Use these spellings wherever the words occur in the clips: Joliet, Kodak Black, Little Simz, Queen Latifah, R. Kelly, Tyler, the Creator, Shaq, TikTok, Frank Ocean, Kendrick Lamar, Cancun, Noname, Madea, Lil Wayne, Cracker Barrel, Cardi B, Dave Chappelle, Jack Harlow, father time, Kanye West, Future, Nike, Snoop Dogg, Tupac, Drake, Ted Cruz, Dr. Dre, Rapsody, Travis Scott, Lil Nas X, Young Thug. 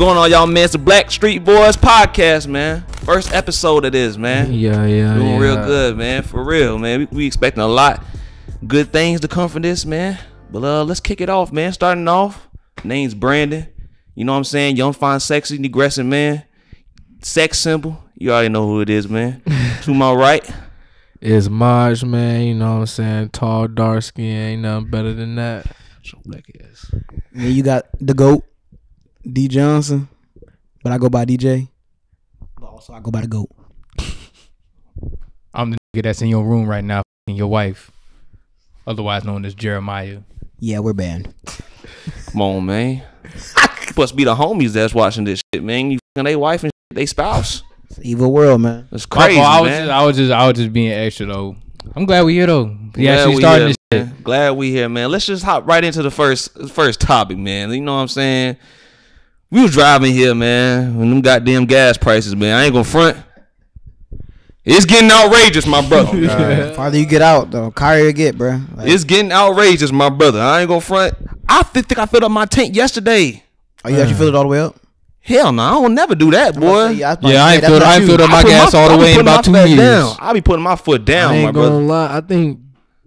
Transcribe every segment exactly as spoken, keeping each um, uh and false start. Going on, y'all, man? It's the Black Street Boys podcast, man. First episode of this, man. Yeah, yeah, doing yeah. real good, man. For real, man. We, we expecting a lot good things to come from this, man. But uh, let's kick it off, man. Starting off, name's Brandon. You know what I'm saying? Young, fine, sexy, degressing, man. Sex symbol. You already know who it is, man. To my right is Maj, man. You know what I'm saying? Tall, dark skin. Ain't nothing better than that. So black ass. Then you got the GOAT. D Johnson, but I go by D J, but also I go by the GOAT. I'm the nigga that's in your room right now, f***ing your wife, otherwise known as Jeremiah. Yeah, we're banned. Come on, man. Must be the homies that's watching this shit, man. You f***ing they wife and shit, they spouse. It's an evil world, man. It's crazy, oh, I was man. Just, I was just, I was just being extra though. I'm glad we here though. Yeah, we started this shit. Man. Glad we here, man. Let's just hop right into the first, first topic, man. You know what I'm saying? We was driving here, man, and them goddamn gas prices, man. I ain't gonna front. It's getting outrageous, my brother. Oh, the farther you get out, the higher you get, bro. Like, it's getting outrageous, my brother. I ain't gonna front. I th think I filled up my tank yesterday. Oh, you actually filled it all the way up? Hell no, nah, I don't never do that, boy. Say, yeah, I yeah, I ain't filled, I filled up my gas my, all the way in about two years. Down. I be putting my foot down, I ain't my gonna brother. Lie. I think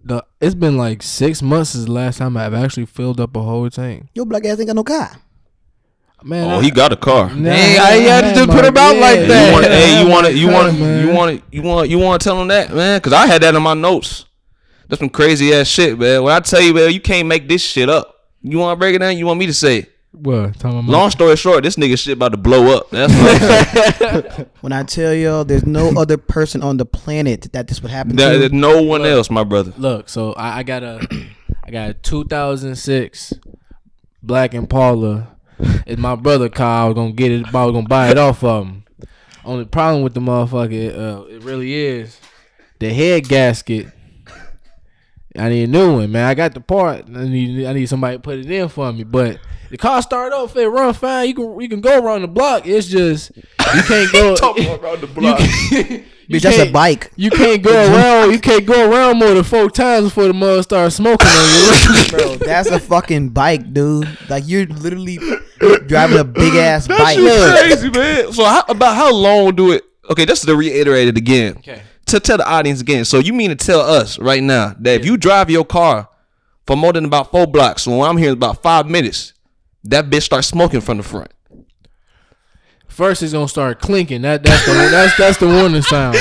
the it's been like six months since the last time I've actually filled up a whole tank. Your black ass ain't got no car. Man, oh, I, he got a car. Nah, hey, I had man, to put him out like that. Hey, you want to, you want to, you want to, you want, you want to tell him that, man? Because I had that in my notes. That's some crazy ass shit, man. When I tell you, man, you can't make this shit up. You want to break it down? You want me to say it? What? Tell him Long story short, this nigga shit about to blow up. That's what when I tell y'all, there's no other person on the planet that this would happen there, to. There's no one look, else, my brother. Look, so I, I got a, I got a two thousand six Black Impala. It's my brother Kyle. I was gonna get it. I was gonna buy it off of him. Only problem with the motherfucker, uh, it really is the head gasket. I need a new one, man. I got the part. I need. I need somebody to put it in for me. But the car started off. It run fine. You can. You can go around the block. It's just you can't go around the block. Bitch, that's a bike. You can't go around. You can't go around more than four times before the mother starts smoking on you. Bro, that's a fucking bike, dude. Like you're literally driving a big ass that bike. That's crazy, man. So how, about how long do it? Okay, just to reiterate it again. Okay. To tell the audience again, so you mean to tell us right now that yeah. if you drive your car for more than about four blocks, so when I'm here in about five minutes, that bitch starts smoking from the front. First, it's gonna start clinking. That that's the that's that's the warning sound.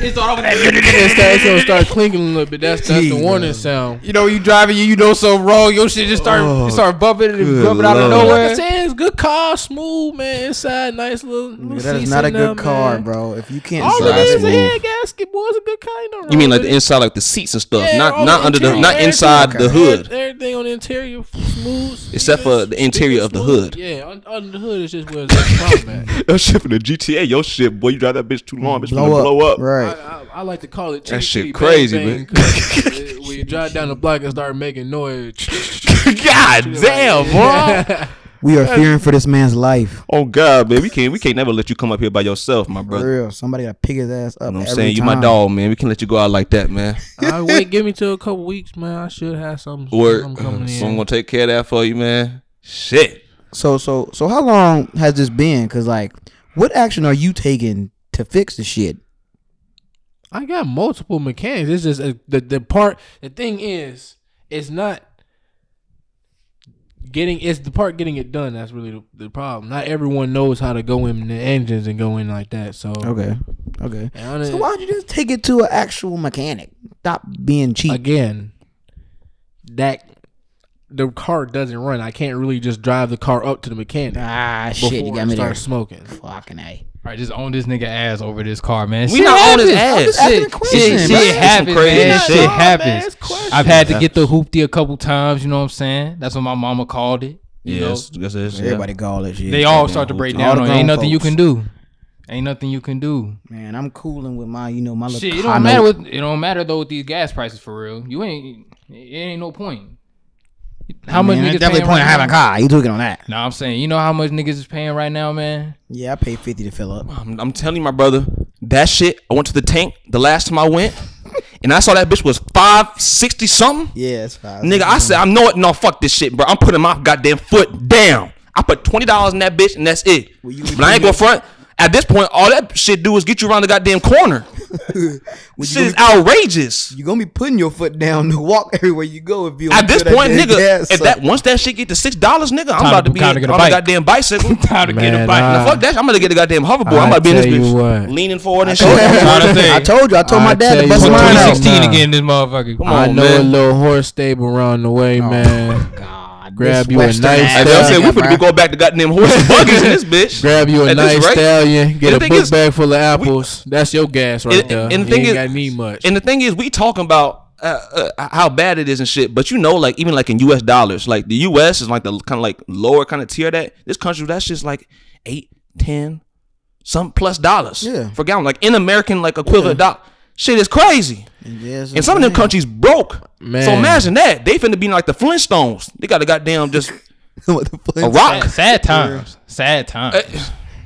It's all over that. It's gonna start clinking a little bit. That's that's Jeez, the warning man. sound. You know, you driving, you you know something wrong. Your shit just start oh, start bumping and bumping out of nowhere. Like I'm saying, it's good car, smooth man inside, nice little. little that is not a good now, car, man. bro. If you can't, all it is a head gasket, boy. It's a good car. You, know, you mean like the inside, like the seats and stuff, yeah, not not the under the not inside the hood. Everything on the interior smooth, except for the interior of the hood. Yeah, under the hood is just where it's a problem at. That shit from the G T A, your shit, boy. You drive that bitch too long, bitch, blow, blow up. Right. I, I, I like to call it. That shit crazy, man. When you drive down the block and start making noise. God damn, boy. We are fearing for this man's life. Oh God, man, we can't, we can't never let you come up here by yourself, my brother. For real, somebody gotta pick his ass up. You know what I'm saying? You my dog, man. We can't let you go out like that, man. All right, wait, give me till a couple weeks, man. I should have something. Or something coming in. Someone gonna take care of that for you, man. Shit. So so so how long has this been? Cause like, what action are you taking to fix the shit? I got multiple mechanics. It's just a, the the part. The thing is, it's not getting. It's the part getting it done. That's really the, the problem. Not everyone knows how to go in the engines and go in like that. So okay, okay. So why don't you just take it to an actual mechanic? Stop being cheap. Again, that. The car doesn't run. I can't really just drive the car up to the mechanic. Ah, shit! You got me there. Start smoking. Fucking A. All right, just own this nigga ass over this car, man. We not own his ass. Shit, shit happens, man. Shit happens. I've had to get the hoopty a couple times. You know what I'm saying? That's what my mama called it. Yes, everybody call it. They all start to break down. Ain't nothing you can do. Ain't nothing you can do. Man, I'm cooling with my, you know, my little. Shit, it don't matter. It don't matter though with these gas prices for real. You ain't. It ain't no point. How I much mean, niggas definitely paying point right having a car? You talking on that? No, nah, I'm saying you know how much niggas is paying right now, man. Yeah, I pay fifty to fill up. I'm, I'm telling you, my brother, that shit. I went to the tank the last time I went, and I saw that bitch was five sixty something. Yeah, it's five. Nigga, I said I know it. No, fuck this shit, bro. I'm putting my goddamn foot down. I put twenty dollars in that bitch, and that's it. Well, you, but I ain't going to front. At this point, all that shit do is get you around the goddamn corner. Shit is outrageous. You're going to be putting your foot down to walk everywhere you go. If you At this point, that nigga, if that, once that shit get to six dollars, nigga, time I'm about to, to be on a goddamn bicycle. Time to Man, get a bike. Nah. Fuck that. I'm about to get a goddamn hoverboard. I I'm about to be in this bitch leaning forward and shit. I told you. I told I my dad to bust mine out. twenty sixteen again, this motherfucker. Come I on, know man. A little horse stable around the way, oh, man. God. Grab this you Western a nice stallion. As I said, we finna go back to goddamn horse and buggies in this bitch. Grab you a nice stallion. Get a book is, bag full of apples. We, that's your gas right and, there. And the you thing ain't is, got me much. And the thing is, we talking about uh, uh, how bad it is and shit. But you know, like even like in U S dollars, like the U S is like the kind of like lower kind of tier that this country. That's just like eight, ten, some plus dollars yeah. for gallon. Like in American like equivalent yeah. dollar. Shit is crazy. Yes, and some man. of them countries broke. Man. So imagine that. They finna be like the Flintstones. They got a goddamn just a rock. Sad, sad times. Yeah. Sad times. Uh,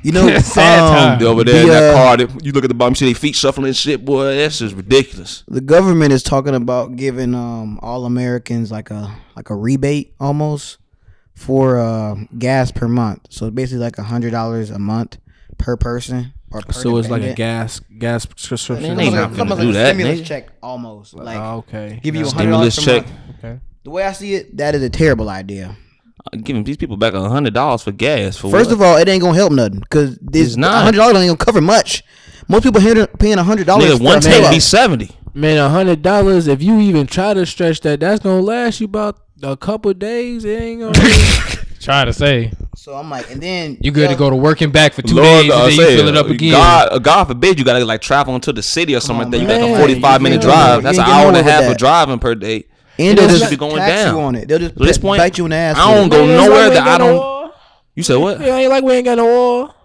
you know, sad um, times. Over there the, in that car, that, you look at the bottom, you see they feet shuffling and shit, boy, that's just ridiculous. The government is talking about giving um, all Americans like a like a rebate almost for uh, gas per month. So it's basically like one hundred dollars a month per person. So it's like a gas gas prescription. They not gonna do that. Stimulus check almost. Like uh, okay, give you a hundred dollars per month. Okay. The way I see it, that is a terrible idea. I'm giving these people back a hundred dollars for gas. For first what? of all, it ain't gonna help nothing because this hundred dollars ain't gonna cover much. Most people here paying a hundred dollars. One tank be seventy. Man, a hundred dollars. If you even try to stretch that, that's gonna last you about a couple of days. It ain't gonna. Trying to say. So I'm like, and then you good yo, to go to work and back for two Lord, days, and then you say, fill it up again. God, God forbid you gotta like travel into the city or something like that. You got like a forty-five minute drive. That's an hour and a half of driving per day. And they'll just be going down. You on it. They'll just at this point, bite you in the ass. I don't go nowhere that I don't. You said what? Yeah, ain't like we ain't got no oil.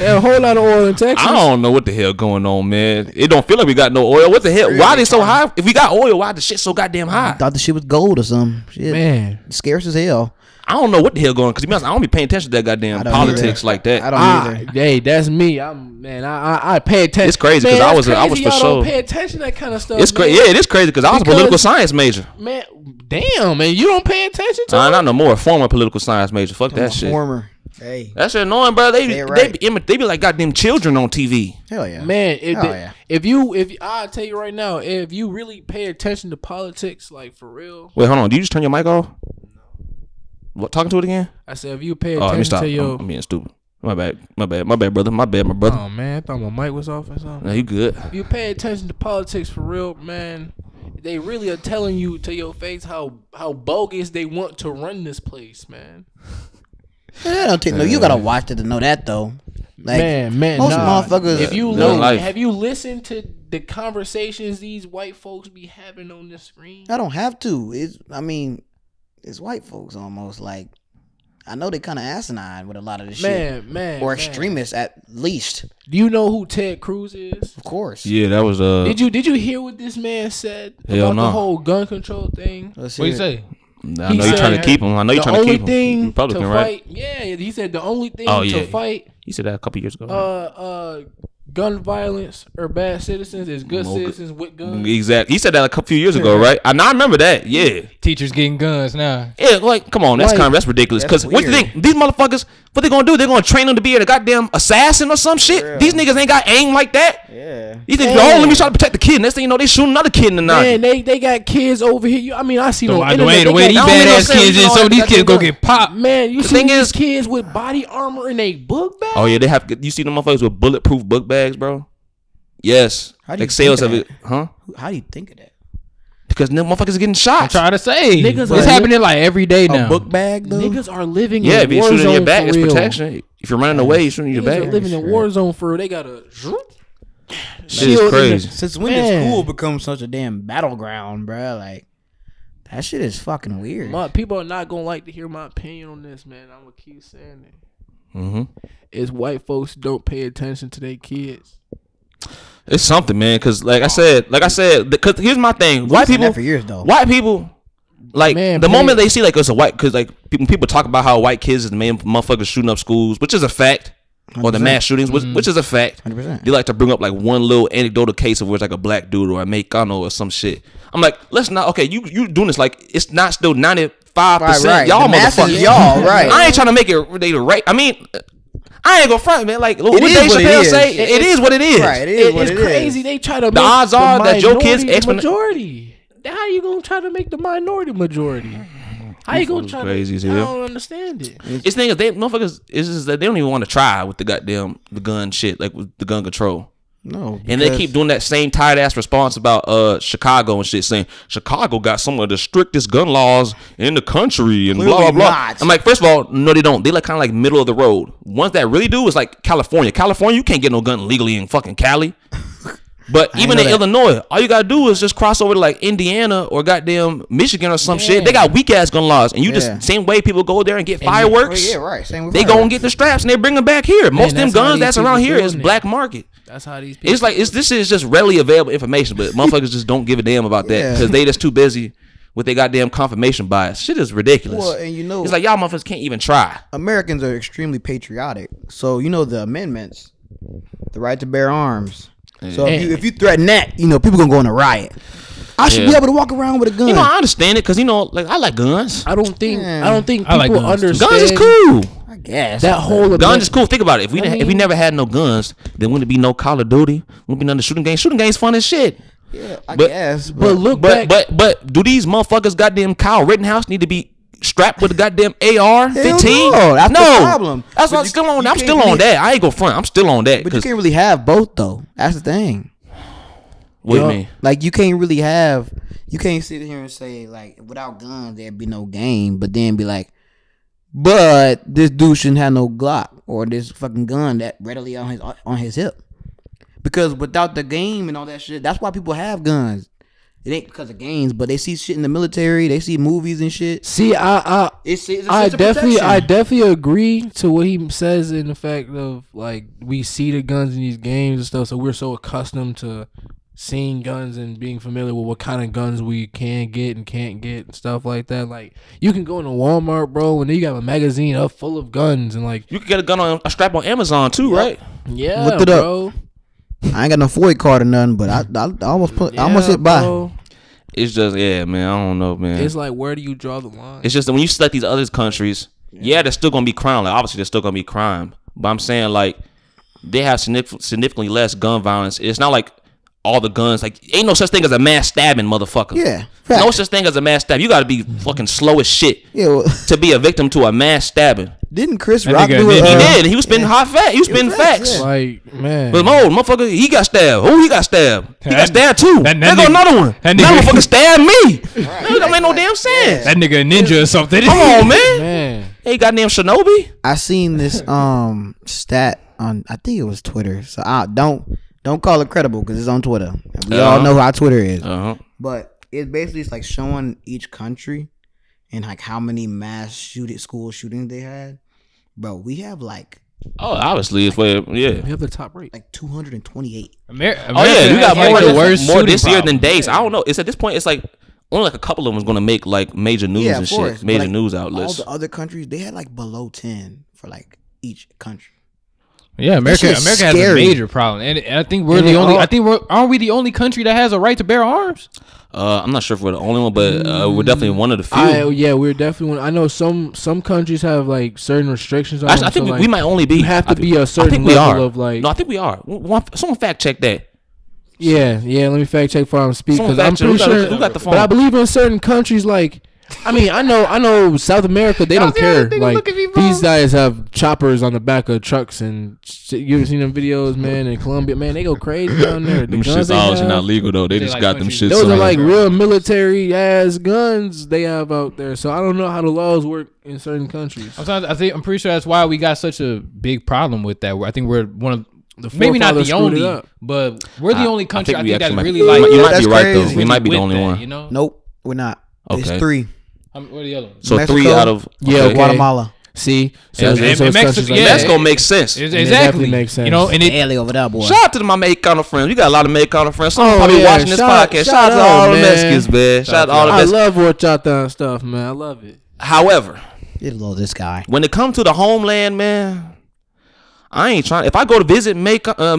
A whole lot of oil in Texas. I don't know what the hell going on, man. It don't feel like we got no oil. What the hell? Why they so high? If we got oil, why the shit so goddamn high? I thought the shit was gold or something. Shit, man, scarce as hell. I don't know what the hell going on because to be honest, I don't be paying attention to that goddamn politics either. like that. I don't ah, either. Hey, that's me. I'm man. I I, I pay attention. It's crazy because I was crazy. I was for y'all sure. Don't pay attention to that kind of stuff. It's crazy. Yeah, it is crazy because I was a political science major. Man, damn, man, you don't pay attention to. Nah, not no more. Former political science major. Fuck that shit. Former. Hey, that's annoying, bro. They they, right. they, be, they be like goddamn children on T V. Hell yeah, man. If Hell they, yeah. if you if I tell you right now, if you really pay attention to politics, like for real. Wait, hold on. Do you just turn your mic off? What, talking to it again? I said, if you pay attention oh, let me stop. to your... I'm, I'm being stupid. My bad. My bad. My bad, brother. My bad, my brother. Oh, man. I thought my mic was off or something. No, you good. If you pay attention to politics for real, man, they really are telling you to your face how, how bogus they want to run this place, man. I don't think... No, you got to watch it to know that, though. Like, man, man. Most nah. motherfuckers... If you li- have you listened to the conversations these white folks be having on the screen? I don't have to. It's, I mean... It's white folks almost like I know they kind of asinine with a lot of this man, shit, man, or man. extremists at least. Do you know who Ted Cruz is? Of course. Yeah, that was uh. Did you did you hear what this man said about no. the whole gun control thing? What do you say? Nah, I know you're trying to keep him. I know you're trying to keep him. Republican, right? Yeah, he said the only thing oh, yeah. to fight. He said that a couple years ago. Uh, uh, gun violence or bad citizens is good no, citizens with guns. Exactly. He said that a couple few years ago, right? I now I remember that. Yeah. Teachers getting guns now. Yeah, like come on, that's like, kind of that's ridiculous. Because what do you think these motherfuckers? What they gonna do? They gonna train them to be a goddamn assassin or some shit? Real. These niggas ain't got aim like that. Yeah. You think? Oh, let me try to protect the kid. Next thing you know, they shoot another kid in the night. Man, they they got kids over here. You, I mean, I see so them. I, the way, the way these badass kids is, so these kids go get popped. Man, you see these kids with body armor and they book bag. Oh yeah, they have. You see them motherfuckers with bulletproof book bags. Bags, bro. Yes. How do you like think sales of, of it? Huh? How do you think of that? Because them motherfuckers are getting shot. I'm trying to say. Niggas it's happening like every day now. A book bag, though? Niggas are living yeah, in war zone. Yeah, if you're shooting in your back, it's protection. If you're running away, you're shooting in your back. Niggas are living in war zone for real. They got a... Shit is crazy. Since when did school become such a damn battleground, bro? Like, that shit is fucking weird. My, people are not going to like to hear my opinion on this, man. I'm going to keep saying it. Mm-hmm. Is white folks don't pay attention to their kids. It's something, man. Cause like I said, like I said, because here's my thing: white people, for years, though. White people, like man, the man. moment they see like it's a white, cause like people, people talk about how white kids is the main motherfuckers shooting up schools, which is a fact, one hundred percent. Or the mass shootings, which, mm-hmm. which is a fact. one hundred percent. They like to bring up like one little anecdotal case of where it's like a black dude or a Mexicano or some shit. I'm like, let's not. Okay, you you doing this like it's not still ninety five percent. Y'all motherfuckers. Y'all right. I ain't trying to make it they right. I mean, I ain't gonna front, man. Like what Dave Chappelle say, it is what it is. Right. It is what it is. It's crazy. They try to make the odds are that your kids exponential majority. How you gonna try to make the minority majority? How you gonna try crazy to? I don't understand it. It's, it's niggas. They motherfuckers. It's just that they don't even want to try with the goddamn the gun shit, like with the gun control. No, and they keep doing that same tired ass response about uh Chicago and shit, saying Chicago got some of the strictest gun laws in the country and blah blah blah. Not. I'm like, first of all, no, they don't. They like kind of like middle of the road. Ones that really do is like California. California, you can't get no gun legally in fucking Cali. But even in that. Illinois, all you gotta do is just cross over to like Indiana or goddamn Michigan or some yeah. shit. They got weak ass gun laws, and you yeah. just same way people go there and get and fireworks. Yeah, right. Same with they fireworks. Go and get the straps and they bring them back here. Man, most of them guns that's around here is it. black market. That's how these. People it's like it's, this is just readily available information, but motherfuckers just don't give a damn about that because yeah. they just too busy with their goddamn confirmation bias. Shit is ridiculous. Well, and you know, it's like y'all motherfuckers can't even try. Americans are extremely patriotic, so you know the amendments, the right to bear arms. So if you, if you threaten that, you know, people gonna go on a riot. I should yeah. be able to walk around with a gun. You know, I understand it because you know, like I like guns. I don't think yeah. I don't think people I like guns understand. Too. Guns is cool. I guess that whole guns event. Is cool. Think about it. If we I mean, if we never had no guns, then wouldn't it be no Call of Duty? Wouldn't be none of the shooting games. Shooting games fun as shit. Yeah, I but, guess. But, but look, but, back. but but do these motherfuckers, goddamn Kyle Rittenhouse, need to be strapped with a goddamn A R fifteen? No, that's no. the problem. That's I'm still on. I'm still really, on that. I ain't gonna front. I'm still on that. But you can't really have both though. That's the thing. What do you mean? Like you can't really have. You can't sit here and say like without guns there'd be no game. But then be like, but this dude shouldn't have no Glock or this fucking gun that readily on his on his hip. Because without the game and all that shit, that's why people have guns. It ain't because of games, but they see shit in the military. They see movies and shit. See, I, I, it's, it's I definitely, protection. I definitely agree to what he says in the fact of like we see the guns in these games and stuff, so we're so accustomed to seeing guns and being familiar with what kind of guns we can get and can't get and stuff like that. Like you can go into Walmart, bro, and they got a magazine up full of guns and like you can get a gun on a strap on Amazon too, right? Yeah, look it up. Bro. I ain't got no Floyd card or nothing, but I, I, I almost put, yeah, I almost hit by. It's just, yeah, man, I don't know, man. It's like, where do you draw the line? It's just that when you select these other countries, yeah, yeah they're still going to be crime. Like, obviously, they're still going to be crime. But I'm saying, like, they have significant, significantly less gun violence. It's not like all the guns. Like, ain't no such thing as a mass stabbing, motherfucker. Yeah. Fact. No such thing as a mass stab. You got to be fucking slow as shit yeah, well, to be a victim to a mass stabbing. Didn't Chris Rock do it? He uh, did. He was spitting yeah. hot facts. He was spitting facts. Yeah. Like, man. But my old motherfucker, he got stabbed. Oh, he got stabbed. He that, got stabbed too. That, that there nigga, go another one. That nigga, that motherfucker stabbed me. Right. That don't make no damn sense. That nigga a ninja or something. Come on, man. man. Hey, goddamn Shinobi. I seen this um stat on, I think it was Twitter. So I don't don't call it credible because it's on Twitter. We uh-huh. all know how Twitter is. Uh-huh. But it basically is like showing each country and like how many mass shoot school shootings they had. Bro, we have like oh, obviously it's like, way yeah. We have the top rate like two hundred and twenty-eight. Ameri oh yeah, we got more, the worst more this problem. year than days. Yeah. I don't know. It's at this point, it's like only like a couple of them is gonna make like major news yeah, and shit, course. major like, news outlets. All the other countries they had like below ten for like each country. Yeah, America, America scary. has a major problem, and, and I think we're and the only. All, I think we're aren't we the only country that has a right to bear arms? Uh, I'm not sure if we're the only one, but uh, we're definitely one of the few. I, yeah, we're definitely one. I know some some countries have like certain restrictions on. Actually, them, I think so, we, like, we might only be. You have to I be think, a certain level are. of like. No, I think we are. Someone fact check that. Yeah, yeah. Let me fact check before I'm speaking because I'm pretty sure. Who got the phone? But I believe in certain countries like. I mean, I know, I know. South America, they don't care. Like me, these guys have choppers on the back of trucks, and shit. You ever seen them videos, man? In Colombia, man, they go crazy down there. The them guns shits obviously not legal though. They, they just like got them shits. Those are like real military ass guns they have out there. So I don't know how the laws work in certain countries. I'm, I think I'm pretty sure that's why we got such a big problem with that. I think we're one of. The Maybe not the only, but we're the I, only country I think, I think that really might, like. You might be right though. We might be the only one. You know? Nope, we're not. Okay. It's three. Um, what are the other ones? So Mexico, three out of yeah, okay. Guatemala. See, so and, and, and Mexico, like yeah, Mexico makes sense. It, it, exactly, it definitely makes sense. You know, and it, over that boy. Shout out to my Mexicano friends. You got a lot of Mexicano friends. Some oh, probably yeah. watching this shout, podcast. Shout, shout out to all man. the Mexicans, man. Shout, shout out to all the Mexicans. I love horchata and stuff, man. I love it. However, you love this guy. When it comes to the homeland, man, I ain't trying. If I go to visit Mexico,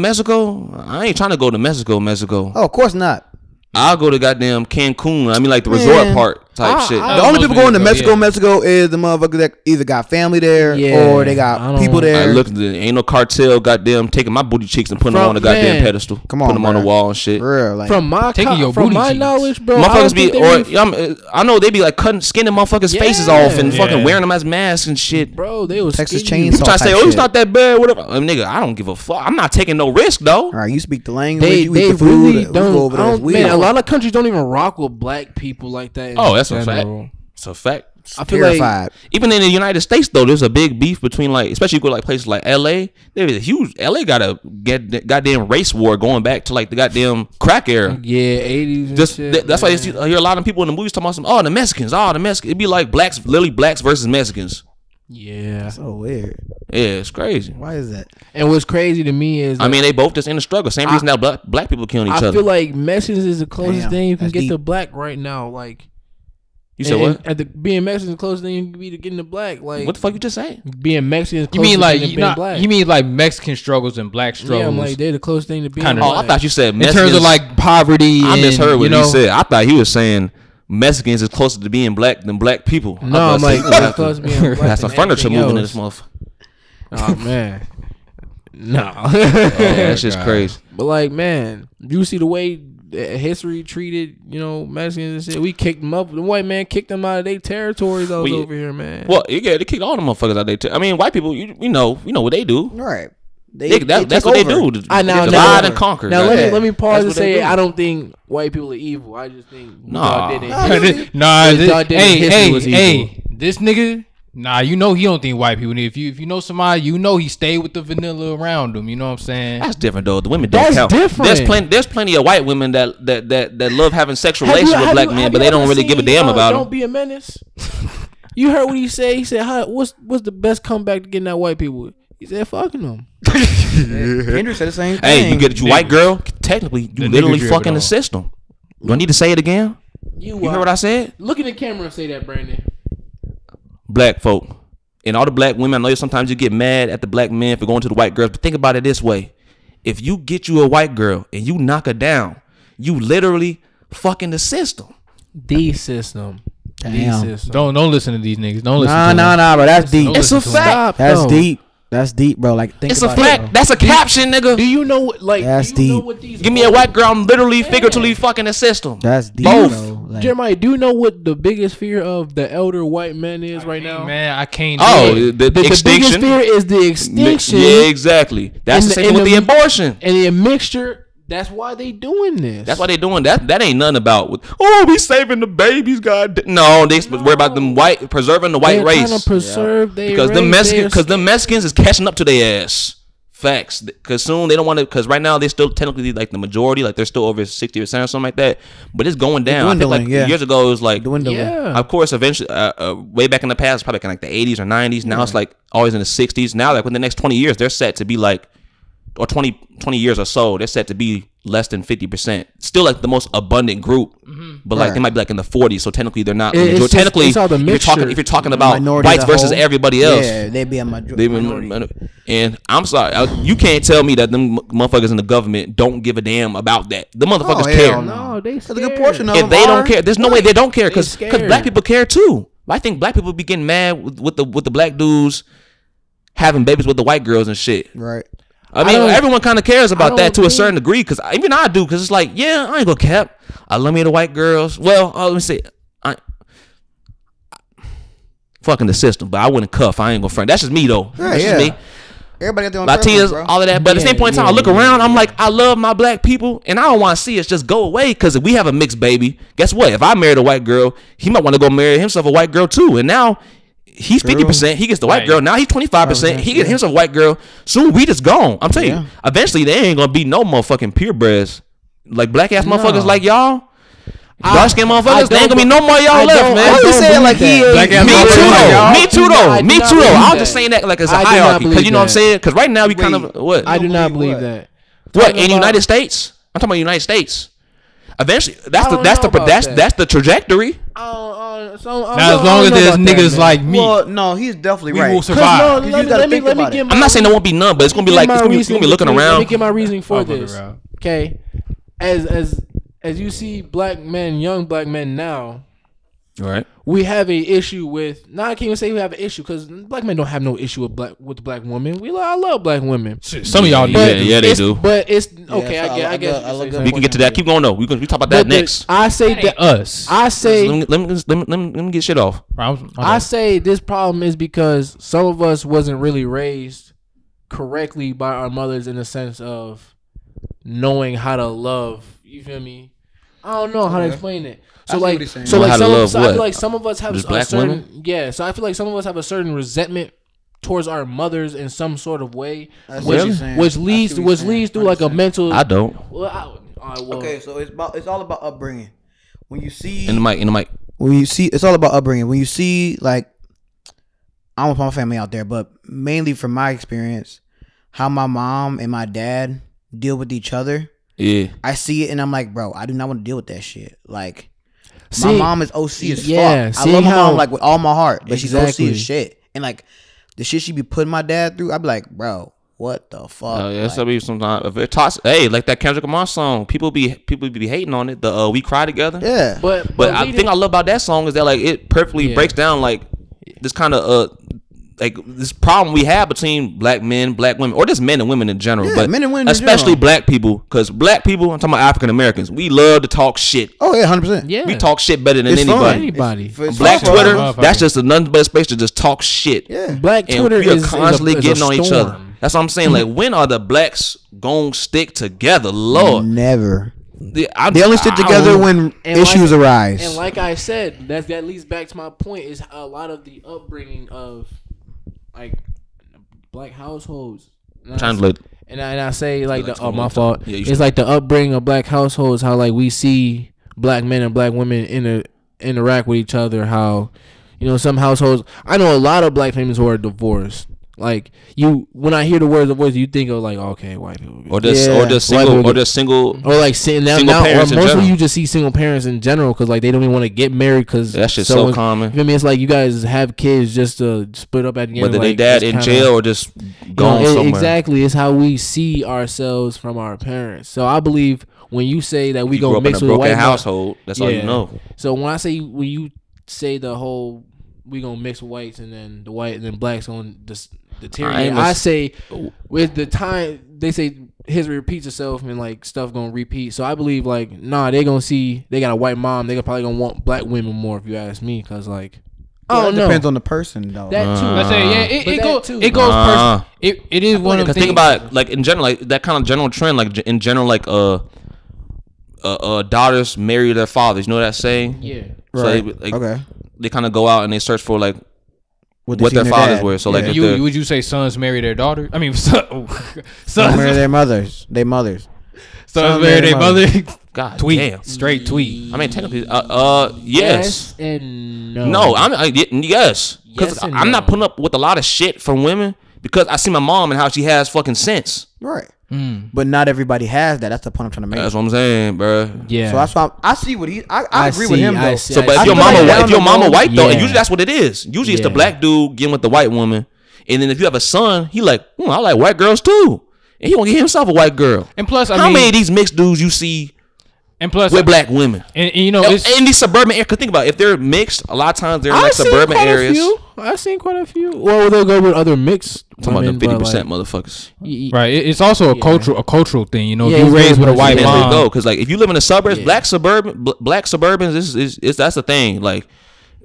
I ain't trying to go to Mexico, Mexico. Oh, of course not. I'll go to goddamn Cancun. I mean, like the man. resort part. type I, shit. I, I the only people going to Mexico, yeah. Mexico is the motherfuckers that either got family there yeah, or they got people there. I look, ain't no cartel, goddamn, taking my booty cheeks and putting from, them on a the goddamn man, pedestal. Come on, putting them man. on the wall and shit. Real, like, from my taking co- your from booty my cheeks. knowledge, bro, motherfuckers be or I'm, I know they be like cutting, skinning motherfuckers' yeah. faces off and yeah. fucking wearing them as masks and shit. Bro, they was Texas Chainsaw. You try to say, oh, it's not that bad, whatever. Nigga, I don't give a fuck. I'm not taking no risk though. All right, you speak the language. They really don't. Man, a lot of countries don't even rock with black people like that. Oh, that's a fact. It's a fact. It's I feel terrified. Like even in the United States though, there's a big beef between like, especially you go like places like L A. There's a huge L A got a get, goddamn race war going back to like the goddamn crack era. Yeah, eighties. And Just, shit, that's man. why you, I hear a lot of people in the movies talking about some. Oh, the Mexicans. Oh, the Mexicans. It'd be like blacks, literally blacks versus Mexicans. Yeah, so weird. Yeah, it's crazy. Why is that? And what's crazy to me is I mean they both just in the struggle. Same I, reason that black, black people killing each I other. I feel like Mexicans is the closest Damn, thing you can get deep. to black right now. Like you said, and, what? And at the being Mexican is the closest thing you can be to getting to black. Like what the fuck you just saying? Being Mexican is closest you mean like, to being not, black. You mean like Mexican struggles and black struggles? Yeah, I'm like they're the closest thing to being Kinda, black. Oh, I thought you said Mexicans, in terms of like poverty. I misheard what you know, he said. I thought he was saying Mexicans is closer to being black than black people. No, I'm like, close to being black. That's a furniture moving in this motherfucker. Oh man, no, oh, that's just God. crazy. But like, man, you see the way history treated, you know, Mexicans and shit. We kicked them up. The white man kicked them out of their territories. I was we, over here, man. Well, yeah, they kicked all the motherfuckers out of their. Ter- I mean, white people, you, you know, you know what they do, right? They, they, that, they that's what over. they do. I know. Divide and conquer. Now let me let me pause and say I don't think white people are evil. I just think nah, did it. nah. This, this, did hey, hey, was hey, this nigga. Nah, you know he don't think white people need. If you if you know somebody, you know he stayed with the vanilla around him. You know what I'm saying? That's different though. The women don't That's count. different. There's plenty. There's plenty of white women that that that, that love having sexual have relations you, with black you, men, but they don't really give a damn about them. Don't be a menace. You heard what he said. He said, "How? What's what's the best comeback to getting that white people?" He said, "Fucking them." Kendrick said the same thing. Hey, you get you white girl. Technically, you the literally fucking the system. Do I need to say it again? You, you uh, heard what I said? Look at the camera and say that, Brandon. Black folk and all the black women, I know sometimes you get mad at the black men for going to the white girls, but think about it this way. If you get you a white girl and you knock her down, you literally fucking the system. The system. Damn. The system. Don't don't listen to these niggas. Don't listen nah, to Nah, nah, nah, bro. That's deep. It's a fact. That's no. deep. That's deep, bro. Like, think it's about a fact. It, that's a caption, nigga. Do you know what? Like, that's do you deep. Know what these give me a white girl. I'm literally yeah. figuratively fucking the system. That's deep. Both. Like, Jeremiah, do you know what the biggest fear of the elder white man is I right now? Man, I can't. Oh, do it. The, the, the extinction. The biggest fear is the extinction. Mi- yeah, exactly. That's the same with the abortion and the mixture. That's why they doing this. That's why they doing that. That ain't nothing about. Oh, we saving the babies, God. No, they no. worry about them white preserving the white They're race. Trying to preserve yeah. their because race, the Mexican because the Mexicans is catching up to their ass. Facts. Because soon they don't want to. Because right now they're still technically like the majority. Like they're still over sixty percent or something like that. But it's going down. I think like yeah. years ago it was like dwindling. Yeah. Of course, eventually, uh, uh, way back in the past, probably like in like the eighties or nineties. Now yeah. it's like always in the sixties. Now like within the next twenty years, they're set to be like. Or twenty, twenty years or so, they're set to be less than fifty percent. Still like the most abundant group, mm-hmm. but like right. they might be like in the forties. So technically, they're not. It, it's just, technically, it's all the if, you're talking, if you're talking about whites versus whole, everybody else, yeah, they'd be a majority. Be, and I'm sorry, I, you can't tell me that them motherfuckers in the government don't give a damn about that. The motherfuckers oh, care. No, they scared. A good portion of if them they are, don't care, there's no like, way they don't care because black people care too. I think black people be getting mad with, with the with the black dudes having babies with the white girls and shit. Right. I mean, I everyone kind of cares about that agree. to a certain degree, because even I do, because it's like, yeah, I ain't gonna cap. I love me the white girls. Well, uh, let me see. I, I fucking the system, but I wouldn't cuff. I ain't gonna front. That's just me though. Yeah, That's yeah. just me. Everybody got their own Latinas, preference, all of that. But yeah, at the same point in yeah, time, I look yeah, around. I'm yeah. like, I love my black people, and I don't want to see us just go away. Because if we have a mixed baby, guess what? If I married a white girl, he might want to go marry himself a white girl too, and now. He's fifty percent. He gets the white right. girl. Now he's twenty five percent. He gets himself a white girl. Soon we just gone. I'm telling yeah. you. Eventually they ain't gonna be no motherfucking purebreds like black ass no. motherfuckers like y'all. Dark skin motherfuckers. There ain't gonna be no more y'all left, man. What you saying? Like he is. Me too though. Me too though. Me too though. I'm just saying that like it's a hierarchy because you know what I'm saying. Because right now we kind of what? I do not believe that. What in the United States? I'm talking about United States. Eventually, that's the that's the that's that. that's the trajectory. Uh, uh, so, uh, now, no, as long as there's niggas that, like me, well, no, he's definitely we right. We will survive. No, let, let me, let me get my, I'm not saying there won't be none, but it's gonna be like it's gonna be, reason, it's gonna be looking let around. Let me get my reasoning for I'll this. Okay, as as as you see, black men, young black men now, All right. We have an issue with. Nah, I can't even say we have an issue because black men don't have no issue with black with the black woman. We I love black women. Some of y'all do. Yeah, yeah, they do. But it's okay. Yeah, so I, I, get, I guess I love, I love we can get to that. Keep going though. We can we talk about but that the, next. I say that, that us. I say let me let me, let me, let me, let me get shit off. Okay. I say this problem is because some of us wasn't really raised correctly by our mothers in the sense of knowing how to love. You feel me? I don't know how yeah. to explain it. So I like, so you like, some of, so I feel like some of us have a certain, women? yeah. So I feel like some of us have a certain resentment towards our mothers in some sort of way, which, which leads, which leads through like a mental. I don't. Well, I, all right, well. Okay, so it's about, it's all about upbringing. When you see in the mic, in the mic. When you see, it's all about upbringing. When you see, like, I don't want my family out there, but mainly from my experience, how my mom and my dad deal with each other. Yeah, I see it and I'm like, bro, I do not want to deal with that shit. Like, see, my mom is O C as yeah, fuck. I love my mom like with all my heart, but exactly. she's O C as shit. And like the shit she be putting my dad through, I be like, bro, what the fuck? Uh, yeah, like, so be sometimes if it talks, hey, like that Kendrick Lamar song, people be people be hating on it. The uh, We Cry Together. Yeah, but but, but I think I love about that song is that like it perfectly yeah. breaks down like this kind of uh. like this problem we have between black men, black women, or just men and women in general, yeah, but men and women especially in black people, because black people, I'm talking about African Americans, we love to talk shit. Oh yeah, one hundred percent. Yeah, we talk shit better than it's anybody. anybody. It's, it's black fun. Twitter, fun. that's just a nothing but space to just talk shit. Yeah, black and Twitter we are is constantly is a, is getting on storm. each other. That's what I'm saying. Like, when are the blacks gonna stick together? Lord, never. The, I, they only stick together when issues like, arise. And like I said, that that leads back to my point is a lot of the upbringing of like black households. And I, look, and, I, and I say like the, oh my fault. Yeah, it's like the upbringing of black households. How like we see black men and black women in a, interact with each other. How, you know, some households. I know a lot of black families who are divorced. Like you, when I hear the words divorce, you think of like okay, white people, or just yeah. or just single, or just single, or like sitting down. Now, or mostly you just see single parents in general because like they don't even want to get married because yeah, that shit's so common. You know what I mean? It's like you guys have kids just to split up at the end. Whether like, they dad in kinda, jail or just gone you know, somewhere. Exactly, it's how we see ourselves from our parents. So I believe when you say that we go mix with a white household, that's yeah. all you know. So when I say when you say the whole we gonna mix with whites and then the white and then blacks on this. I, I say with the time they say history repeats itself and like stuff gonna repeat. So I believe like nah, they gonna see they got a white mom. They probably gonna want black women more if you ask me, because like well, I don't know. Depends on the person though. That too. Uh, I say yeah, it, it goes too. It goes uh, person. It it is one of the things. Think about it, like in general, like that kind of general trend, like in general, like uh, uh, uh daughters marry their fathers. You know what I'm saying? Yeah. So right. They, like, okay. They kind of go out and they search for like. What, what their fathers dad. were. So yeah. like, you, would you say sons marry their daughters? I mean, son, sons marry their mothers. They mothers. Sons, sons marry their mother. mother. God, tweet damn. Straight tweet. I mean, technically, uh, uh yes. yes and no. No, I'm I, yes because yes I'm no. not putting up with a lot of shit from women because I see my mom and how she has fucking sense. Right. Mm. But not everybody has that. That's the point I'm trying to make. That's what I'm saying, bro. Yeah. So that's why I'm, I see what he. I, I, I agree see, with him though. See, so, but I if your mama, like if your mama white yeah. though, and usually that's what it is. Usually yeah. it's the black dude getting with the white woman, and then if you have a son, he like, hmm, I like white girls too, and he won't get himself a white girl. And plus, I how mean, many of these mixed dudes you see? And plus, with black women, and, and you know, and, in these suburban areas, think about it, if they're mixed, a lot of times they're in like suburban areas. I've seen quite a few. Well, they'll go with other mixed. I'm talking women, about them fifty percent like, motherfuckers, y- y- right? It's also a yeah. cultural, a cultural thing, you know. Yeah, if you raised with a white mom, go because like if you live in the suburbs, yeah. black suburban, bl- black suburbans, this is it's, that's the thing. Like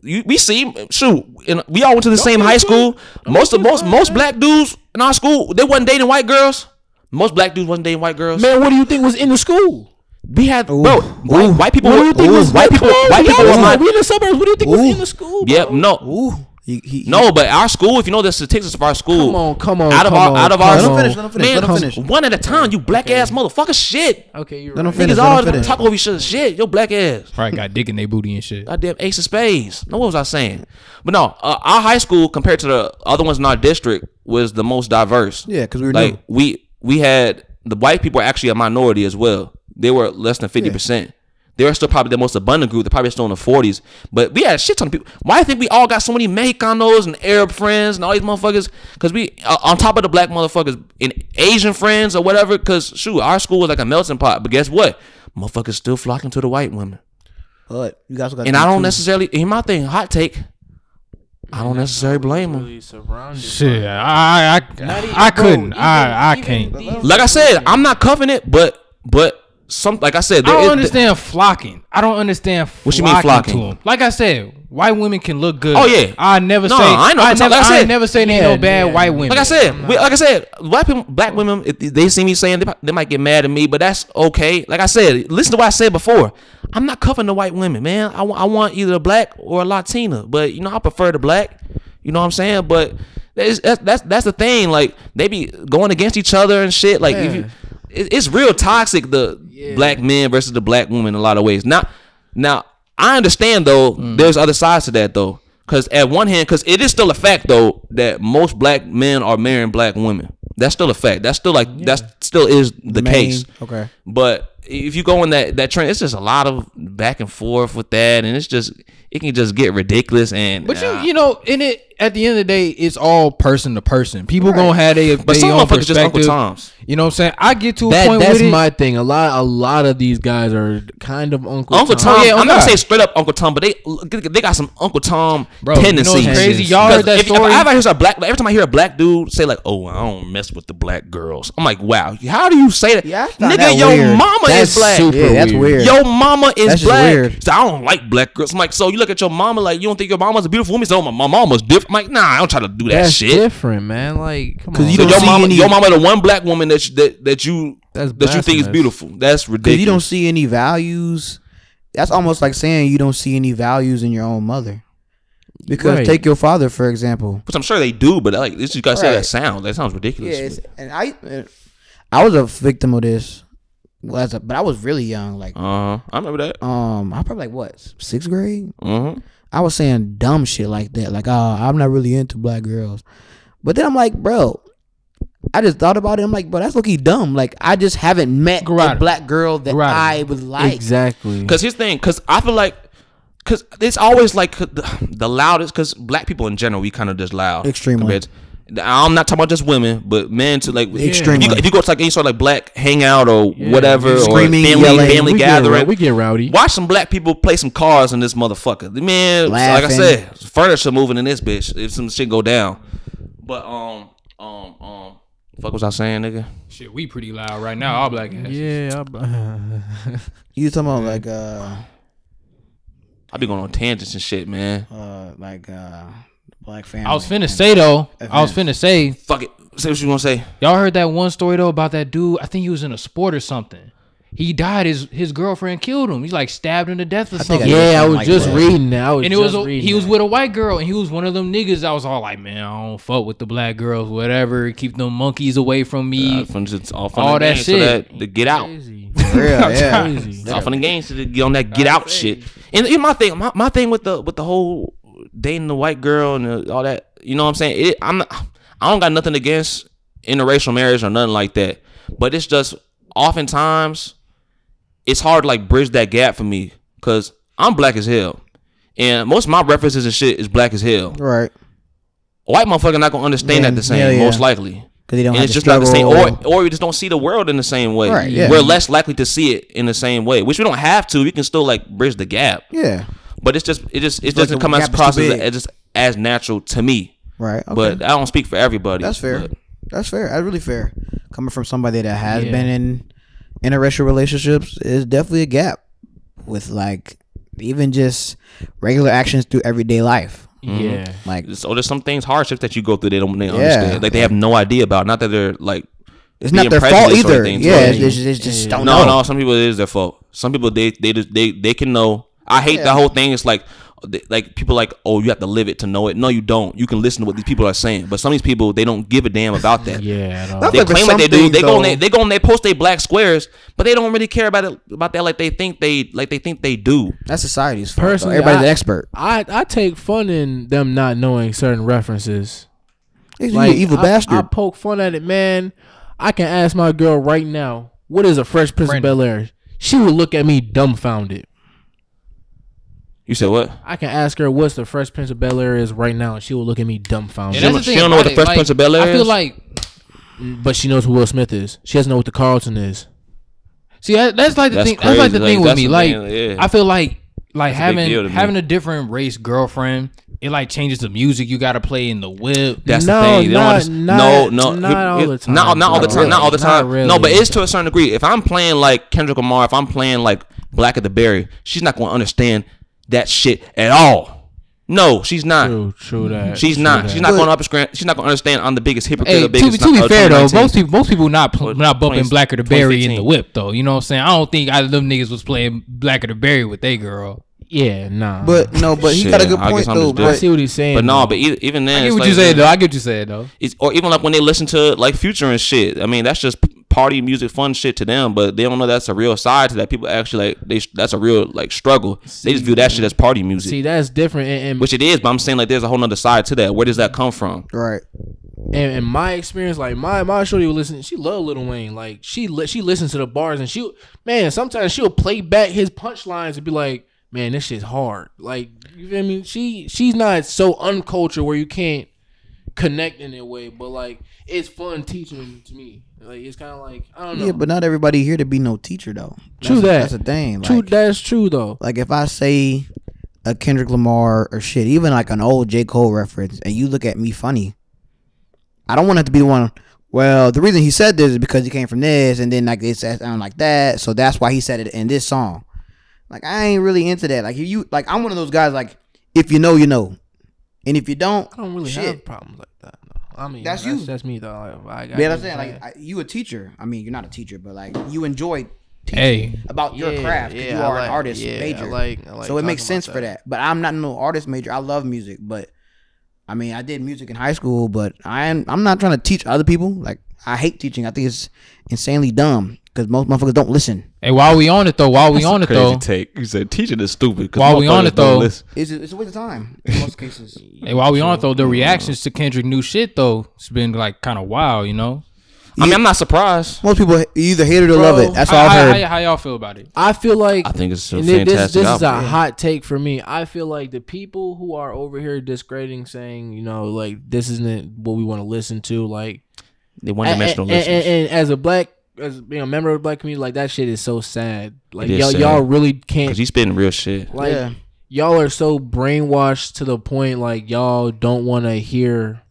you, we see, shoot, and we all went to the Don't same high school. Don't most of most most black dudes in our school, they wasn't dating white girls. Most black dudes wasn't dating white girls. Man, what do you think was in the school? We had ooh, bro, ooh, white, white people. What do you think ooh, was white people? Class? White people yeah, were like, we in the suburbs. What do you think ooh, was in the school? Bro? Yeah, no, ooh, he, he, no. But our school, if you know the statistics of our school, come on, come on, out of our, on, out of our, let him finish, let him finish, man, let him finish. One at a time, you black okay. ass motherfucker, shit. Okay, you right. Niggas all talk over each other, shit. Yo, black ass. Probably got dick in their booty and shit. Goddamn ace of spades. No, what was I saying? But no, uh, our high school compared to the other ones in our district was the most diverse. Yeah, because we were like new. we we had the white people were actually a minority as well. They were less than fifty percent. Yeah. They were still probably the most abundant group. They're probably still in the forties. But we had a shit ton of people. Why I think we all got so many Mexicanos and Arab friends and all these motherfuckers? Because we, uh, on top of the black motherfuckers, and Asian friends or whatever, because, shoot, our school was like a melting pot. But guess what? Motherfuckers still flocking to the white women. But you guys got and I don't too. necessarily. In my thing, hot take. I don't necessarily blame him. Shit, I, I, I, I couldn't. I, I can't. Like I said, I'm not cuffing it, but, but some, like I said, I don't understand flocking. I don't understand flocking. What you mean flocking to him? Like I said, white women can look good. Oh yeah, I never say. I never, I never say they no bad white women. Like I said, like I said, black black women, if they see me saying, they, they might get mad at me, but that's okay. Like I said, listen to what I said before. I'm not cuffing the white women, man. I, I want either a black or a Latina, but you know I prefer the black. You know what I'm saying? But that's that's that's the thing. Like they be going against each other and shit. Like yeah. if you, it, it's real toxic. The yeah. black men versus the black women in a lot of ways. Now, now I understand though. Mm. There's other sides to that though. Because at one hand, because it is still a fact though that most black men are marrying black women. That's still a fact. That's still like yeah. that's still is the Main. case. Okay, but. If you go in that that trend, it's just a lot of back and forth with that, and it's just it can just get ridiculous. And but you uh, you know, in it at the end of the day, it's all person to person. People right. gonna have their but some motherfuckers just Uncle Toms. You know what I'm saying? I get to that, a point that's with that's my it. thing. A lot a lot of these guys are kind of Uncle Uncle Tom. Tom yeah, I'm not saying straight up Uncle Tom, but they they got some Uncle Tom Bro, tendencies. You know what's crazy? Y'all heard that if, story? If I, if I hear a black, every time I hear a black dude say like, "Oh, I don't mess with the black girls," I'm like, "Wow, how do you say that, yeah, nigga? That your weird. mama." That's That's black. Super yeah, that's weird. weird. Your mama is that's black. Weird. So I don't like black girls. I'm like, so you look at your mama like you don't think your mama's a beautiful woman. So my, my mama's different. I'm like, nah, I don't try to do that that's shit. That's different, man. Like, come on. You so your mama, any... your mama, the one black woman that you, that that you that's that you think is beautiful. That's ridiculous. Because you don't see any values. That's almost like saying you don't see any values in your own mother. Because right. take your father for example. Which I'm sure they do, but like this, you gotta say that sound. That sounds ridiculous. Yeah, and I, I was a victim of this. Well, as a, but I was really young, like uh, I remember that. Um, I probably like what sixth grade. Mm-hmm. I was saying dumb shit like that, like uh, I'm not really into black girls. But then I'm like, bro, I just thought about it. I'm like, bro, that's low-key dumb. Like I just haven't met Garada. a black girl that Garada. I would like exactly. Because here's the thing, because I feel like, because it's always like the, the loudest. Because black people in general, we kind of just loud, extremely. I'm not talking about just women, but men too. Like, extremely. If you, if you go to like any sort of like black hangout or yeah. whatever, Screaming, or family, yelling. family we gathering, get, we get rowdy. Watch some black people play some cards in this motherfucker. The man, Laughing. like I said, furniture moving in this bitch. If some shit go down, but um, um, um, fuck was I saying, nigga? Shit, we pretty loud right now. All black asses. Yeah, uh, you talking about like uh, I be going on tangents and shit, man. Uh, like uh. Black family. I was finna say though. Events. I was finna say. Fuck it. Say what you gonna say. Y'all heard that one story though about that dude. I think he was in a sport or something. He died. His his girlfriend killed him. He's like stabbed him to death or I something. I yeah, I was like just that. reading that. I was and it was a, he that. was with a white girl and he was one of them niggas. I was all like, man, I don't fuck with the black girls, whatever. Keep them monkeys away from me. Uh, from just all from all the that game shit. So that, to get out. Crazy. For real, yeah. Crazy. Off on the game so to get on that get out shit. And in my thing, my, my thing with the with the whole. dating the white girl and all that, you know what I'm saying? It, I'm not, I don't got nothing against interracial marriage or nothing like that, but it's just oftentimes it's hard to like bridge that gap for me because I'm black as hell, and most of my references and shit is black as hell. Right? White motherfucker not gonna understand yeah, that the same yeah, yeah. most likely because they don't. And it's just not the same, or or we just don't see the world in the same way. Right, yeah. We're less likely to see it in the same way, which we don't have to. We can still like bridge the gap. Yeah. But it's just it just it doesn't like come as process as just as natural to me, right? Okay. But I don't speak for everybody. That's fair. But. That's fair. That's really fair. Coming from somebody that has yeah. been in interracial relationships, is definitely a gap with like even just regular actions through everyday life. Mm-hmm. Yeah, like so there's some things hardships that you go through they don't they yeah. understand like they have no idea about. Not that they're like it's not their fault either. Yeah, it's, it's, it's just yeah. don't no, know. no. Some people it is their fault. Some people they they just, they they can know. I hate yeah. the whole thing. It's like, like people like, oh, you have to live it to know it. No, you don't. You can listen to what these people are saying, but some of these people they don't give a damn about that. yeah, they claim like they do. They go, they, they go and they post their black squares, but they don't really care about it about that like they think they like they think they do. That's society's fault. Personally, everybody's I, an expert. I I take fun in them not knowing certain references. Like, like evil I, bastard. I poke fun at it, man. I can ask my girl right now, what is a Fresh Prince of Bel-Air? She would look at me dumbfounded. You said what? I can ask her what's the Fresh Prince of Bel-Air is right now, and she will look at me dumbfounded. Yeah, she don't know what the Fresh like, Prince of Bel-Air is? I feel like... But she knows who Will Smith is. She doesn't know what the Carlton is. See, that's like the that's thing, that's like the like, thing with me. Like, thing, yeah. I feel like like that's having a big deal to me. Having a different race girlfriend. It like changes the music you gotta play in the whip. That's no, the thing. They not, don't not, no, no, not it, all the time. Not, not all the time. Really. Not all the time. Really. No, but it's to a certain degree. If I'm playing like Kendrick Lamar, if I'm playing like Black at the Berry, she's not gonna understand that shit at all. No, she's not. True, true that. She's true not. That. She's not but, gonna understand. She's not gonna understand. I'm the biggest hypocrite. Hey, the biggest, to be, to be fair though, most people, most people not pl- not bumping twenty, Black at the Berry in the whip though. You know what I'm saying? I don't think I them niggas was playing Black at the Berry with they girl. Yeah, nah. But no, but he Shit, got a good I point though. But I see what he's saying. But no, nah, but even, even then, I get what like, you said though. I get what you said though. It's, or even like when they listen to like Future and shit. I mean, that's just party music, fun shit to them, but they don't know that's a real side to that. People actually like they that's a real like struggle. See, they just view that shit as party music. See, that's different, and, and which it is. But I'm saying like there's a whole nother side to that. Where does that come from? Right. And in my experience, like my my shorty would listen. She loved Lil Wayne. Like she li- she listens to the bars, and she man sometimes she'll play back his punchlines and be like, man, this shit's hard. Like, you feel me? She she's not so uncultured where you can't connect in that way, but like it's fun teaching to me. Like it's kind of like I don't know. Yeah, but not everybody here to be no teacher though. True that's, that. That's a thing. Like, true, that's true though. Like if I say a Kendrick Lamar or shit, even like an old J. Cole reference, and you look at me funny, I don't want it to be one. Well, the reason he said this is because he came from this, and then like it sound like that, so that's why he said it in this song. Like I ain't really into that. Like if you like, I'm one of those guys. Like if you know, you know, and if you don't, I don't really shit. have problems like that. No. I mean, that's, that's you. That's me though. Like, I, I yeah, I'm saying like I, you a teacher. I mean, you're not a teacher, but like you enjoy teaching hey. about yeah, your craft. Yeah, you are like, an artist yeah, major, I like, I like so it makes sense that. for that. But I'm not no artist major. I love music, but I mean, I did music in high school, but I'm I'm not trying to teach other people. Like I hate teaching. I think it's insanely dumb. Because most motherfuckers don't listen. Hey, while we on it though, while we That's on it crazy though, take you said teaching is stupid. While we on it though, it's, it's a waste of time in most cases. Hey, while we so, on it though, the reactions to Kendrick new shit though, it's been like kind of wild, you know. I mean, I'm not surprised. Most people either hate it or Bro, love it. That's all I've heard. How, how, how y'all feel about it? I feel like I think it's so fantastic. This, this is a hot take for me. I feel like the people who are over here discrediting, saying you know, like this isn't what we want to listen to. Like they one dimensional listeners. And, and, and as a black. As being a member of the black community, like that shit is so sad. Like y'all, sad. y'all really can't. Cause he's spitting real shit. Like yeah. y'all are so brainwashed to the point, like y'all don't want to hear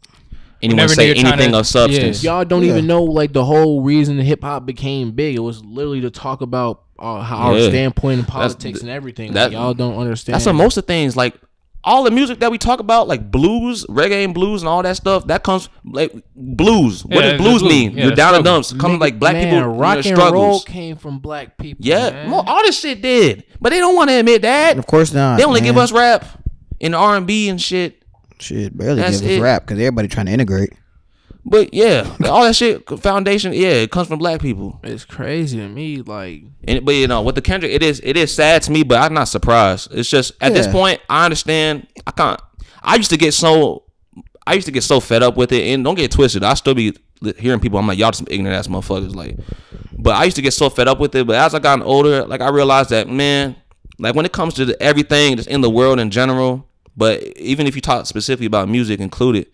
anyone say anything to, of substance. Yeah. Y'all don't yeah. even know like the whole reason hip hop became big. It was literally to talk about uh, how yeah. our standpoint in politics th- and everything. That, like, y'all don't understand. That's what most of things like. All the music that we talk about, like blues, reggae and blues and all that stuff, that comes like blues. Yeah, what does blues blue. mean? Yeah, you're down in dumps. Coming like black man, people. Rock and roll came from black people. Yeah. More, all this shit did. But they don't want to admit that. Of course not. They only man. give us rap and R and B and shit. Shit, barely That's give us it. rap because everybody trying to integrate. But yeah, all that shit, foundation, yeah, it comes from black people. It's crazy to me, like. And, but you know, with the Kendrick, it is it is sad to me, but I'm not surprised. It's just at yeah. this point, I understand. I can't. I used to get so, I used to get so fed up with it, and don't get twisted. I still be hearing people. I'm like, y'all some ignorant ass motherfuckers, like. But I used to get so fed up with it. But as I gotten older, like I realized that man, like when it comes to the, everything that's in the world in general, but even if you talk specifically about music included.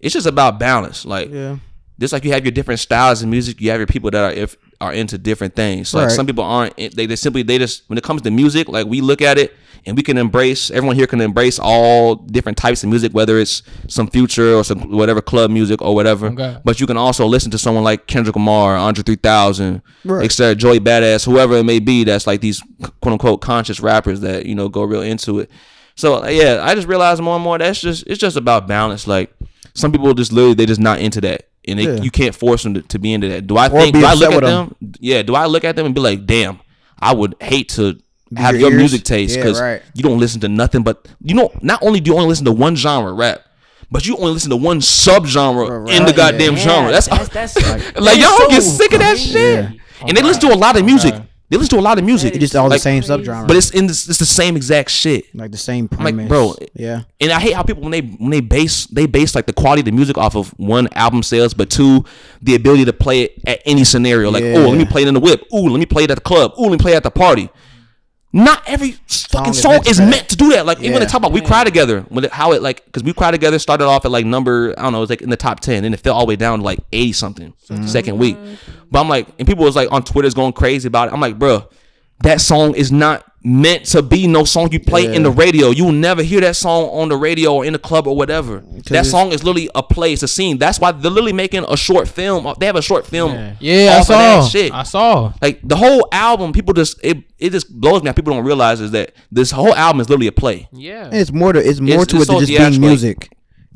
It's just about balance. Like, yeah. just like you have your different styles in music, you have your people that are if, are into different things. So, right. like, some people aren't, they, they simply, they just, when it comes to music, like, we look at it and we can embrace, everyone here can embrace all different types of music, whether it's some Future or some whatever club music or whatever. Okay. But you can also listen to someone like Kendrick Lamar, Andre three thousand, right. et cetera, Joey Badass, whoever it may be, that's like these quote unquote conscious rappers that, you know, go real into it. So, yeah, I just realized more and more that's just, it's just about balance. Like, some people just literally they're just not into that, and they, yeah. you can't force them to, to be into that. Do I think? Do I look at them? them? Yeah. Do I look at them and be like, "Damn, I would hate to be have your, your music taste because yeah, right. you don't listen to nothing but you know." Not only do you only listen to one genre, rap, but you only listen to one subgenre right. in the goddamn yeah. genre. That's, that's, that's like, like y'all so get sick of that crazy. shit, yeah. and they listen to a lot of music. Okay. They listen to a lot of music. It's just all like, the same subgenre. But it's in this, it's the same exact shit. Like the same premise. I'm like, bro. Yeah. And I hate how people when they when they base they base like the quality of the music off of one album sales, but two, the ability to play it at any scenario. Like, yeah. oh, let me play it in the whip. Ooh, let me play it at the club. Ooh, let me play it at the party. Not every fucking song is meant to do that. Like yeah. even the top about We Cry Together, when it, how it like because We Cry Together started off at like number I don't know, it was like in the top ten, and it fell all the way down to like eighty something mm-hmm. second week. But I'm like, and people was like on Twitter's going crazy about it. I'm like, bro, that song is not meant to be no song you play yeah. in the radio. You'll never hear that song on the radio or in the club or whatever. That song is literally a play. It's a scene. That's why they're literally making a short film. They have a short film. Yeah, yeah I saw. That shit. I saw. Like the whole album, people just it it just blows me. People don't realize is that this whole album is literally a play. Yeah, it's more to it's more it's, to it's it so than just being music.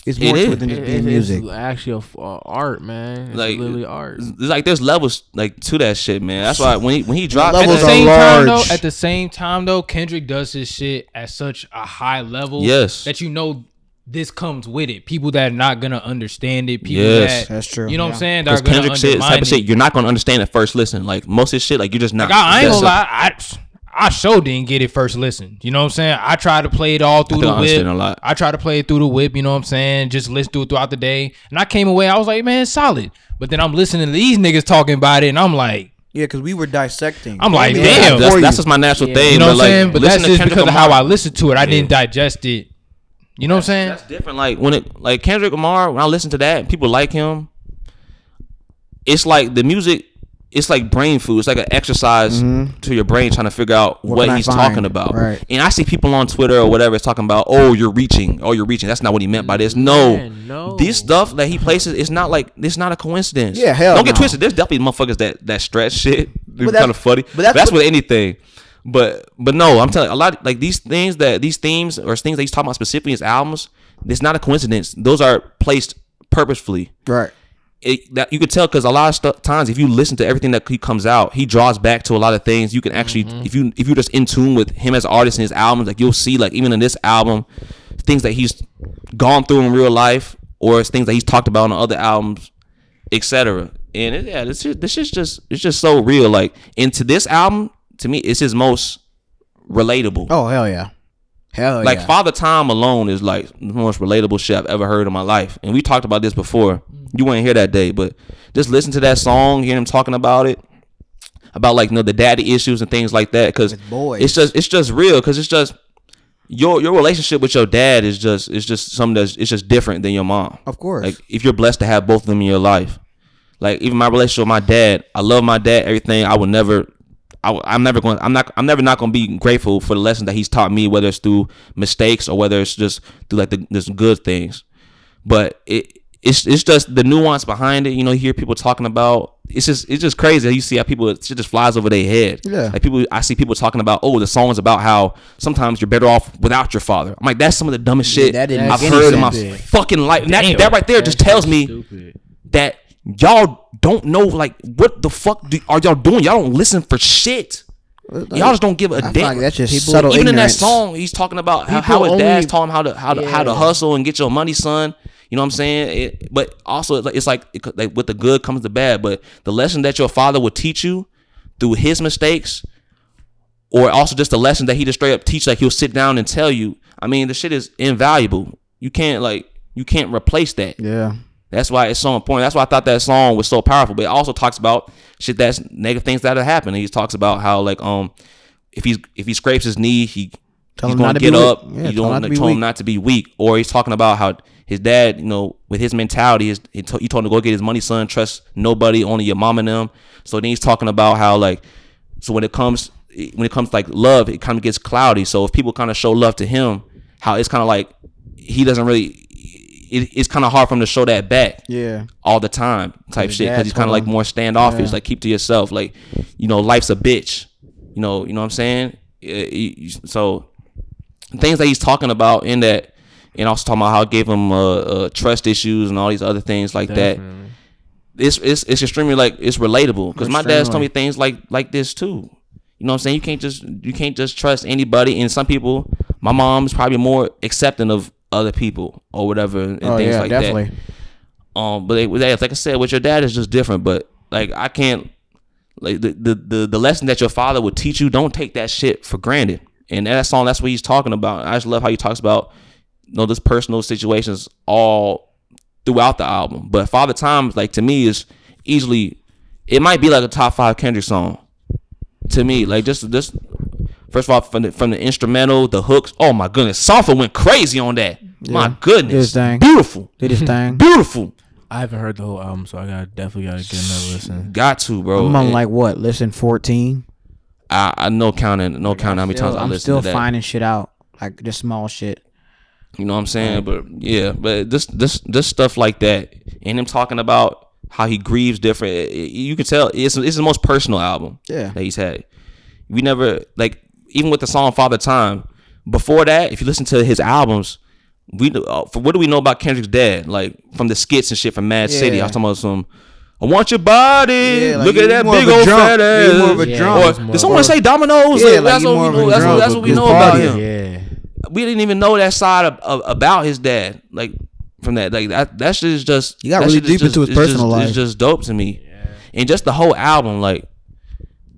It's more it to it than just it, being it, music. It's actually a, uh, art, man. It's like, literally art. It's like there's levels like to that shit, man. That's why when he when he dropped at the same time though, at the same time though, Kendrick does his shit at such a high level, yes, that you know this comes with it. People that are not gonna understand it, people yes, that that's true. You know yeah. what I'm saying? Because Kendrick said type of shit you're not gonna understand at first listen. Like most of his shit, like you're just not. Like, I, I ain't gonna lie. I, I sure didn't get it first listen. You know what I'm saying? I tried to play it all through the whip. A lot. I tried to play it through the whip, you know what I'm saying? Just listen to it throughout the day. And I came away, I was like, man, it's solid. But then I'm listening to these niggas talking about it, and I'm like... Yeah, because we were dissecting. I'm like, yeah, damn. That's, that's just my natural yeah. thing. You know what I'm like, saying? But that's just because Lamar. Of how I listened to it. I yeah. didn't digest it. You know that's, what I'm saying? That's different. Like, when it, like Kendrick Lamar, when I listen to that, people like him. It's like the music... It's like brain food. It's like an exercise mm-hmm. to your brain trying to figure out what, what he's find? talking about. Right. And I see people on Twitter or whatever is talking about, oh, you're reaching. Oh, you're reaching. That's not what he meant by this. No. Man, no. This stuff that he places, it's not like, it's not a coincidence. Yeah, hell Don't no. get twisted. There's definitely motherfuckers that, that stretch shit. They're kind of funny. But that's, but that's with anything. But but no, I'm telling you, a lot, like these things that, these themes or things that he's talking about specifically in his albums, it's not a coincidence. Those are placed purposefully. Right. It, that you could tell because a lot of st times if you listen to everything that he comes out, he draws back to a lot of things. You can actually, mm-hmm. if you if you're just in tune with him as an artist and his albums, like you'll see, like even in this album, things that he's gone through in real life or things that he's talked about on other albums, et cetera. And it, yeah, this this is just it's just so real. Like into this album, to me, it's his most relatable. Oh hell yeah. Hell like yeah. Father Time alone is like the most relatable shit I've ever heard in my life. And we talked about this before. You weren't here that day, but just listen to that song, hear him talking about it, about like you know the daddy issues and things like that. Because it's just it's just real. Because it's just your your relationship with your dad is just it's just something that's it's just different than your mom. Of course, like if you're blessed to have both of them in your life, like even my relationship with my dad, I love my dad. Everything I would never. I, I'm never going. I'm not. I'm never not going to be grateful for the lessons that he's taught me, whether it's through mistakes or whether it's just through like the just good things. But it, it's it's just the nuance behind it. You know, you hear people talking about. It's just it's just crazy. You see how people shit just flies over their head. Yeah. Like people, I see people talking about. Oh, the song's about how sometimes you're better off without your father. I'm like, that's some of the dumbest shit yeah, I've heard in my fucking life. And that, that right there just tells me stupid. that. Y'all don't know, like, what the fuck do, are y'all doing? Y'all don't listen for shit. Like, y'all just don't give a damn. Like that's just people, subtle even ignorance. In that song, he's talking about people how his dad's taught him how to how to, yeah. how to hustle and get your money, son. You know what I'm saying? It, but also, it's like, it's like, it, like with the good comes the bad. But the lesson that your father would teach you through his mistakes, or also just the lesson that he just straight up teach, like he'll sit down and tell you. I mean, the shit is invaluable. You can't like you can't replace that. Yeah. That's why it's so important. That's why I thought that song was so powerful. But it also talks about shit that's negative things that have happened. And he talks about how like um if he's if he scrapes his knee, he tell he's gonna get up. Yeah, you don't tell him not to be weak. Or he's talking about how his dad, you know, with his mentality, is he told him to go get his money, son. Trust nobody, only your mom and them. So then he's talking about how like so when it comes when it comes to like love, it kind of gets cloudy. So if people kind of show love to him, how it's kind of like he doesn't really. It, it's kind of hard for him to show that back, yeah, all the time type shit because he's kind of like more standoffish, yeah. like keep to yourself, like you know, life's a bitch, you know, you know what I'm saying. It, it, so things that he's talking about in that, and also talking about how it gave him uh, uh, trust issues and all these other things like Definitely. that. It's it's it's extremely like it's relatable because my dad's told me things like like this too. You know what I'm saying? You can't just you can't just trust anybody, and some people, my mom's probably more accepting of. Other people or whatever and oh, things yeah, like definitely. that. Um, but they, they, like I said, with your dad is just different. But like I can't like the, the the the lesson that your father would teach you. Don't take that shit for granted. And that song, that's what he's talking about. I just love how he talks about you know this personal situations all throughout the album. But Father Time, like to me, is easily it might be like a top five Kendrick song to me. Like just this. First of all, from the, from the instrumental, the hooks. Oh my goodness, Safa went crazy on that. Yeah. My goodness, did beautiful. Did his thing, beautiful. I haven't heard the whole album, so I gotta definitely gotta get another listen. Got to, bro. I'm on and, like what? Listen, fourteen. I, I no counting, no like counting how many still, times I I'm listen to that. I'm still finding shit out, like just small shit. You know what I'm saying? But yeah, but this this this stuff like that, and him talking about how he grieves different. It, it, you can tell it's it's the most personal album. Yeah, that he's had. We never like even with the song "Father Time." Before that, if you listen to his albums, we uh, for what do we know about Kendrick's dad? Like from the skits and shit from Mad yeah. City. I was talking about some. I want your body. Yeah, like, look at that big old fat ass. More of a drunk. Or, did someone say Dominoes? Yeah, like, like, that's, what know, that's, what, that's what we know about him. Yeah. We didn't even know that side of, of about his dad. Like from that, like that. That shit is just. You got really deep just, into his personal just, life. It's just dope to me, yeah. And just the whole album, like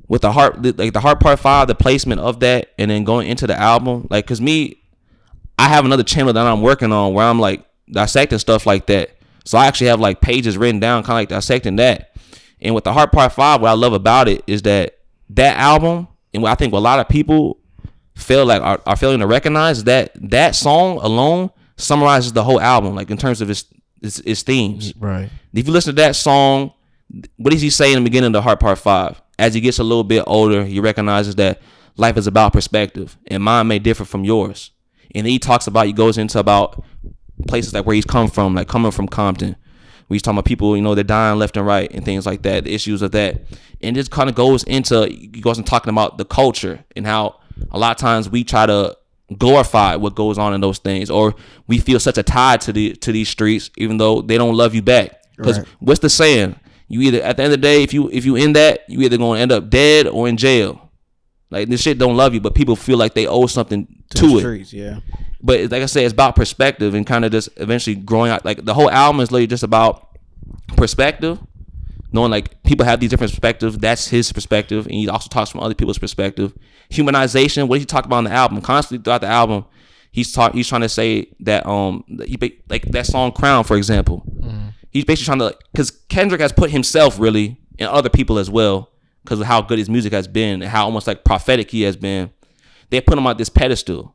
with the heart, like the heart part five, the placement of that, and then going into the album, like because me, I have another channel that I'm working on where I'm like dissecting stuff like that. So I actually have like pages written down, kind of like dissecting that. And with the Heart Part Five, what I love about it is that that album, and what I think what a lot of people feel like are, are failing to recognize that that song alone summarizes the whole album, like in terms of its its, its themes. Right. If you listen to that song, what does he say in the beginning of the Heart Part Five? As he gets a little bit older, he recognizes that life is about perspective, and mine may differ from yours. And then he talks about, he goes into about. Places like where he's come from, like coming from Compton, where he's talking about people, you know, they're dying left and right and things like that, the issues of that. And this kind of goes into, he goes into talking about the culture and how a lot of times we try to glorify what goes on in those things, or we feel such a tie to the to these streets, even though they don't love you back. Because right. What's the saying? You either at the end of the day, if you if you in that, you either gonna end up dead or in jail. Like this shit don't love you, but people feel like they owe something to, to the it. Streets, yeah. But like I said, it's about perspective and kind of just eventually growing out. Like the whole album is literally just about perspective, knowing like people have these different perspectives. That's his perspective, and he also talks from other people's perspective. Humanization. What he talked about on the album constantly throughout the album, he's talk. He's trying to say that um, he, like that song "Crown," for example. Mm. He's basically trying to because Kendrick has put himself really and other people as well. Because of how good his music has been and how almost like prophetic he has been, they put him on this pedestal.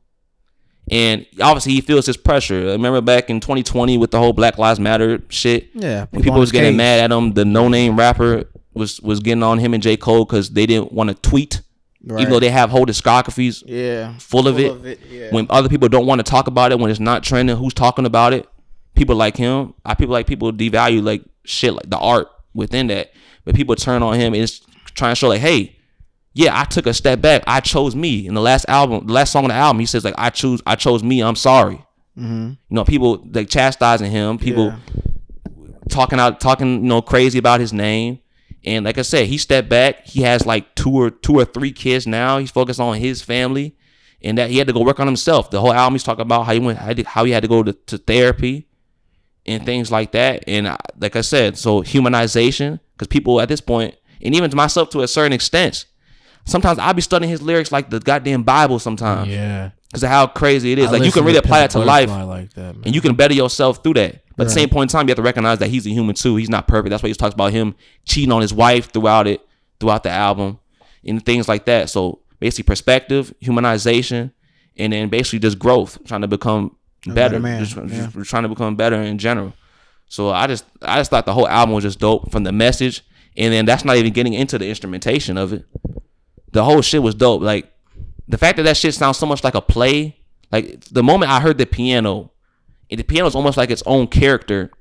And obviously he feels this pressure. I remember back in twenty twenty with the whole Black Lives Matter shit. Yeah. When people was getting mad at him, the Noname rapper was was getting on him and J. Cole because they didn't want to tweet. Right. Even though they have whole discographies yeah, full of full it. Of it yeah. When other people don't want to talk about it, when it's not trending, who's talking about it? People like him. I people like people devalue like shit like the art within that. But people turn on him and it's trying to show like, hey, yeah, I took a step back. I chose me. In the last album, the last song on the album, he says like, I choose, I chose me. I'm sorry. Mm-hmm. You know, people like chastising him. People yeah. talking out, talking, you know, crazy about his name. And like I said, he stepped back. He has like two or two or three kids now. He's focused on his family, and that he had to go work on himself. The whole album, he's talking about how he went, how he had to go to, to therapy, and things like that. And I, like I said, so humanization, because people at this point. And even to myself, to a certain extent, sometimes I'll be studying his lyrics like the goddamn Bible sometimes. Yeah. Because of how crazy it is. I like, you can really apply it to life. Like that, and you can better yourself through that. But right. At the same point in time, you have to recognize that he's a human too. He's not perfect. That's why he talks about him cheating on his wife throughout it, throughout the album, and things like that. So basically perspective, humanization, and then basically just growth, trying to become a better. better just, yeah. just trying to become better in general. So I just, I just thought the whole album was just dope from the message. And then that's not even getting into the instrumentation of it. The whole shit was dope. Like, the fact that that shit sounds so much like a play. Like, the moment I heard the piano, the piano's almost like its own character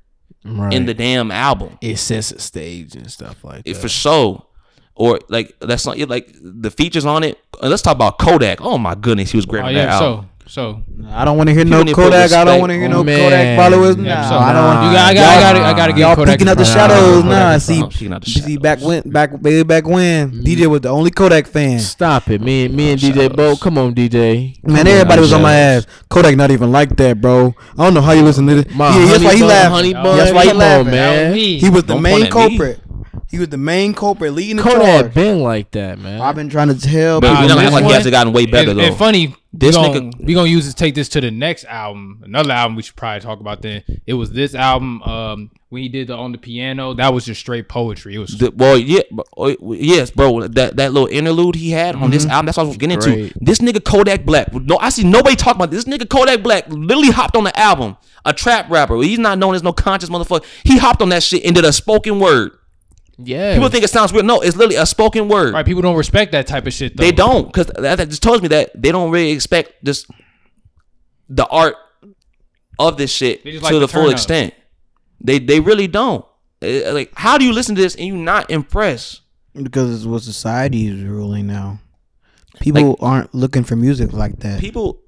right. in the damn album. It sets a stage and stuff like that. It, for sure. Or, like, that's not, it, like the features on it. Let's talk about Kodak. Oh, my goodness. He was great oh, on yeah, that so. album. So I don't want to hear no Kodak. I don't want to hear no Kodak followers. Nah, I don't want. I got. I got to get y'all picking up the shadows. Nah, see, see, back when, back way back when, D J was the only Kodak fan. Stop it, me and me and D J Bo. Come on, D J. Man, everybody was on my ass. Kodak not even like that, bro. I don't know how you listen to this. Yeah, that's why he laughed. That's why he laughed, man. He was the main culprit. He was the main culprit leading the Kodak charge. Kodak been like that, man. I've been trying to tell. But nah, you know, like he hasn't gotten way better, and, though. And funny, this we gonna, nigga, we gonna use this, take this to the next album. Another album we should probably talk about. Then it was this album um, when he did the on the piano. That was just straight poetry. It was the, well, yeah, bro, yes, bro. That that little interlude he had on mm-hmm. this album. That's what I was getting Great. into. This nigga Kodak Black. No, I see nobody talking about this. This nigga Kodak Black literally hopped on the album. A trap rapper. He's not known as no conscious motherfucker. He hopped on that shit and did a spoken word. Yeah. People think it sounds weird. No, it's literally a spoken word. Right. People don't respect that type of shit, though. They don't, because that, that just tells me that they don't really expect just the art of this shit to like the, the full extent. They they really don't. It, like, how do you listen to this and you not impressed? Because it's what society is ruling now. People like, aren't looking for music like that. People,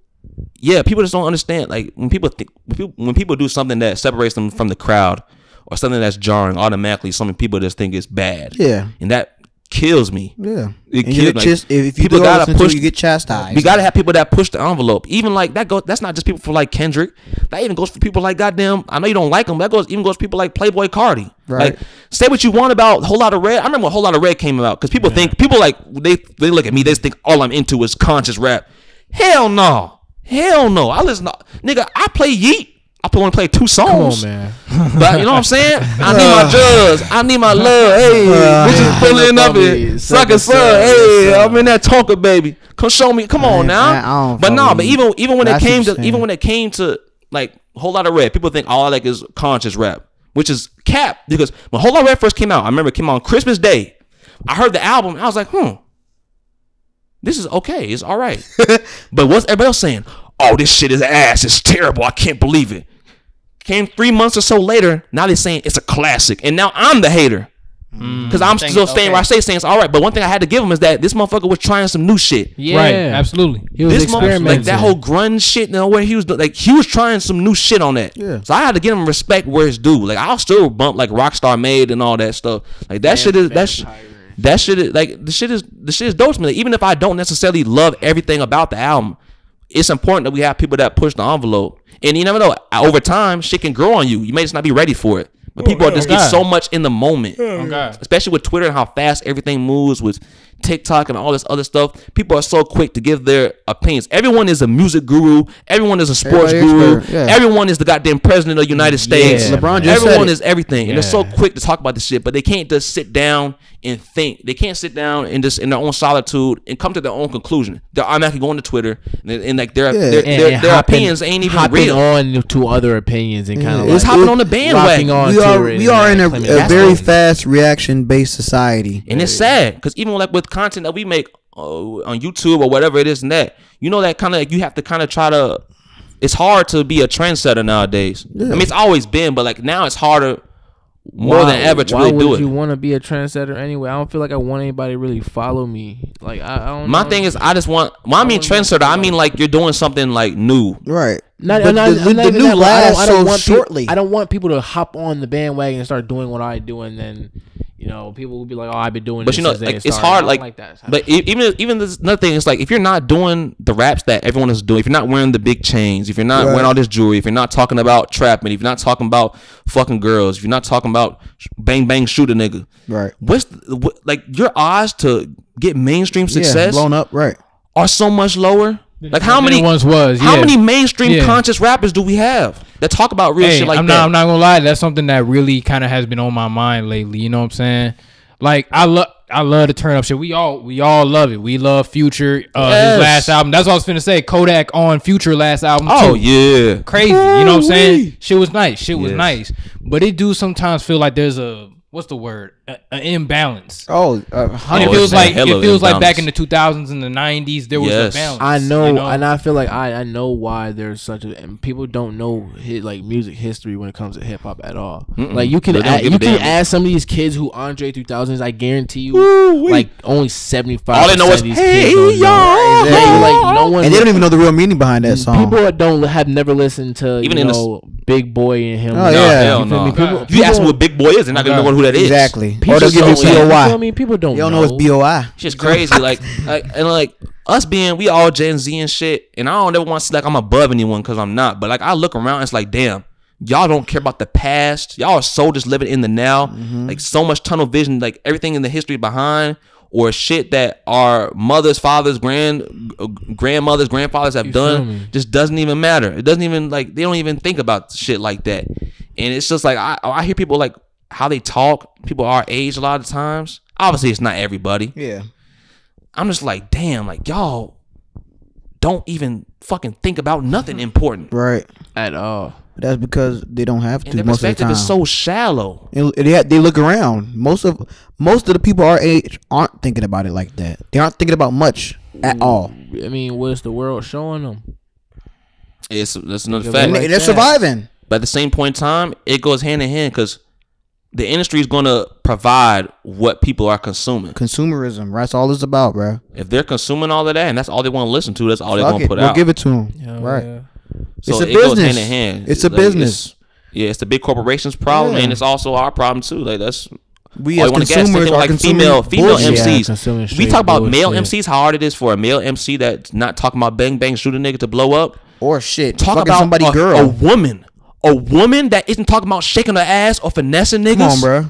yeah, people just don't understand. Like when people think when people, when people do something that separates them from the crowd or something that's jarring, automatically some people just think it's bad. Yeah, and that kills me. Yeah, it and kills me. Just, if you people gotta push, you get chastised. We gotta have people that push the envelope. Even like that goes. That's not just people for like Kendrick. That even goes for people like goddamn. I know you don't like them. That goes even goes for people like Playboi Carti. Right. Like, say what you want about Whole Lotta Red. I remember when Whole Lotta Red came out because people yeah. think people like they they look at me. They think all I'm into is conscious rap. Hell no. Hell no. I listen to, nigga. I play Yeet. I want to play two songs. Come on, man. But you know what I'm saying? I need my drugs. I need my love. Hey, bitches pulling up it. Sucker, suck. Hey, I'm in that talker, baby. Come show me. Come man, on now. Man, but no, nah, but even even when That's it came to even when it came to like Whole Lotta Red, people think all I like is conscious rap, which is cap. Because when Whole Lotta Red first came out, I remember it came out on Christmas Day. I heard the album. I was like, hmm, this is okay. It's all right. But what's everybody else saying? Oh, this shit is ass. It's terrible. I can't believe it. Came three months or so later. Now they're saying it's a classic, and now I'm the hater because I'm Thanks, still staying okay. where I stay. Saying it's all right, but one thing I had to give him is that this motherfucker was trying some new shit. Yeah, right. Absolutely. He was this motherfucker, like that whole grunge shit. You know, where he was like he was trying some new shit on that. Yeah. So I had to give him respect where it's due. Like I'll still bump like Rockstar Made and all that stuff. Like that man, shit is that shit. That shit is like the shit is the shit is dope to me. Like, even if I don't necessarily love everything about the album, it's important that we have people that push the envelope. And you never know, over time, shit can grow on you. You may just not be ready for it. But oh, people yeah, just oh, get God. so much in the moment. Oh, God. Especially with Twitter and how fast everything moves, with TikTok and all this other stuff. People are so quick to give their opinions. Everyone is a music guru. Everyone is a sports Everybody guru. Yeah. Everyone is the goddamn president of the United States. Yeah. LeBron just everyone is everything. Yeah. And they're so quick to talk about this shit, but they can't just sit down and think. They can't sit down and just in their own solitude and come to their own conclusion. They're automatically going to Twitter and, and like their yeah. their, their, their opinions ain't even real. On to other opinions and kind of yeah. like, hopping on the bandwagon. On we are, we are in a, a very fast reaction based society, and it's sad because even like with content that we make uh, on YouTube or whatever it is, and that you know that kind of like, you have to kind of try to. It's hard to be a trendsetter nowadays. Yeah. I mean, it's always been, but like now it's harder. More why, than ever to really do it. Why would you want to be a trendsetter anyway? I don't feel like I want anybody to really follow me. Like I, I don't. My know. thing is, I just want. When I mean I trendsetter, I mean like you're doing something like new, right? Not, but not, the, not the, the new lasts I don't, I don't so want shortly. People, I don't want people to hop on the bandwagon and start doing what I do, and then you know people will be like, "Oh, I've been doing." But this you know, like, it it's hard. Like, like that. But even even this another thing, it's like if you're not doing the raps that everyone is doing, if you're not wearing the big chains, if you're not right. wearing all this jewelry, if you're not talking about trapping, if you're not talking about fucking girls, if you're not talking about bang bang shoot a nigga, right? What's the, what, like your odds to get mainstream success yeah, blown up, right? Are so much lower. Like how many ones was yeah. how many mainstream yeah. conscious rappers do we have that talk about real hey, shit like I'm not, that? I'm not gonna lie, that's something that really kind of has been on my mind lately. You know what I'm saying? Like I love, I love the turn up shit. We all, we all love it. We love Future. Uh, yes. His last album. That's what I was finna say. Kodak on Future last album. Oh too. yeah, crazy. Hey, you know what I'm saying? Shit was nice. Shit yes. was nice. But it do sometimes feel like there's a what's the word? An imbalance. Oh, uh, it feels like it feels imbalance. Like back in the two thousands and the nineties, there was yes. a balance. I know, you know, and I feel like I, I know why there's such a and people don't know his, like music history when it comes to hip hop at all. Mm-mm. Like you can add, you can ask some of these kids who Andre two thousands. I guarantee you, ooh, like only seventy-five. All they know is hey y'all, yeah, exactly. like, no one and they don't even know the real meaning behind that song. People don't have never listened to even you in know, the Big Boy and him. Oh no, yeah, hell you, no. people, people, you ask them what Big Boy is, they're not gonna know who that is. Exactly. People or they'll give you B O I. You know I mean? People don't, don't know. know it's B O I. It's just crazy. like, like, and like us being, we all Gen Z and shit. And I don't ever want to see like I'm above anyone because I'm not. But like I look around and it's like, damn, y'all don't care about the past. Y'all are so just living in the now. Mm-hmm. Like so much tunnel vision, like everything in the history behind or shit that our mothers, fathers, grand, grandmothers, grandfathers have you done just doesn't even matter. It doesn't even like, they don't even think about shit like that. And it's just like, I, I hear people like, how they talk, people our age a lot of times. Obviously, it's not everybody. Yeah, I'm just like, damn, like y'all don't even fucking think about nothing important, right? At all. But that's because they don't have to. And their most perspective of the time. Is so shallow. And they they look around. Most of most of the people our age aren't thinking about it like that. They aren't thinking about much at all. I mean, what's the world showing them? It's that's another fact. Like they're that. surviving. But at the same point in time, it goes hand in hand because the industry is going to provide what people are consuming. Consumerism. That's all it's about, bro. If they're consuming all of that and that's all they want to listen to, that's all they want to put out. We'll give it to them. Yeah, right. Yeah. So it's a it business. Goes hand in hand. It's a like, business. It's, yeah, it's the big corporation's problem, yeah. and it's also our problem too. Like that's we as consumers are like female female bullshit. M Cs. Yeah, we talk about bullshit. Male M Cs. How hard it is for a male M C that's not talking about bang bang shoot a nigga to blow up or shit. Talk Fucking about somebody a, girl, a woman, a woman that isn't talking about shaking her ass or finessing niggas. Come on, bro.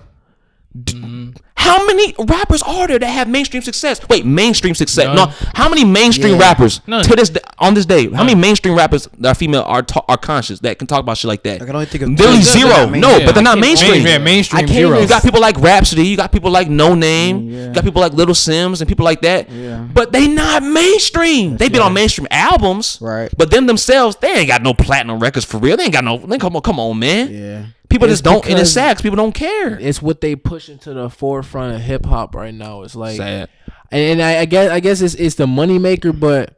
D mm. How many rappers are there that have mainstream success? Wait, mainstream success. None. No, how many mainstream yeah. rappers None. to this day, on this day? None. How many mainstream rappers that are female are ta are conscious that can talk about shit like that? I can only think of literally zero. No, yeah. but they're not mainstream. Mainstream, mainstream zero. You got people like Rapsody. You got people like Noname. Mm, yeah. You got people like Little Simz and people like that. Yeah. But they not mainstream. They've been yeah. on mainstream albums, right? But them themselves, they ain't got no platinum records for real. They ain't got no. They come on, come on, man. Yeah. People it's just don't, and it's sad. People don't care. It's what they push into the forefront of hip hop right now. It's like, sad. and I, I guess, I guess it's it's the money maker. But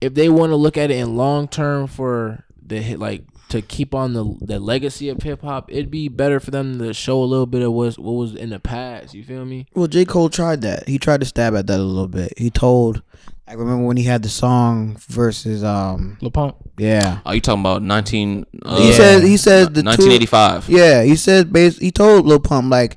if they want to look at it in long term for the hit, like to keep on the the legacy of hip hop, it'd be better for them to show a little bit of what what was in the past. You feel me? Well, J. Cole tried that. He tried to stab at that a little bit. He told. I remember when he had the song versus um Lil Pump. Yeah. Oh, you talking about nineteen? Uh, he said he said the nineteen eighty five. Yeah, he said basically, he told Lil Pump like,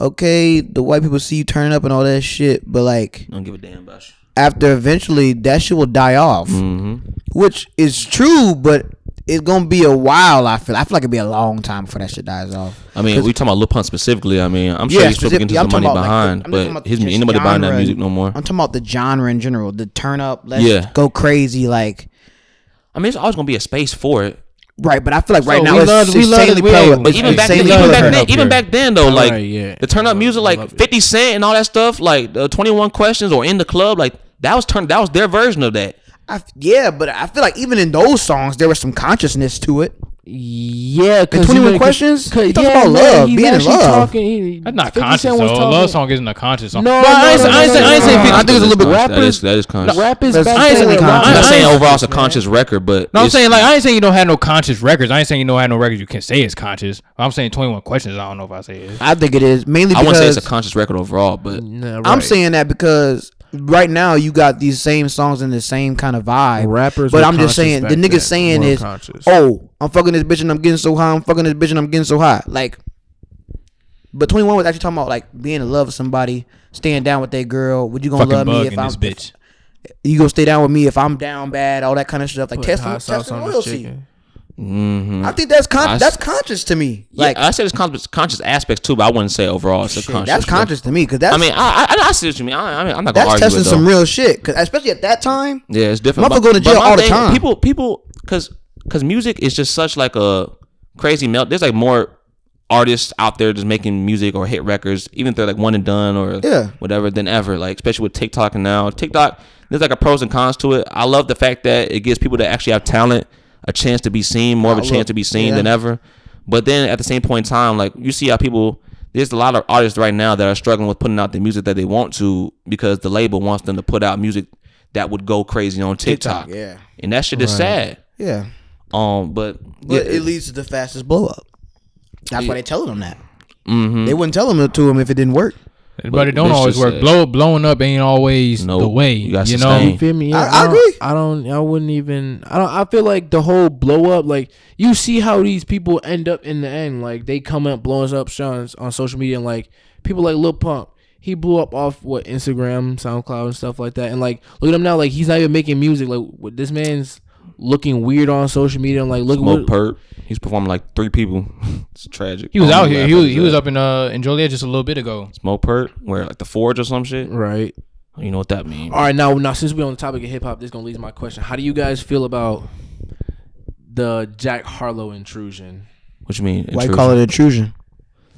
okay, the white people see you turning up and all that shit, but like, don't give a damn about you. After eventually, that shit will die off, mm-hmm. which is true, but it's gonna be a while. I feel. I feel like it'd be a long time before that shit dies off. I mean, we talking about Lil Pump specifically. I mean, I'm sure yeah, he's still getting some money behind, like the, but his, anybody genre, buying that music no more. I'm talking about the genre in general. The turn up, let's yeah. go crazy. Like, I mean, it's always gonna be a space for it, right? But I feel like right so now we it's, loved, it's we insanely prevalent. But even back then, even back then, even back then though, like right, yeah. the turn up music, like fifty Cent and all that stuff, like the twenty-one Questions or In the Club, like that was turn. That was their version of that. I, yeah, but I feel like even in those songs, there was some consciousness to it. Yeah, because twenty-one Questions. Cause, he talks yeah, about love, man, being in love. Talking, he, that's not conscious. Though. A love song isn't a conscious song. No, no, no, I ain't no, no, saying. No, I ain't no, saying. No, no, I think it's a little bit conscious. Rappers. That is, that is conscious. No, rappers. Back I ain't saying. Conscious. I'm not saying overall it's a conscious man. record, but no, I'm saying like I ain't saying you don't have no conscious records. I ain't saying you don't have no records you can say is conscious. I'm saying twenty-one Questions. I don't know if I say it is. I think it is mainly. Because I wouldn't say it's a conscious record overall, but I'm saying that because. Right now, you got these same songs in the same kind of vibe. Rappers, but I'm just saying, the nigga saying is, conscious. oh, I'm fucking this bitch and I'm getting so high. I'm fucking this bitch and I'm getting so high. Like, but twenty-one was actually talking about like being in love with somebody, staying down with that girl. Would you gonna fucking love me if I'm this bitch? You gonna stay down with me if I'm down bad? All that kind of stuff. Like Tesla loyalty. Mm-hmm. I think that's con I, that's conscious to me. Yeah, like I said, it's conscious, conscious aspects too, but I wouldn't say overall it's shit, a conscious. That's conscious to me because that's. I mean, I, I I see what you mean. I, I mean, I'm not gonna argue with that. That's testing some real shit, cause especially at that time. Yeah, it's different. I'm going to jail all the time. People, people, cause cause music is just such like a crazy melt. There's like more artists out there just making music or hit records, even if they're like one and done or yeah. whatever, than ever. Like especially with TikTok and now TikTok, there's like a pros and cons to it. I love the fact that it gives people that actually have talent a chance to be seen, more of a chance to be seen yeah. than ever. But then at the same point in time, like you see how people, there's a lot of artists right now that are struggling with putting out the music that they want to because the label wants them to put out music that would go crazy on TikTok. TikTok yeah. And that shit is right. sad. Yeah. Um, but but yeah, it leads to the fastest blow up. That's yeah. why they telling them that. Mm-hmm. They wouldn't tell them to them if it didn't work. But, but it don't always work. Said. Blow blowing up ain't always nope. the way. You, got you know, you feel me? Yeah, I, I, I agree. I don't. I wouldn't even. I don't. I feel like the whole blow up. Like you see how these people end up in the end. Like they come up blowing up shuns on social media. And like people like Lil Pump, he blew up off what Instagram, SoundCloud, and stuff like that. And like look at him now. Like he's not even making music. Like what, this man's looking weird on social media. And like look, Smoke Purp. He's performing like three people. It's tragic. He was out here. He was, he was up in uh in Joliet just a little bit ago. Smoke Purp, where like the Forge or some shit, right? You know what that means. All right, now now since we're on the topic of hip hop, this is gonna lead to my question. How do you guys feel about the Jack Harlow intrusion? What you mean? Why you call it intrusion?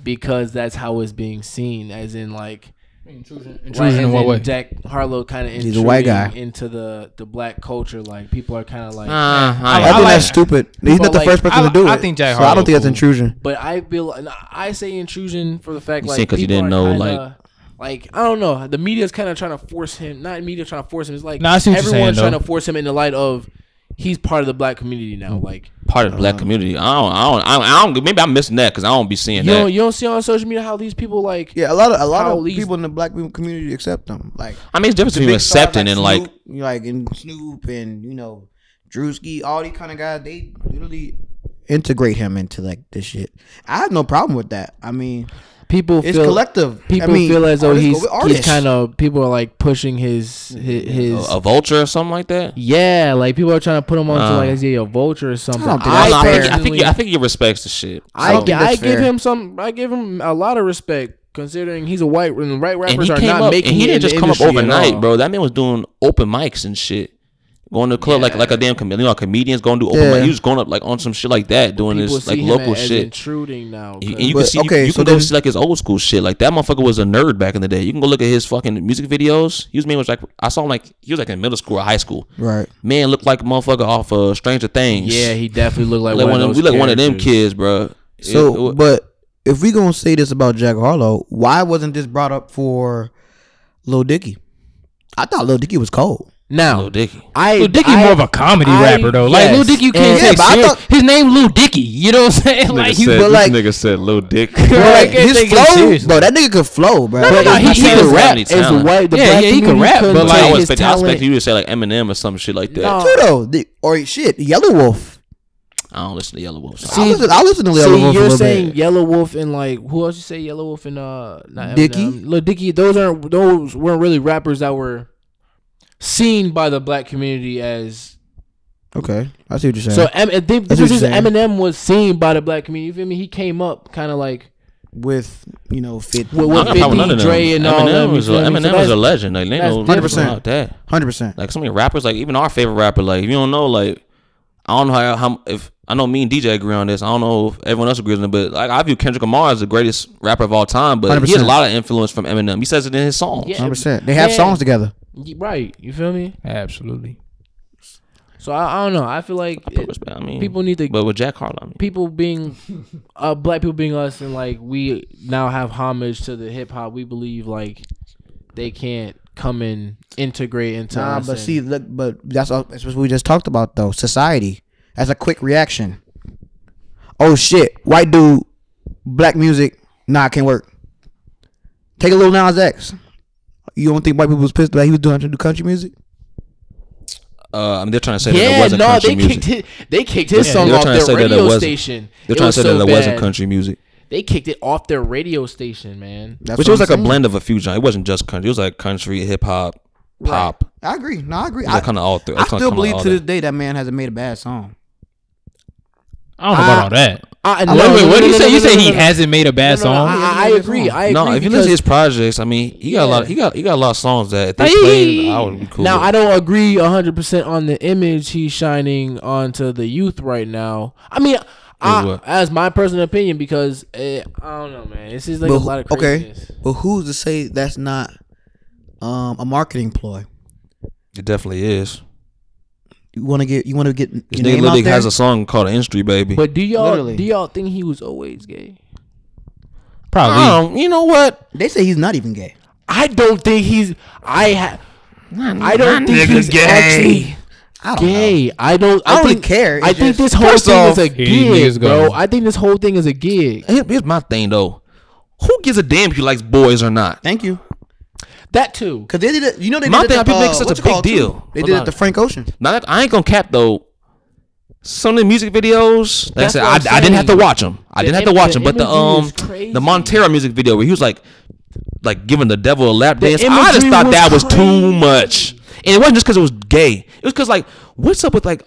Because that's how it's being seen, as in like Intrusion, intrusion right, in what way? Jack Harlow kind of he's a white guy into the, the black culture. Like people are kind of like, uh, I, I, I think like, that's stupid. He's not the like, first person I, to do I, it. I think Jack so Harlow. I don't think that's intrusion. But I feel I say intrusion for the fact you like because you didn't know kinda, like. Like, I don't know. The media's kind of trying to force him. Not media trying to force him. It's like nah, everyone's saying, trying to force him in the light of he's part of the black community now. Like part of the black know. community. I don't, I don't. I don't. I don't. Maybe I'm missing that because I don't be seeing you that. Don't, you don't see on social media how these people like. Yeah, a lot of a lot of these, people in the black community accept them. Like, I mean, it's different between accepting and like Snoop, like and Snoop and you know, Drewski, all these kind of guys. They literally integrate him into like this shit. I have no problem with that. I mean. People feel, it's collective. People I mean, feel as though he's he's kind of people are like pushing his his, his a, a vulture or something like that. Yeah, like people are trying to put him onto uh, like is he a vulture or something. I, I, I, think, I think I think he respects the shit. So. I, I, I give him some. I give him a lot of respect considering he's a white and right rappers and are not up, making. And he didn't just come up overnight, bro. That man was doing open mics and shit. Going to the club yeah. like like a damn comedian. You know, comedians going to do open yeah. mic. He was going up like on some shit like that, doing this like local as shit. Intruding now, and you but, can see okay, you, you so can go see like his old school shit. Like that motherfucker was a nerd back in the day. You can go look at his fucking music videos. He was man was like I saw him like he was like in middle school or high school. Right, man looked like a motherfucker off of Stranger Things. Yeah, he definitely looked like, like one, one of them. We look like one of them kids, bro. So, it, it, it, but if we gonna say this about Jack Harlow, why wasn't this brought up for Lil Dicky? I thought Lil Dicky was cold. Now, Lil Dicky, I, Lil Dicky I, more of a comedy I, rapper though. Yes. Like Lil Dicky, you can't yeah, say thought, his name Lil Dicky. You know what I'm saying? Like, he, said, but like this nigga said Lil Dick. Bro, like, his flow, bro. That nigga could flow, bro. No, no, no, he, he, he can rap. It's the white, the yeah, black yeah, he can rap. But like, I was expecting you to say like Eminem or some shit like that. No. Too though, the, or shit, Yellow Wolf. I don't listen to Yellow Wolf. So. See, I listen, I listen to Yellow see, Wolf. You're saying bit. Yellow Wolf and like who else? You say Yellow Wolf and uh, not Dicky, Lil Dicky. Those aren't those weren't really rappers that were. Seen by the black community as okay, I see what you're saying. So M- they, this is saying. Eminem was seen by the black community. You feel me? He came up kind of like with you know fifty, with, with fifty Dre and Eminem all them. Was a, Eminem so was a legend. Like they know one hundred percent about that. one hundred percent Like so many rappers. Like even our favorite rapper. Like if you don't know. Like I don't know how, how if I know me and D J agree on this. I don't know if everyone else agrees on it. But like I view Kendrick Lamar as the greatest rapper of all time. But one hundred percent he has a lot of influence from Eminem. He says it in his songs. Yeah, one hundred percent They have yeah. songs together. Right, you feel me? Absolutely. So I, I don't know. I feel like I it, I mean, people need to. But with Jack Harlow, I mean. people being, uh, black people being us, and like we now have homage to the hip hop. We believe like they can't come and integrate into. Nah, us but see, look, but that's, all, that's what we just talked about though. Society as a quick reaction. Oh shit! White dude, black music. Nah, can't work. Take a Lil Nas X. You don't think white people was pissed that he was doing to do country music? Uh, I mean, they're trying to say yeah, that it wasn't no, country they music. Kicked it, they kicked his yeah, song off their radio station. They're trying to say that it, wasn't. It, was so that it wasn't country music. They kicked it off their radio station, man. That's Which it was I'm like saying. a blend of a fusion. It wasn't just country. It was like country, hip hop, right. pop. I agree. No, I agree. I, kinda all th- I kinda, still kinda believe to this that. day that man hasn't made a bad song. I don't know about I, all that. I, no, wait, wait, what do you no, say? No, you no, say no, he no, hasn't made a bad no, song. No, I, I agree. I agree. No, if you listen to his projects, I mean, he got yeah. a lot. Of, he got he got a lot of songs that if they played, I would be cool. Now with. I don't agree a hundred percent on the image he's shining onto the youth right now. I mean, I, as my personal opinion, because it, I don't know, man. This is like but, a lot of craziness. Okay, but who's to say that's not um, a marketing ploy? It definitely is. You want to get you want to get this nigga Lil Dicky has a song called "Industry Baby." But do y'all Literally. do y'all think he was always gay? Probably. Um, you know what? They say he's not even gay. I don't think he's. I ha, I don't think he's gay. actually I don't gay. Know. I don't. I, I don't think, really care. It's I think this whole thing off, is a gig, bro. I think this whole thing is a gig. Here's my thing though. Who gives a damn if you likes boys or not? Thank you. That too, because they did it. You know they My did it. People uh, make such a big deal. Too? They Hold did on. it to Frank Ocean. Now that I ain't gonna cap though, some of the music videos. Like I said, I, I didn't have to watch them. I the didn't have to watch them. The but the um the Montero music video where he was like, like giving the devil a lap the dance. I just thought was that was crazy. too much, and it wasn't just because it was gay. It was because like, what's up with like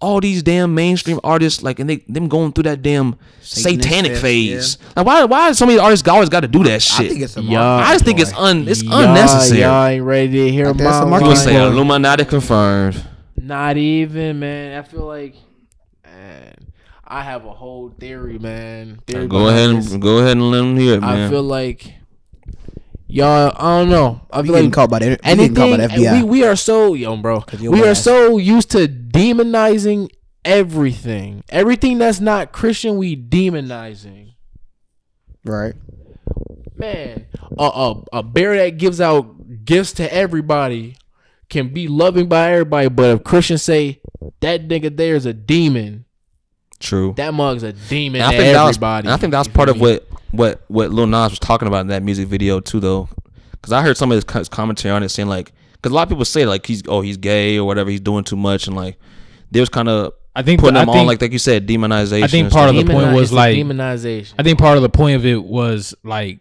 all these damn mainstream artists like and they them going through that damn satanic Satan phase. Yeah. Like why why so many artists always got to do that shit? I think it's a I just think it's un it's y'all, unnecessary. Y'all ain't ready to hear about it. We say Illuminati confirmed. Not even, man. I feel like man, I have a whole theory, man. Theory go ahead and this. go ahead and let them hear it, man. I feel like Y'all, I don't know. I feel like caught by the anything. Caught by the F B I. We, we are so yo, bro. We are ass. so used to demonizing everything. Everything that's not Christian, we demonizing. Right, man. A a, a bear that gives out gifts to everybody can be loving by everybody, but if Christians say that nigga there is a demon, true, that mug's a demon. And I think everybody. That was, I think that's part of what. What what Lil Nas was talking about in that music video too, though, because I heard some of his commentary on it saying like, because a lot of people say like he's oh he's gay or whatever, he's doing too much, and like they was kind of I think putting him on like like you said demonization. I think part of the point was like demonization. I think part of the point of it was like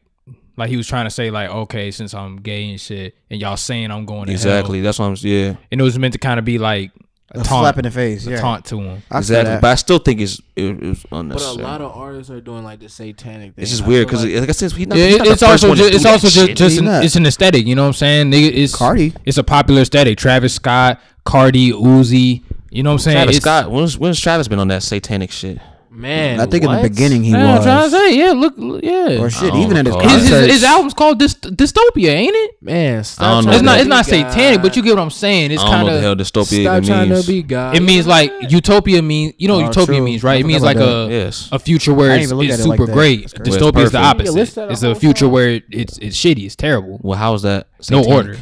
like he was trying to say like, okay, since I'm gay and shit, and y'all saying I'm going to hell. Exactly, that's what I'm yeah. And it was meant to kind of be like a, a taunt, slap in the face, a yeah. taunt to him. I exactly, but I still think it's it, it's unnecessary. But a lot of artists are doing like the satanic thing. It's just weird because, like, like I said, he's not, yeah, he's not it's the also first just, one it's also just, just an, it's an aesthetic. You know what I'm saying? Nigga, it's Cardi. It's a popular aesthetic. Travis Scott, Cardi, Uzi. You know what I'm saying? Travis it's, Scott. When's when's Travis been on that satanic shit? Man, I think what? in the beginning he Man, was. I'm trying to say, yeah, look, look yeah. Or shit, even at his his, his his album's called Dyst- Dystopia, ain't it? Man, stop. It's not it's not satanic, God. But you get what I'm saying. It's kind of hell dystopia stop trying means. To be God. It means like utopia means you know oh, utopia true. means right. It means like that. a yes. a future where it's, it's super like great. It's dystopia is the opposite. It's a future where it's it's shitty. It's terrible. Well, how is that? No order.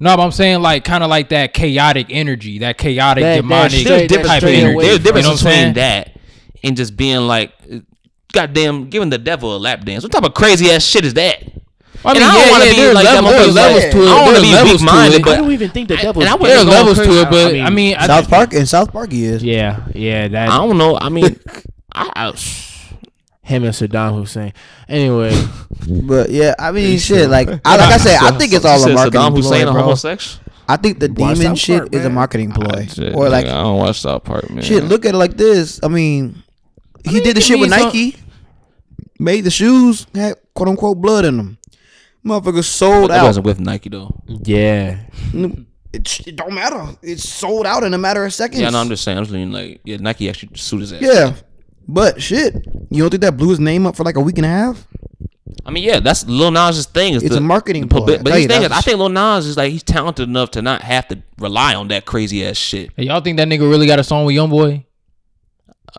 No, but I'm saying like kind of like that chaotic energy, that chaotic demonic type energy. There's a difference between that. And just being like, goddamn, giving the devil a lap dance. What type of crazy ass shit is that? I mean, and I don't yeah, want to yeah, be like level, that. Levels like, to it. I don't want to be weak minded, but I don't even think the devil. And I there are levels to it, but I mean, I South Park and South Park he is. Yeah, yeah. That I don't know. I mean, I, I him and Saddam Hussein. Anyway, but yeah, I mean, shit. Like, I, like I said, I think it's all a marketing Saddam Hussein a homosexual. I think the watch demon shit part, is a marketing ploy, I, or like I don't watch South Park, man. Shit, look at it like this. I mean, he I mean, did the shit with Nike, some... made the shoes had quote unquote blood in them. Motherfuckers sold out. It wasn't with Nike though. Yeah, it, it don't matter. It's sold out in a matter of seconds. Yeah, no, I'm just saying. I'm just saying like, yeah, Nike actually sued his ass. Yeah, but shit, you don't think that blew his name up for like a week and a half? I mean, yeah, that's Lil Nas's thing. Is it's the, a marketing the, But, but his thing is, I think Lil Nas is like, he's talented enough to not have to rely on that crazy ass shit. Hey, y'all think that nigga really got a song with Young Boy?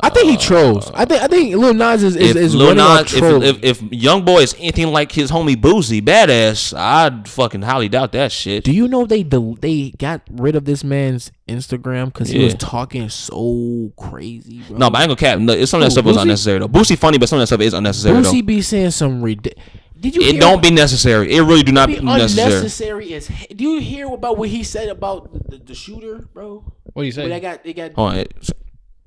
I think he trolls. I think I think Lil Nas is is, if is Lil Nas, if, if, if Young Boy is anything like his homie Boosie Badazz, I'd fucking highly doubt that shit. Do you know they they got rid of this man's Instagram because he yeah. was talking so crazy? Bro. No, but I ain't gonna cap. No, some of that Ooh, stuff Boosie? was unnecessary though. Boosie funny, but some of that stuff is unnecessary. Boosie though. Boosie be saying some ridiculous. Did you? It hear don't about, be necessary. It really do not be necessary. Unnecessary as. Do you hear about what he said about the, the, the shooter, bro? What do you say? They got they got. Hold on, it,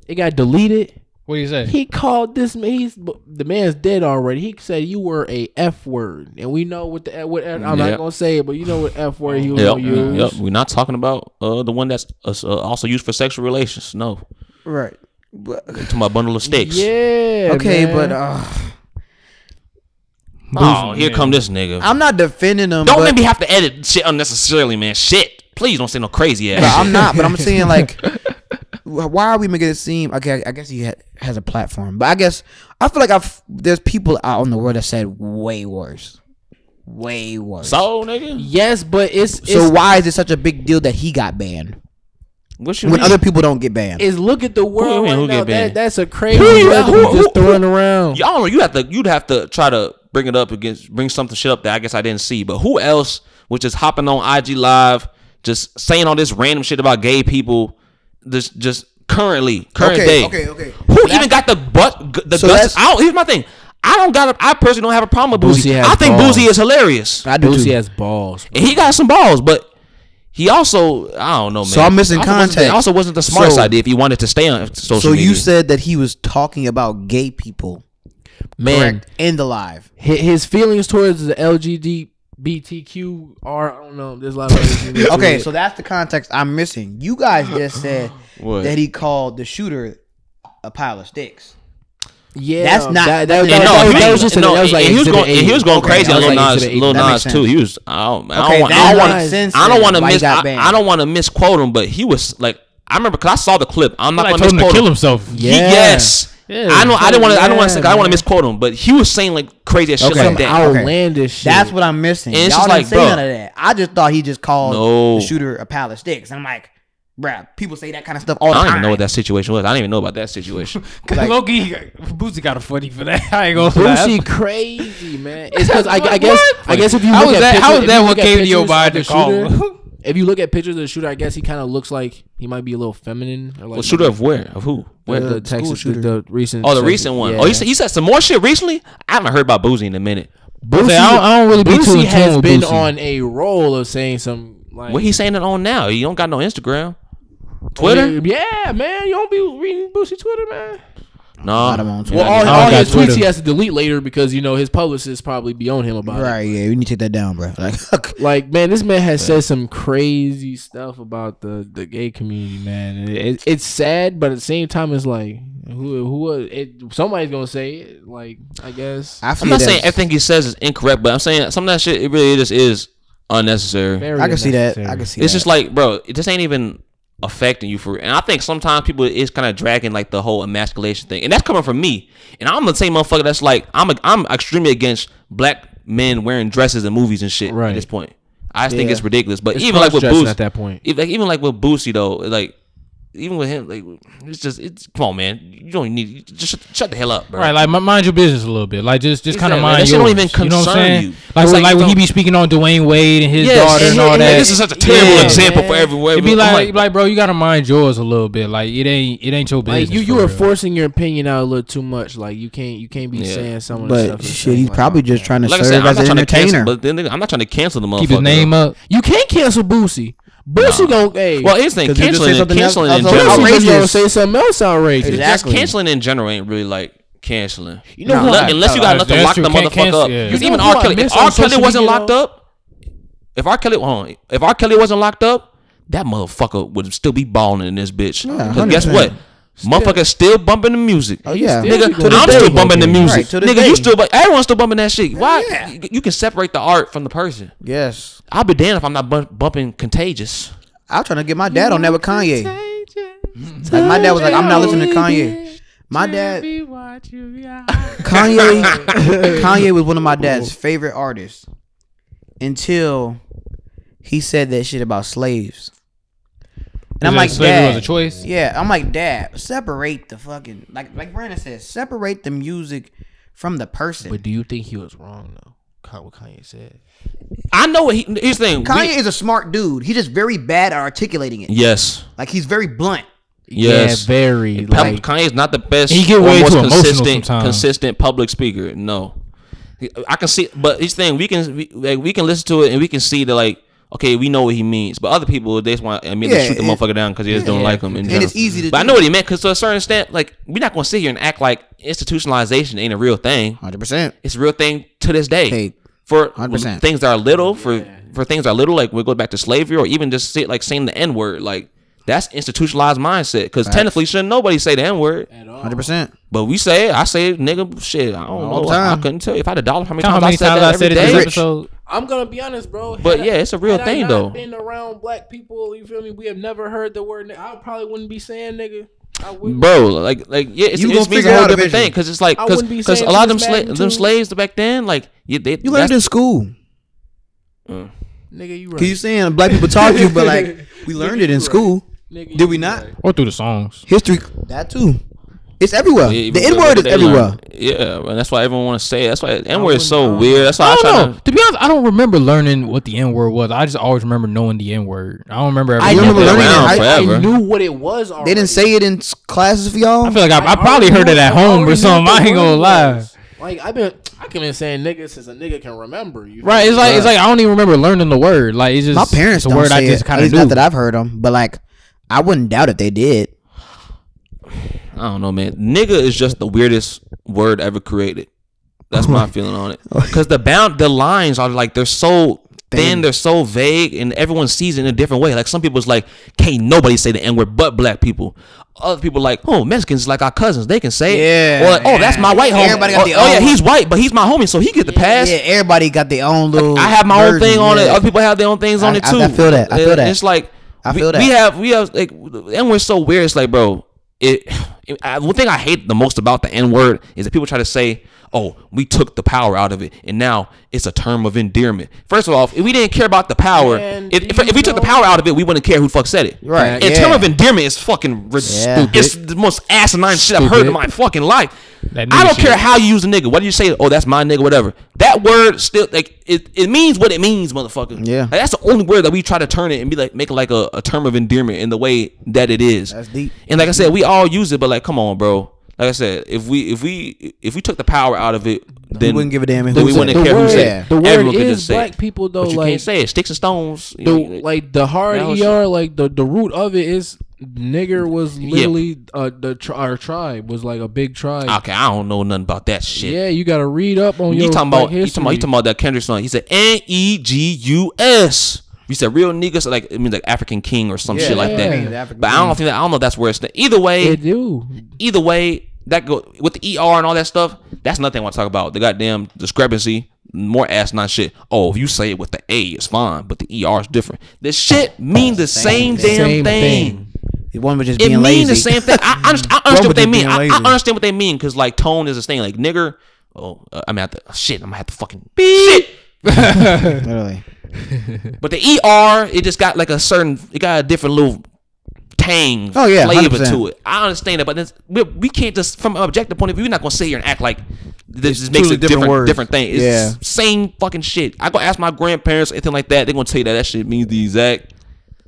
It got deleted. What do you say? He called this man. He's, the man's dead already. He said you were a F word, and we know what the what. I'm yep. not gonna say it, but you know what F word he was yep. gonna use. Yep. We're not talking about uh, the one that's uh, also used for sexual relations. No. Right. But, to my bundle of sticks. Yeah. Okay, man. but. Uh, oh, here man. come this nigga. I'm not defending him. Don't but, let me have to edit shit unnecessarily, man. Shit. Please don't say no crazy ass. But I'm not. But I'm saying like. Why are we making it seem okay? I guess he ha- has a platform, but I guess I feel like I've there's people out in the world that said way worse, way worse. So nigga, yes, but it's, it's so why is it such a big deal that he got banned? What when mean? Other people don't get banned, is look at the world who, right who now. That, that's a crazy who, who, who, who, just throwing around. Y'all know you have to you'd have to try to bring it up against bring something shit up that I guess I didn't see. But who else was just hopping on I G Live, just saying all this random shit about gay people? This just currently, current okay, day. Okay, okay. Who that's, even got the butt? The so guts out. Here's my thing. I don't got. A, I personally don't have a problem with Boosie. Boosie I think balls. Boosie is hilarious. I do. Boosie too. has balls. Bro. And he got some balls, but he also I don't know, man. So I'm missing also contact. Wasn't, also, wasn't the smartest so, idea if he wanted to stay on social. So media. You said that he was talking about gay people, man, correct. in the live. His feelings towards the L G B T. B T Q R, I don't know. There's a lot of okay, so that's the context I'm missing. You guys just said that he called the shooter a pile of sticks. Yeah, that's not that. that was, and that, no, that was just no, that was like he was going, he was going okay, crazy. Lil like Nas, Lil Nas too. He was. I don't want. I don't want to miss. I, I don't want to misquote him, but he was like. I remember because I saw the clip. I'm not like going to misquote him. Kill himself. Yeah. He, yes. Yeah, I know so I didn't want to. Yeah, I don't want to. I don't want to misquote him, but he was saying like crazy as shit okay. like that. Outlandish. Okay. That's what I'm missing. And Y'all didn't like, say bro, none of that. I just thought he just called no. the shooter a pile of sticks. And I'm like, bruh, people say that kind of stuff all the time. I don't time. even know what that situation was. I didn't even know about that situation. Because like, Loki, Boosie got a funny for that. I ain't gonna Boosie laugh. Crazy man. It's because I, I guess I guess if you look at how is that what came to your mind to call? If you look at pictures of the shooter, I guess he kind of looks like he might be a little feminine. Or like well, shooter of where? Of who? Where? The, the Texas shooter. The, the recent. Oh, the second. recent one. Yeah. Oh, you said, you said some more shit recently? I haven't heard about Boosie in a minute. Boosie, I don't, I don't really be too in tune with been Boosie. On a roll of saying some. Like, what he saying it on now? He don't got no Instagram, Twitter. Oh, yeah, yeah, man, you don't be reading Boosie Twitter, man. No, well, all, all his Twitter. tweets he has to delete later because you know his publicists probably be on him about right, it. Right? Yeah, we need to take that down, bro. Like, like man, this man has said some crazy stuff about the, the gay community, man. It, it, it's sad, but at the same time, it's like who who it, somebody's gonna say it. Like, I guess I I'm not saying everything he says is incorrect, but I'm saying some of that shit it really just is unnecessary. Very I can see that. I can see. It's that. Just like, bro, it just ain't even affecting you for, and I think sometimes people is kind of dragging like the whole emasculation thing, and that's coming from me. And I'm the same motherfucker that's like, I'm a, I'm extremely against black men wearing dresses in movies and shit. Right. At this point, I just yeah. think it's ridiculous. But it's even like with Boosie, at that point, if, like, even like with Boosie though, like even with him, like it's just it's come on, man, you don't need you just shut, shut the hell up, bro. Right, like mind your business a little bit, like just just exactly. kind of mind like, that yours. That shit don't even concern you. Know what I'm saying? You. Like like, like when he be speaking on Dwayne Wade and his yes, daughter and, and all and that. This is such a terrible yeah, example man. For everyone. It'd be like, like, like, bro, you gotta mind yours a little bit. Like it ain't it ain't your business. Like, you you are real. Forcing your opinion out a little too much. Like you can't you can't be yeah. saying some of the stuff. But shit, he's like, probably just trying to like serve as an entertainer. But then I'm not trying to cancel the motherfucker. Keep his name up. You can't cancel Boosie. Boosie no. gonna hey, well, here's the thing, canceling, and canceling in general. Outrageous. Gonna say something else outrageous. Exactly. Just canceling in general ain't really like canceling. You know, no, unless, unless you got nothing to lock true. The Can't motherfucker cancel, up. Because yeah. even R. Kelly, if R. Kelly wasn't locked though? up, if R. Kelly, hold on, if R. Kelly wasn't locked up, that motherfucker would still be balling in this bitch. Because yeah, guess what? Still. Motherfuckers still bumping the music. Oh yeah, nigga, I'm still bumping the music. Nigga, you still, everyone's still bumping that shit. Why? You can separate the art from the person. Yes. I'll be damned if I'm not bu bumping Contagious. I was trying to get my dad on that with Kanye. Like my dad was like, I'm not listening to Kanye. My dad, Kanye, Kanye was one of my dad's favorite artists until he said that shit about slaves. And I'm like, slavery was a choice. Yeah, I'm like, dad, separate the fucking like like Brandon says, separate the music from the person. But do you think he was wrong though? What Kanye said. I know what he, he's saying. Kanye we, is a smart dude. He's just very bad at articulating it. Yes. Like he's very blunt. Yes. Yeah, very. Like, Kanye's not the best. He get way too consistent, consistent public speaker. No, I can see, but he's saying we can we, like, we can listen to it and we can see that like. Okay, we know what he means, but other people they just want to I mean, yeah, shoot the motherfucker down because they just yeah, don't yeah. like him. In and general. It's easy to. But do. I know what he meant because to a certain extent, like we're not gonna sit here and act like institutionalization ain't a real thing. Hundred percent, it's a real thing to this day. Hey, for one hundred percent. Things that are little, for yeah. for things that are little, like we go back to slavery or even just say, like saying the N word, like that's institutionalized mindset. Because right. technically, shouldn't nobody say the N word? Hundred percent. But we say it. I say it, nigga, shit. I don't All know. I, I couldn't tell you if I had a dollar how many times, how many I, said times I said it every day. Episode. I'm gonna be honest, bro. But had yeah, it's a real thing I not though. Been around black people, you feel me? We have never heard the word. I probably wouldn't be saying nigga. I wouldn't. Bro, like, like yeah, it's, it's means a whole different vision. Thing because it's like because a lot of them sla them too. slaves back then, like yeah, they you learned in school. Mm. Nigga, you right. Cause you saying black people taught you, but like we learned it in right. school. Nigga, did we not? Right. Or through the songs, history, that too. It's everywhere. Yeah, the N word is everywhere. Learn. Yeah, and that's why everyone want to say it. That's why N word is so weird. That's why I, I try know. to. To be honest, I don't remember learning what the N word was. I just always remember knowing the N word. I don't remember. I remember learning it. Forever. I, I knew what it was. Already. They didn't say it in classes for y'all. I feel like I, I, I probably heard it at home or something. I ain't gonna lie. Like I've been, I can been saying nigga since a nigga can remember. You right? It's like right. it's like I don't even remember learning the word. Like it's just my parents. The word I just kind of knew. Not that I've heard them, but like I wouldn't doubt if they did. I don't know, man. Nigga is just the weirdest word ever created. That's my feeling on it. Because the bound, the lines are like, they're so thin, they're so vague, and everyone sees it in a different way. Like some people's like, can't nobody say the N-word but black people. Other people like, oh, Mexicans like our cousins, they can say yeah, it. Or like, oh, yeah. that's my white homie. Everybody got or, their oh, own. Yeah, he's white, but he's my homie, so he get the pass. Yeah, everybody got their own little like, I have my version, own thing on yeah. it. Other people have their own things on I, it too. I feel that. I feel that. It's like, I feel we, that. We have, we have, like, and we're so weird. It's like, bro. it, it I, one thing I hate the most about the N-word is that people try to say, oh, we took the power out of it, and now it's a term of endearment. First of all, if we didn't care about the power, if, if, if we took the power out of it, we wouldn't care who the fuck said it. Right. A yeah. term of endearment is fucking yeah. It's the most asinine Stupid. shit I've heard in my fucking life. I don't shit. care how you use a nigga. What do you say? Oh, that's my nigga, whatever. That word still, like, it, it means what it means, motherfucker. Yeah. Like, that's the only word that we try to turn it and be like, make it like a, a term of endearment in the way that it is. That's deep. And like I said, we all use it, but like, come on, bro. Like I said, if we if we if we took the power out of it, then we wouldn't give a damn. Then we wouldn't care who said it. The word is black people though. But you can't say it. Sticks and stones. Like the hard er, like the the root of it is nigger was literally uh the tri our tribe was like a big tribe. Okay, I don't know nothing about that shit. Yeah, you got to read up on your black history. You talking about you talking about that Kendrick song? He said N E G U S. You said real niggas, like it means like African king or some yeah, shit like yeah. that. I mean, but I don't think that, I don't know if that's where it's. Either way, they do. Either way, that go with the E R and all that stuff. That's nothing I want to talk about. The goddamn discrepancy, more asinine shit. Oh, if you say it with the A, it's fine, but the E R is different. The shit mean the same, same damn same thing. thing. One was just it being lazy. It mean the same thing. I, I understand, I understand what they mean. I, I understand what they mean because like tone is a thing. Like nigger. Oh, uh, I mean, I have to, oh, shit. I'm gonna have to fucking beep. Literally. But the E R, it just got like a certain, it got a different little tang oh, yeah, flavor one hundred percent. To it. I understand that, but this, we, we can't just, from an objective point of view, we're not going to sit here and act like this just makes a different different, different thing. It's yeah. same fucking shit. I go ask my grandparents, anything like that, they're going to tell you that that shit means the exact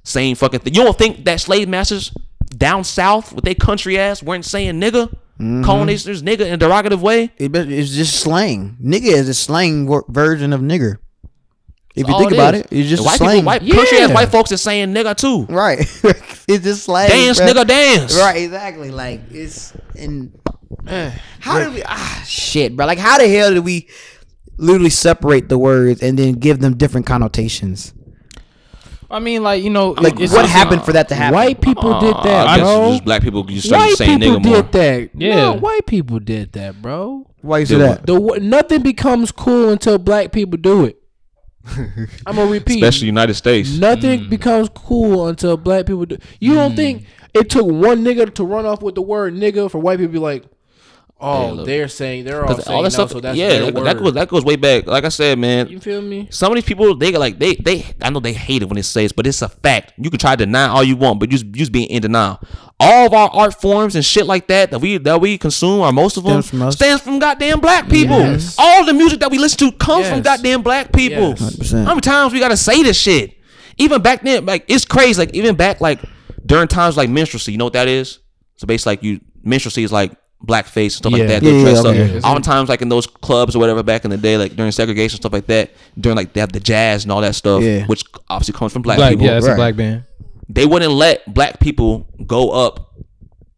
same fucking thing. You don't think that slave masters down south with their country ass weren't saying nigga? Mm-hmm. Calling these nigga in a derogative way? It, it's just slang. Nigga is a slang version of nigger. If you think about it, it's just white slang. People, white yeah. country ass white folks are saying nigga too. Right. It's just slang. Dance, bro. Nigga, dance. Right, exactly. Like, it's in. Uh, how did we. Ah, shit, bro. Like, how the hell did we literally separate the words and then give them different connotations? I mean, like, you know. Like, it's, what it's, happened uh, for that to happen? White people uh, did that, bro. Just, just black people you started saying nigga more. White people did that. Yeah. No, white people did that, bro. Why you say that? The, nothing becomes cool until black people do it. I'm gonna repeat. Especially United States. Nothing mm. becomes cool until black people do. You mm. don't think it took one nigga to run off with the word nigga for white people to be like, oh, yeah, they're saying they're all saying all that no, stuff. So that's yeah, that, that goes that goes way back. Like I said, man, you feel me? Some of these people, they like they they. I know they hate it when it says, but it's a fact. You can try to deny all you want, but you you just being in denial. All of our art forms and shit like that that we that we consume, or most of them, stands from, us. stands from goddamn black people. Yes. All the music that we listen to comes yes. from goddamn black people. Yes. How many times we gotta say this shit? Even back then, like it's crazy. Like even back, like during times like minstrelsy, you know what that is? So basically, like you minstrelsy is like blackface and stuff yeah. like that. They yeah, dress yeah, okay. up. Oftentimes, like in those clubs or whatever back in the day, like during segregation and stuff like that, during like they have the jazz and all that stuff, yeah. which obviously comes from black, black people. Yeah, it's right. a black band. They wouldn't let black people go up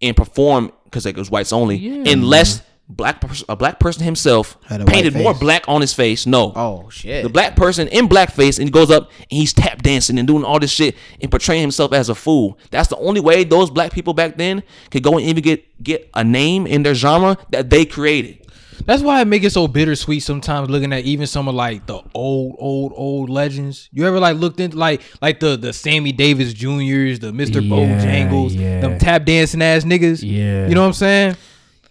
and perform because like, it was whites only, yeah. unless black a black person himself painted more black on his face. No, oh shit, the black person in blackface and he goes up and he's tap dancing and doing all this shit and portraying himself as a fool. That's the only way those black people back then could go and even get get a name in their genre that they created. That's why it make it so bittersweet sometimes. Looking at even some of like the old, old, old legends. You ever like looked into like like the the Sammy Davis Juniors, the Mister yeah, Bojangles, yeah. them tap dancing ass niggas. Yeah, you know what I'm saying?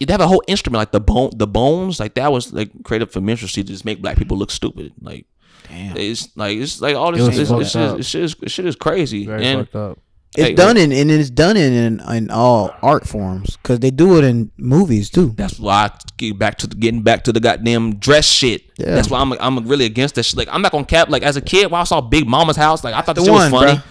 They have a whole instrument like the bone, the bones, like that was like created for minstrelsy to just make black people look stupid. Like, damn, it's like it's like all this it it's, it's, it's, it's, it's, it's, shit is crazy. Very and, fucked up. It's hey, done in and it's done in, in in all art forms because they do it in movies too. That's why I get back to the, getting back to the goddamn dress shit. Yeah. That's why I'm I'm really against that shit. Like I'm not gonna cap. Like as a kid, when I saw Big Mama's House, like I thought this shit was funny. Bro.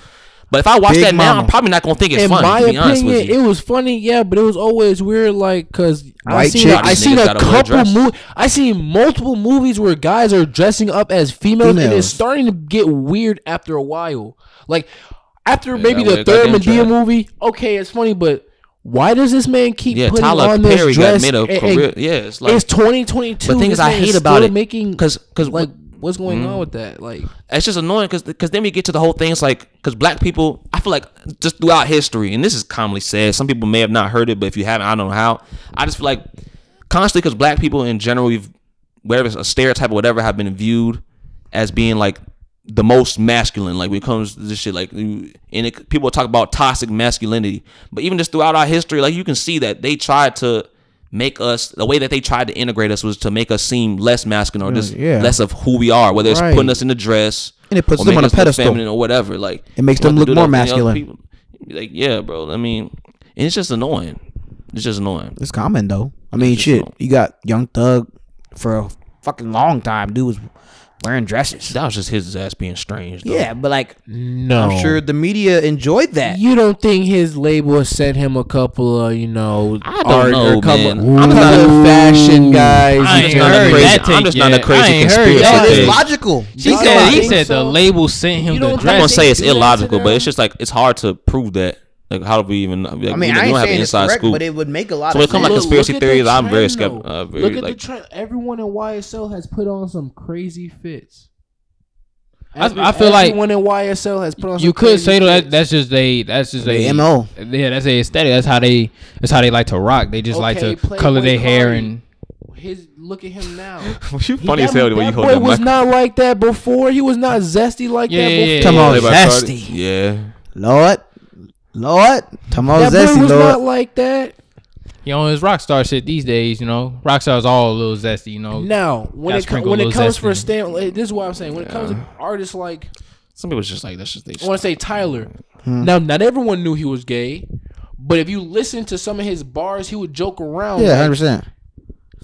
But if I watch Big that now, Mama. I'm probably not gonna think it's in funny. My to be opinion, honest with you. It was funny, yeah, but it was always weird, like because I seen I seen a couple movies, I seen multiple movies where guys are dressing up as females, females, and it's starting to get weird after a while, like. After yeah, maybe the third Madea movie, okay, it's funny, but why does this man keep yeah, putting Tyler on Perry this dress? Got made a and, and yeah, it's like it's twenty twenty-two. The thing is, I hate about it making because because like what's going mm-hmm. on with that? Like it's just annoying because because then we get to the whole thing. It's like because black people, I feel like just throughout history, and this is commonly said. Some people may have not heard it, but if you haven't, I don't know how. I just feel like constantly because black people in general, we've whatever a stereotype or whatever have been viewed as being like the most masculine, like when it comes to this shit, like, and it, people talk about toxic masculinity, but even just throughout our history, like, you can see that they tried to make us, the way that they tried to integrate us was to make us seem less masculine or just yeah. less of who we are, whether it's right. putting us in a dress, and it puts them on a pedestal, feminine or whatever, like it makes them look more masculine. Like, yeah, bro, I mean, and it's just annoying. It's just annoying. It's common though. I mean, shit, annoying. You got Young Thug for a fucking long time, dude was wearing dresses. That was just his ass being strange though. Yeah, but like, no, I'm sure the media enjoyed that. You don't think his label sent him a couple of, you know, I don't art know, or couple man. I'm not a fashion guy. I ain't heard crazy, that take I'm just yet. Not a crazy conspiracy. No, it's logical. She no, said he said so. The label sent him the dress. I'm gonna say it's illogical, but it's just like, it's hard to prove that. Like, how do we even? Like, I mean, we, I ain't don't have inside correct, scoop, but it would make a lot. So when it comes like conspiracy look theories, the trend, I'm very skeptical. Uh, look at like, the trend. Everyone in Y S L has put on some crazy fits. Every, I, I feel everyone like everyone in Y S L has put on. Some you could crazy say that that's just a that's just a M O. Yeah, that's a aesthetic. That's how they that's how they like to rock. They just okay, like to color their hair and. His look at him now. You funny as hell the way you hold that. Boy was not like that before. He was not zesty like that before. Come on, zesty. Yeah, Lord. Lord, come on, that zesty, boy was Lord. Not like that. You know, it's rock star shit these days. You know, rock stars all a little zesty. You know, now when it com when it comes zesty. For a stand, this is what I'm saying. When yeah. it comes to artists like some people, just like that's just they. I want to say Tyler. Hmm. Now, not everyone knew he was gay, but if you listen to some of his bars, he would joke around. Yeah, hundred percent.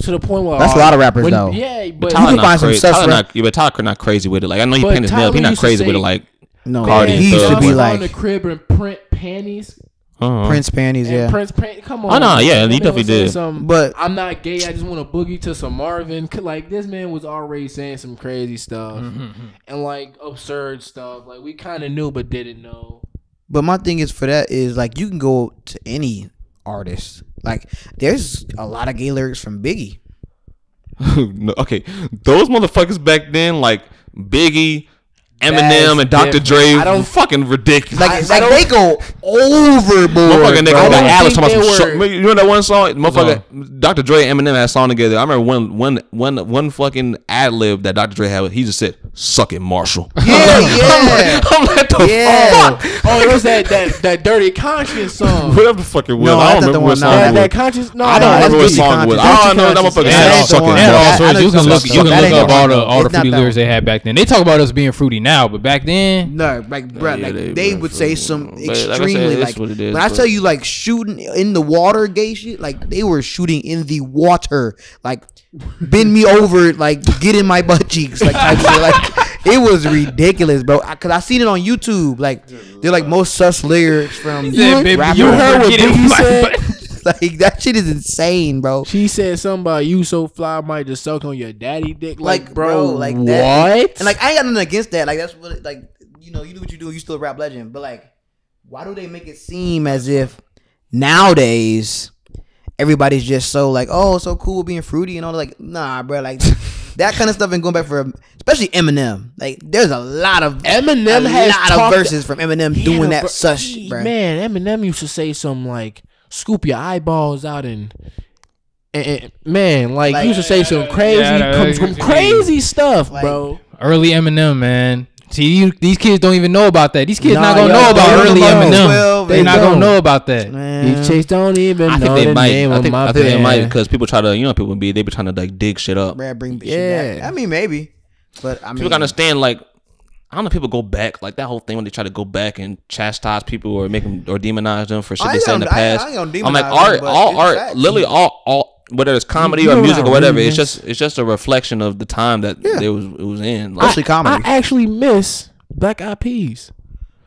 To the point where that's a lot of rappers when, though. Yeah, but, but Tyler you can find crazy. Some Tyler not, yeah, but Tyler not crazy with it. Like I know he painted his nail, but he's not crazy with it. Like. No, Cardi he used to be like on the crib and print panties, uh-huh. Prince panties, and yeah. Prince panties. Come on, oh no, yeah, he definitely did. Some, but I'm not gay. I just want to boogie to some Marvin. Like this man was already saying some crazy stuff mm-hmm. and like absurd stuff. Like we kind of knew but didn't know. But my thing is for that is like you can go to any artist. Like there's a lot of gay lyrics from Biggie. No, okay, those motherfuckers back then, like Biggie. Eminem and Doctor Dre, I don't fucking ridiculous. Like, I, like I they go overboard. Motherfucker, nigga got Alice talking about some shit. You know that one song, motherfucker. Doctor Dre and Eminem had a song together. I remember one, one, one, one fucking ad lib that Doctor Dre had. He just said, "Suck it, Marshall." Yeah, yeah. I'm like, the yeah. fuck. Oh, it was that that that Dirty Conscience song. Whatever the fuck it was. No, I don't remember what song it was. That conscience. No, I don't remember what song it was. I don't know that motherfucker said, "Suck it, Marshall." You can look, you can look up all the all the fruity lyrics they had back then. They talk about us being fruity now. But back then, no, like, bruh, yeah, like they, they would say some but extremely like. When like, like, I tell you, like shooting in the water, gay shit, like they were shooting in the water, like bend me over, like get in my butt cheeks, like type shit. Like it was ridiculous, bro. I, Cause I seen it on YouTube. Like they're like most sus lyrics from. Said, baby, you heard what Biggie said? Like that shit is insane, bro. She said something about you so fly, I might just suck on your daddy dick, like, like bro, bro, like that. What? And like I ain't got nothing against that. Like that's what, like you know, you do what you do, you still a rap legend. But like, why do they make it seem as if nowadays everybody's just so like, oh, so cool being fruity and all? Like, nah, bro, like. That kind of stuff and going back for, especially Eminem. Like, there's a lot of Eminem has a lot of verses from Eminem yeah, doing that bro, sush, bro. Man, Eminem used to say something like, "Scoop your eyeballs out and," and, and man, like, like he used to say some crazy, yeah, some crazy stuff, like, bro. Early Eminem, man. See, you, these kids don't even know about that. These kids nah, not gonna yo, know about early Eminem. They, they not don't. gonna know about that. These chicks don't even I know think they the might. name I think, of my I think they might because people try to, you know, people be they be trying to like dig shit up. Brad, bring yeah, back. I mean maybe, but I mean people gotta understand like I don't know. People go back like that whole thing when they try to go back and chastise people or make them or demonize them for shit they said in the past. I, I I'm like art, them, all art, facts. literally all all. Whether it's comedy you or music or whatever, really it's miss. just it's just a reflection of the time that yeah. it was it was in. Like, I, comedy. I actually miss Black Eyed Peas.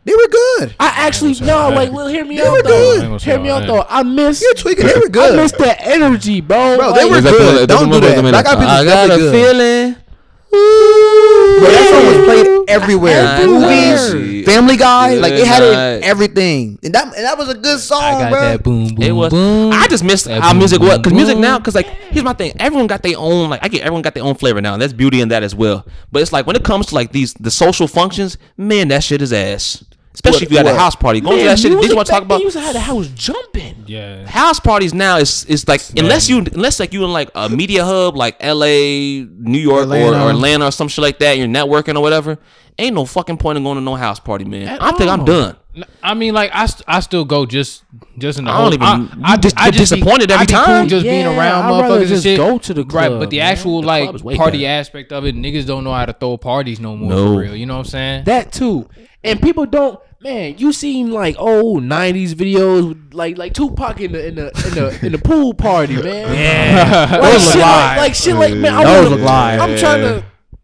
They were good. I actually I no, like, well, hear me they out. They were good. Hear me out though. I miss. You're tweaking. They were good. I miss that energy, bro. Bro, like, they were good. Don't do that. Black Eyed Peas I got a good. feeling. Ooh, bro, that song was played everywhere. I Movies, Family Guy, yeah, like it had it in everything, and that and that was a good song, I got bro. That boom, boom, it was. Boom, I just missed how music was because music now, because like here's my thing, everyone got their own, like I get everyone got their own flavor now, and that's beauty in that as well. But it's like when it comes to like these the social functions, man, that shit is ass. Especially what, if you had a house party. Going man, to that shit. Did you want to talk about? You had a house jumping. Yeah. House parties now is is like man. unless you unless like you in like a media hub like L A, New York, Atlanta. or or Atlanta or some shit like that. You're networking or whatever. Ain't no fucking point in going to no house party, man. At I all. think I'm done. I mean, like I, st I still go just just in the. I don't whole, even. I, I, dis I just disappointed be, every I time. Cool just yeah, being around I'd motherfuckers just and shit. Go to the club, right, but the man. actual the like party down. aspect of it, niggas don't know how to throw parties no more no. for real. You know what I'm saying? That too, and people don't. Man, you seen like old nineties videos, like like Tupac in the in the in the, in the pool party, man. Yeah, like shit like, like shit like man. I wanna, I'm yeah. trying to.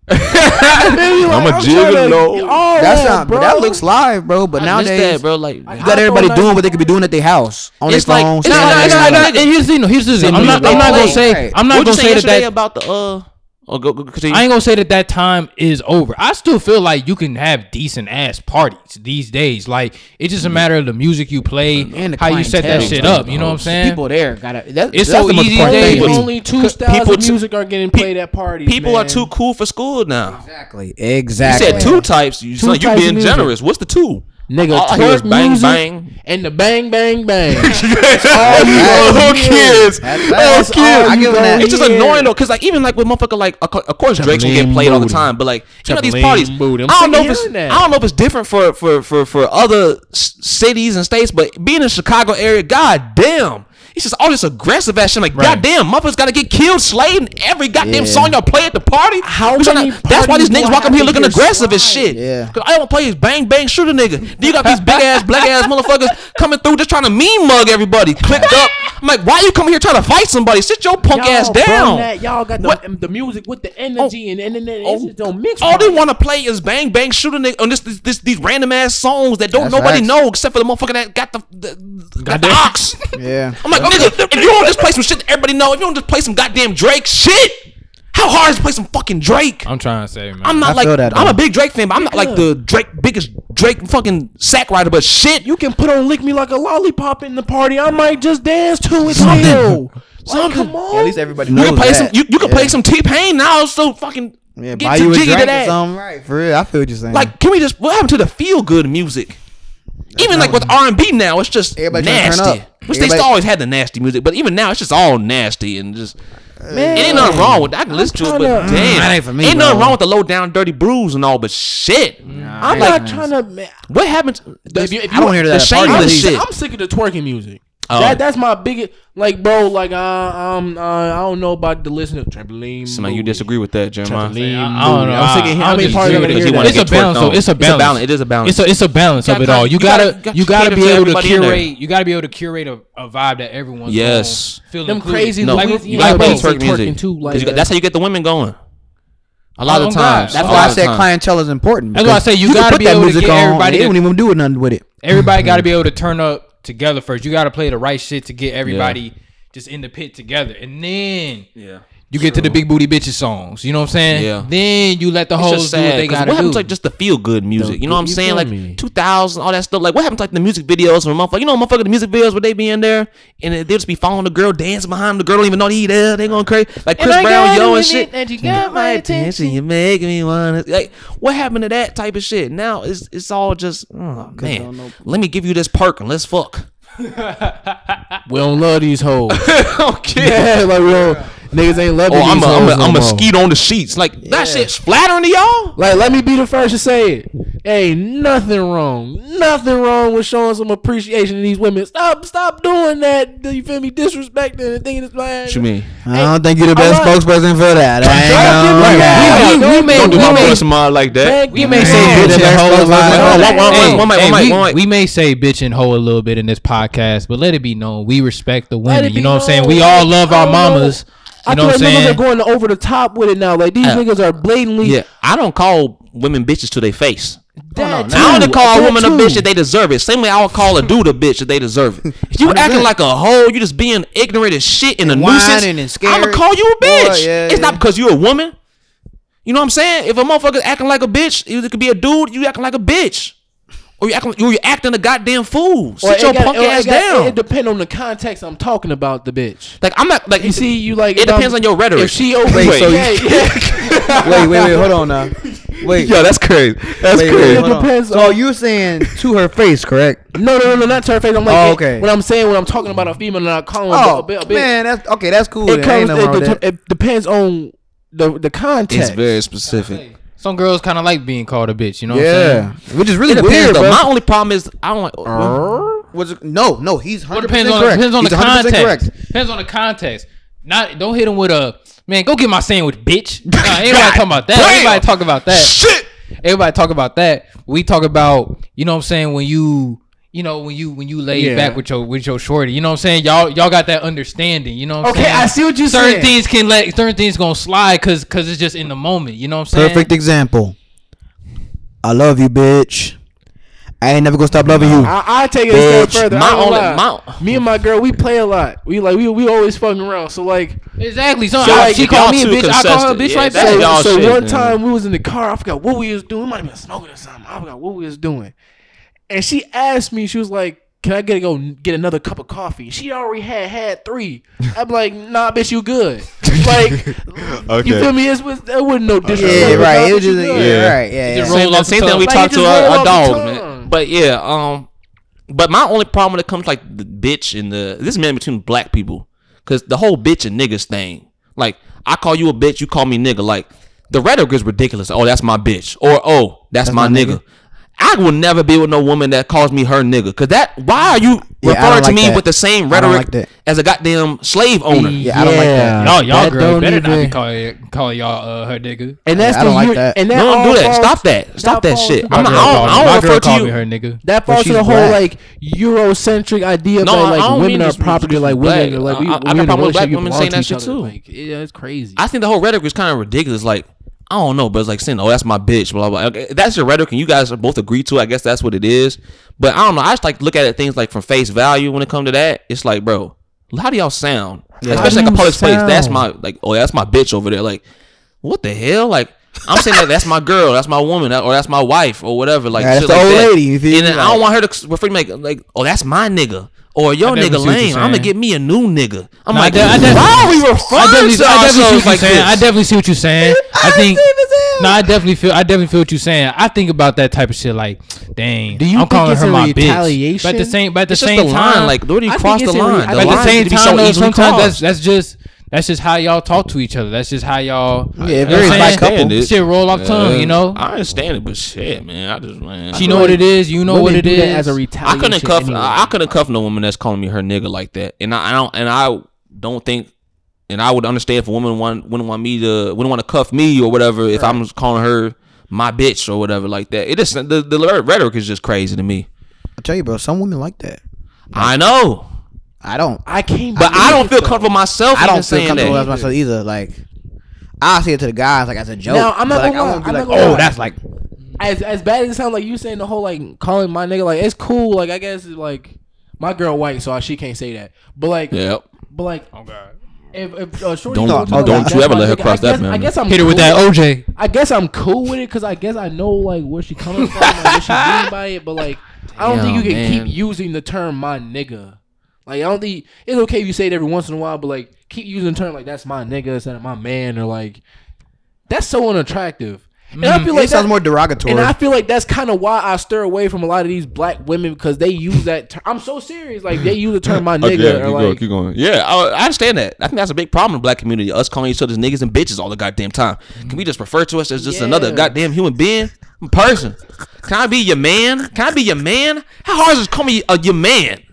Maybe, like, I'm a gigolo. Oh, that's not, bro. That looks live, bro. But I nowadays, that, bro, like you got everybody doing like, what they could be doing at their house on their phone. Like, and here's the thing. Here's the thing. I'm not. I'm not gonna say. I'm not gonna say that about the uh. Or go, go, I ain't gonna say that that time is over. I still feel like you can have decent ass parties these days. Like it's just a matter of the music you play and how you set that shit up. You know what I'm saying? People there gotta. That, it's so easy. Only two styles of music are getting played at parties. People are too cool for school now. Exactly. Exactly. You said two types. You like you being generous. What's the two? Nigga, all I hear is bang music, bang and the bang bang bang. Oh kids, oh kids. It's just annoying though, cause like even like with motherfucker like of course Drake's gonna get played all the time, but like you know these parties. I don't know if it's, I don't know if it's different for for for for other cities and states, but being in the Chicago area, god damn. It's just all this aggressive ass shit. Like, right. goddamn, motherfuckers gotta get killed, slayed in every goddamn yeah. song y'all play at the party. How many not, that's why these niggas walk up here looking aggressive slide. as shit. Yeah. Cause I don't wanna play this bang bang shoot a nigga. Then you got these big ass black ass motherfuckers coming through just trying to mean mug everybody. Clicked up. I'm like, why you come here trying to fight somebody? Sit your punk ass down. Y'all got the, the music with the energy oh, and and, and, and oh, it don't mix. All they wanna play is bang bang shoot a nigga on this, this, this these random ass songs that don't that's nobody right. know except for the motherfucker that got the, the got the ox. Yeah. I'm like. Nigga, if you don't just play some shit that everybody know, if you don't just play some goddamn Drake shit, how hard is to play some fucking Drake? I'm trying to say, man. I'm not I like that, I'm a big Drake fan, but I'm not yeah. like the Drake biggest Drake fucking sack rider. But shit, you can put on "Lick Me Like a Lollipop" in the party. I might just dance to it. Something. Like, come on. Yeah, at least everybody knows you can play that. some. You, you can yeah. play some T-Pain now. So fucking yeah, get to jiggy to that. Right, for real. I feel what you're saying. Like, can we just? What happened to the feel good music? That's even like with R and B now, it's just everybody nasty. Which everybody, they still always had the nasty music, but even now it's just all nasty and just. Man, it ain't nothing wrong with that. I can listen to it, but damn, that ain't for me. Ain't bro. nothing wrong with the low down, dirty brews and all, but shit. Nah, I'm not nice. trying to. Man, what happens? I don't hear that. The shameless shit. I'm sick of the twerking music. Oh. That that's my biggest. Like, bro, like uh, um, uh, I don't know about the listener. Trampoline. Somebody you disagree with that, Jeremiah? Trampoline. I, I don't know. I'm thinking how many parts of it is. It's a balance. So it's a balance. It is a balance. It's a it's a balance of it all. You gotta you gotta be able to curate. You gotta be able to curate a, a vibe that everyone's yes. feeling. Them crazy like you like twerk music too. That's how you get the women going. A lot of times. That's why I said clientele is important. That's why I say you gotta be able to get everybody. They don't even do nothing with it. Everybody gotta be able to turn up. Together first. You gotta play the right shit to get everybody yeah. just in the pit together. And then yeah, you get true. to the big booty bitches songs. You know what I'm saying? Yeah. Then you let the it's hoes sad, do what they gotta what do. What happens like just the feel good music? The, you know what I'm saying? Like me. two thousand, all that stuff. Like what happens like the music videos from motherfucker? You know motherfucker the music videos where they be in there and they'll just be following the girl, dancing behind them. The girl don't even know they there. They going crazy. Like Chris Brown, yo and shit. And you got my attention. You make me wanna. Like what happened to that type of shit? Now it's it's all just oh, man. Let me give you this perk and let's fuck. We don't love these hoes. Okay. Yeah, like we don't. Niggas ain't loving oh, these I'm hoes. A, I'm no a, I'm a skeet on the sheets. Like yeah. that shit's flattering to y'all. Like let me be the first to say it. Ain't nothing wrong. Nothing wrong with showing some appreciation to these women. Stop, stop doing that. You feel me? Disrespecting and thinking it's like. What you mean? I don't ain't, think you're the best right. spokesperson for that. I ain't gonna. We may, don't do my personal like that. We may say bitch and hoe. We may say bitch and hoe a little bit in this podcast, but let it be known we respect the women. You know what I'm saying? We all love our mamas. You I know what I'm saying? Niggas are going over the top with it now. Like these uh, niggas are blatantly. Yeah, I don't call women bitches to their face. That no, no, I only call that a woman too. a bitch if they deserve it. Same way I would call a dude a bitch if they deserve it. If you acting like a hoe, you just being ignorant as shit and, and a nuisance. And scared. I'm gonna call you a bitch. Boy, yeah, it's yeah. not because you're a woman. You know what I'm saying? If a motherfucker acting like a bitch, it could be a dude. You acting like a bitch. Or you acting, you acting a goddamn fool. Sit your got, punk ass got, down. It, it depends on the context I'm talking about the bitch. Like I'm not like you see you like. It depends I'm, on your rhetoric. If she over, wait, so you, yeah, yeah. wait, wait, wait, hold on now. Wait, yo, that's crazy. That's wait, crazy. Wait, it depends. So on. You're saying to her face, correct? No, no, no, no, not to her face. I'm like, oh, okay. It, when I'm saying when I'm talking about a female, and I call them oh, a bit, a bit. Man, that's okay. That's cool. It, comes, no it, det- it depends on the the context. It's very specific. Some girls kind of like being called a bitch. You know yeah. what I'm saying? Which is really weird. Though. My only problem is I don't like. Uh, what's, no, no, he's one hundred percent depends on, correct. Depends on he's the context. Correct. Depends on the context. Not don't hit him with a man. Go get my sandwich, bitch. Nah, everybody talking about that. Damn. Everybody talk about that. Shit. Everybody talk about that. We talk about you know what I'm saying when you you know when you when you lay yeah. back with your with your shorty. You know what I'm saying y'all y'all got that understanding. You know what I'm okay, saying? Okay, I see what you saying. Certain things can let certain things gonna slide because because it's just in the moment. You know what I'm saying? Perfect example. I love you, bitch. I ain't never gonna stop loving you. I, I take it bitch. a step further. My I only, my, me and my girl, we play a lot. We like we we always fucking around. So like exactly. So, so like, she called me a bitch. Consistent. I called her a bitch yeah, like that. So, so shit, one man. time we was in the car. I forgot what we was doing. We might have been smoking or something. I forgot what we was doing. And she asked me. She was like, "Can I get go get another cup of coffee?" She already had had three. I'm like, "Nah, bitch, you good." Like, okay. You feel me? It's with that wasn't no disrespect. Yeah, right. It was just yeah, yeah, right. Yeah, yeah. Same, same thing we like, talked to our, our dog, man. But yeah, um, but my only problem when it comes to like the bitch and the this is mainly between black people, cause the whole bitch and niggas thing. Like I call you a bitch, you call me nigga. Like the rhetoric is ridiculous. Oh, that's my bitch, or oh, that's, that's my, my nigga. nigga. I will never be with no woman that calls me her nigga. Cause that why are you yeah, referring like to me that. with the same rhetoric like as a goddamn slave owner? Yeah, yeah, I don't like that. No, y'all that girl better even. not be calling call y'all uh, her nigga. And that's yeah, the, I don't like that. And that no, don't do that. Stop that. Stop that shit. I'm not, I don't, I don't refer to you. Her nigga. That falls to the whole black. like Eurocentric idea no, that like women are property, like women are like we. I got problems with black women saying that shit too. Yeah, it's crazy. I think the whole rhetoric is kind of ridiculous. Like. I don't know, but it's like saying, "Oh, that's my bitch." Blah blah. Okay, that's your rhetoric, and you guys both agree to it. I guess that's what it is. But I don't know. I just like to look at it things like from face value when it comes to that. It's like, bro, how do y'all sound? Yeah. Especially like a public sound? place. That's my like. Oh, that's my bitch over there. Like, what the hell? Like, I'm saying that that's my girl, that's my woman, or that's my wife, or whatever. Like, yeah, shit that's like old that. lady. You feel and then like, I don't want her to refer to me like, like, "Oh, that's my nigga." Or your nigga lame. I'm gonna get me a new nigga. I'm no, like, I de- why are we referring to ourselves like this? I definitely see what you're saying. I think. No, I definitely feel. I definitely feel what you're saying. I think about that type of shit. Like, dang, do you I'm calling her my bitch. But at the same, but at the same time, like, where do you cross the line? At the same time, sometimes that's that's just. That's just how y'all talk to each other. That's just how y'all. Yeah, it varies by couple. Shit roll off yeah. tongue, you know. I understand it, but shit, man, I just man. She know like, what it is. You know what it is. As a retaliation, I couldn't cuff. Anyway. I couldn't cuff no woman that's calling me her nigga like that. And I, I don't. And I don't think. And I would understand if a woman want, wouldn't want me to wouldn't want to cuff me or whatever if right. I'm calling her my bitch or whatever like that. It is the the rhetoric is just crazy to me. I tell you, bro, some women like that. Like, I know. I don't. I can't. But I don't feel so. comfortable myself. I don't feel comfortable with myself either. Like I say it to the guys like as a joke. No, I'm not like, gonna. Be I'm like, not oh, gonna that's like. As as bad as it sounds, like you saying the whole like calling my nigga like it's cool. Like I guess like my girl white, so she can't say that. But like, yep. But like, oh god. If, if, uh, Shorty don't don't, like, don't you ever let her cross that, man. I guess I'm hit her cool with that O J. I guess I'm cool with it because I guess I know like where she coming from, like, what she doing by it. But like, I don't Damn, think you can man. keep using the term my nigga. Like, I don't think it's okay if you say it every once in a while, but like, keep using the term like that's my nigga, instead of my man, or like, that's so unattractive. And mm-hmm. I feel like it that, sounds more derogatory. And I feel like that's kind of why I stir away from a lot of these black women because they use that term. I'm so serious. Like, they use the term my nigga. Okay, yeah, or keep like, going, keep going. Yeah, I, I understand that. I think that's a big problem in the black community. Us calling each other's niggas and bitches all the goddamn time. Can we just refer to us as just yeah. another goddamn human being? Person. Can I be your man? Can I be your man? How hard is it to call me uh, your man?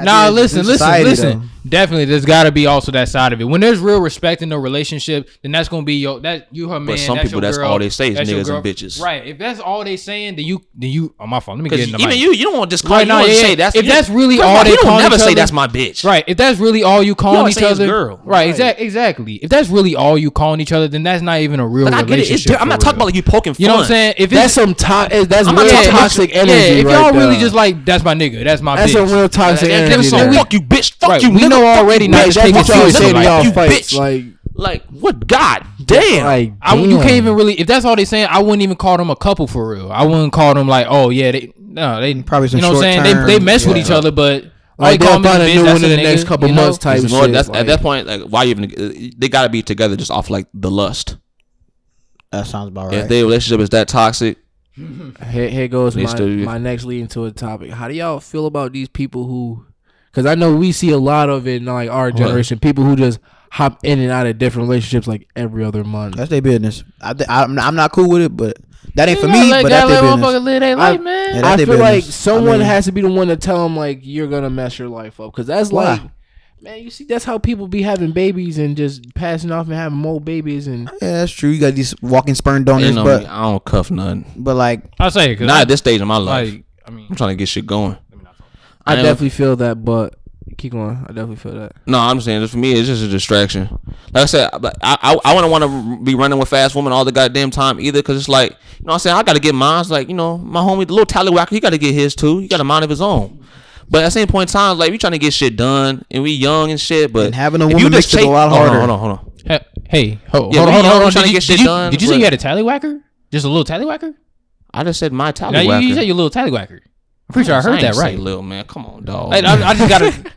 Nah, listen, listen, listen. Though. Definitely, there's got to be also that side of it. When there's real respect in the relationship, then that's gonna be your that you her man. But some that's people, your that's girl, all they say is niggas and bitches. Right? If that's all they saying, then you then you on oh, my phone. Let me get in the even mic. you. You don't want to just call. Right, you no, don't yeah, say that's if you, that's really all they. You don't never say other, that's my bitch. Right? If that's really all you calling you each other, girl. Right? Exactly. Right. Exactly. If that's really all you calling each other, then that's not even a real relationship. I'm not talking about like you poking fun. You know what I'm saying? If that's some toxic, that's real toxic energy. Yeah. If y'all really just like that's my nigga, that's my bitch. That's a real toxic energy. Fuck you, bitch. Fuck you, nigga. Already not taking it seriously, like you fights, bitch. Like, like what? God damn! Like, I, damn. You can't even really. If that's all they saying, I wouldn't even call them a couple for real. I wouldn't call them like, oh yeah, they no, they probably some you know what I'm saying. They they mess yeah. with each other, but like they'll find a new one in the next couple you know? months. Type shit. That's, like, at that point, like why even? They gotta be together just off like the lust. That sounds about right. If their relationship is that toxic, here, here goes my, my next leading to a topic. How do y'all feel about these people who, because I know we see a lot of it in like our generation, what? people who just hop in and out of different relationships like every other month. That's their business. I th I'm, I'm not cool with it, but that ain't yeah, for me. Like, but that's their business. Live their life, I, man. Yeah, I feel business. like someone I mean, has to be the one to tell them like you're gonna mess your life up, because that's why? like. Man, you see, that's how people be having babies and just passing off and having more babies. And yeah, that's true. You got these walking sperm donors, you know, but I don't cuff nothing. But like, I say it, not at this stage of my life. Like, I mean, I'm trying to get shit going. I, I definitely feel that, but keep going. I definitely feel that. No, I'm saying just for me, it's just a distraction. Like I said, I I, I wouldn't want to be running with fast women all the goddamn time either, because it's like, you know what I'm saying, I got to get mine's. Like, you know, my homie, the little tallywhacker, he got to get his too. He got a mind of his own. But at the same point in time, like, we trying to get shit done and we young and shit. But and having a woman makes it a lot harder. Hold on, hold on, hold on. Hey, hey ho, yeah, hold, hold on, hold on. Trying to get shit done. Did you say you had a tallywhacker? Just a little tallywhacker? I just said my tallywhacker. No, you, you said your little tallywhacker. I'm pretty sure I heard that right. Little man, come on, dog. Hey, I, I just gotta.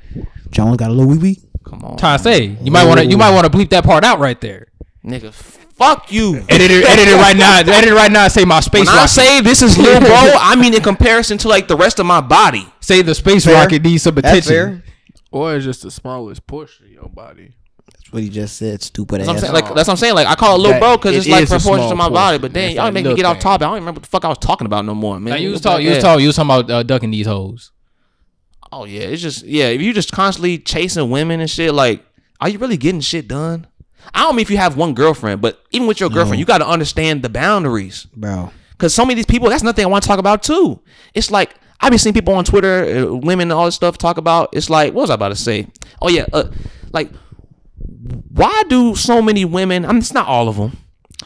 Jones got a little wee wee. Come on, Ty. Say you might want to. You might want to bleep that part out right there, nigga. Fuck you. Edit it, edit it right now. Edit it right now. And say my space. When rocket. I say this is Lil Bro, I mean in comparison to like the rest of my body. Say the space fair. rocket needs some attention. That's fair. Or it's just the smallest portion of your body. That's what he just said. Stupid that's ass. Saying, like, that's what I'm saying. Like I call it Lil that, Bro because it it's like proportion to my portion. body. But then y'all like make me get thing. off topic. I don't even remember what the fuck I was talking about no more, man. Now, you was talking. You was talking. You was talking about uh, ducking these hoes. Oh yeah, it's just yeah. If you just constantly chasing women and shit, like, are you really getting shit done? I don't mean if you have one girlfriend, but even with your girlfriend, no. you got to understand the boundaries, bro. Because so many of these people, that's nothing I want to talk about too. It's like I've been seeing people on Twitter, uh, women and all this stuff talk about. It's like, what was I about to say? Oh yeah, uh, like why do so many women? I mean, it's not all of them,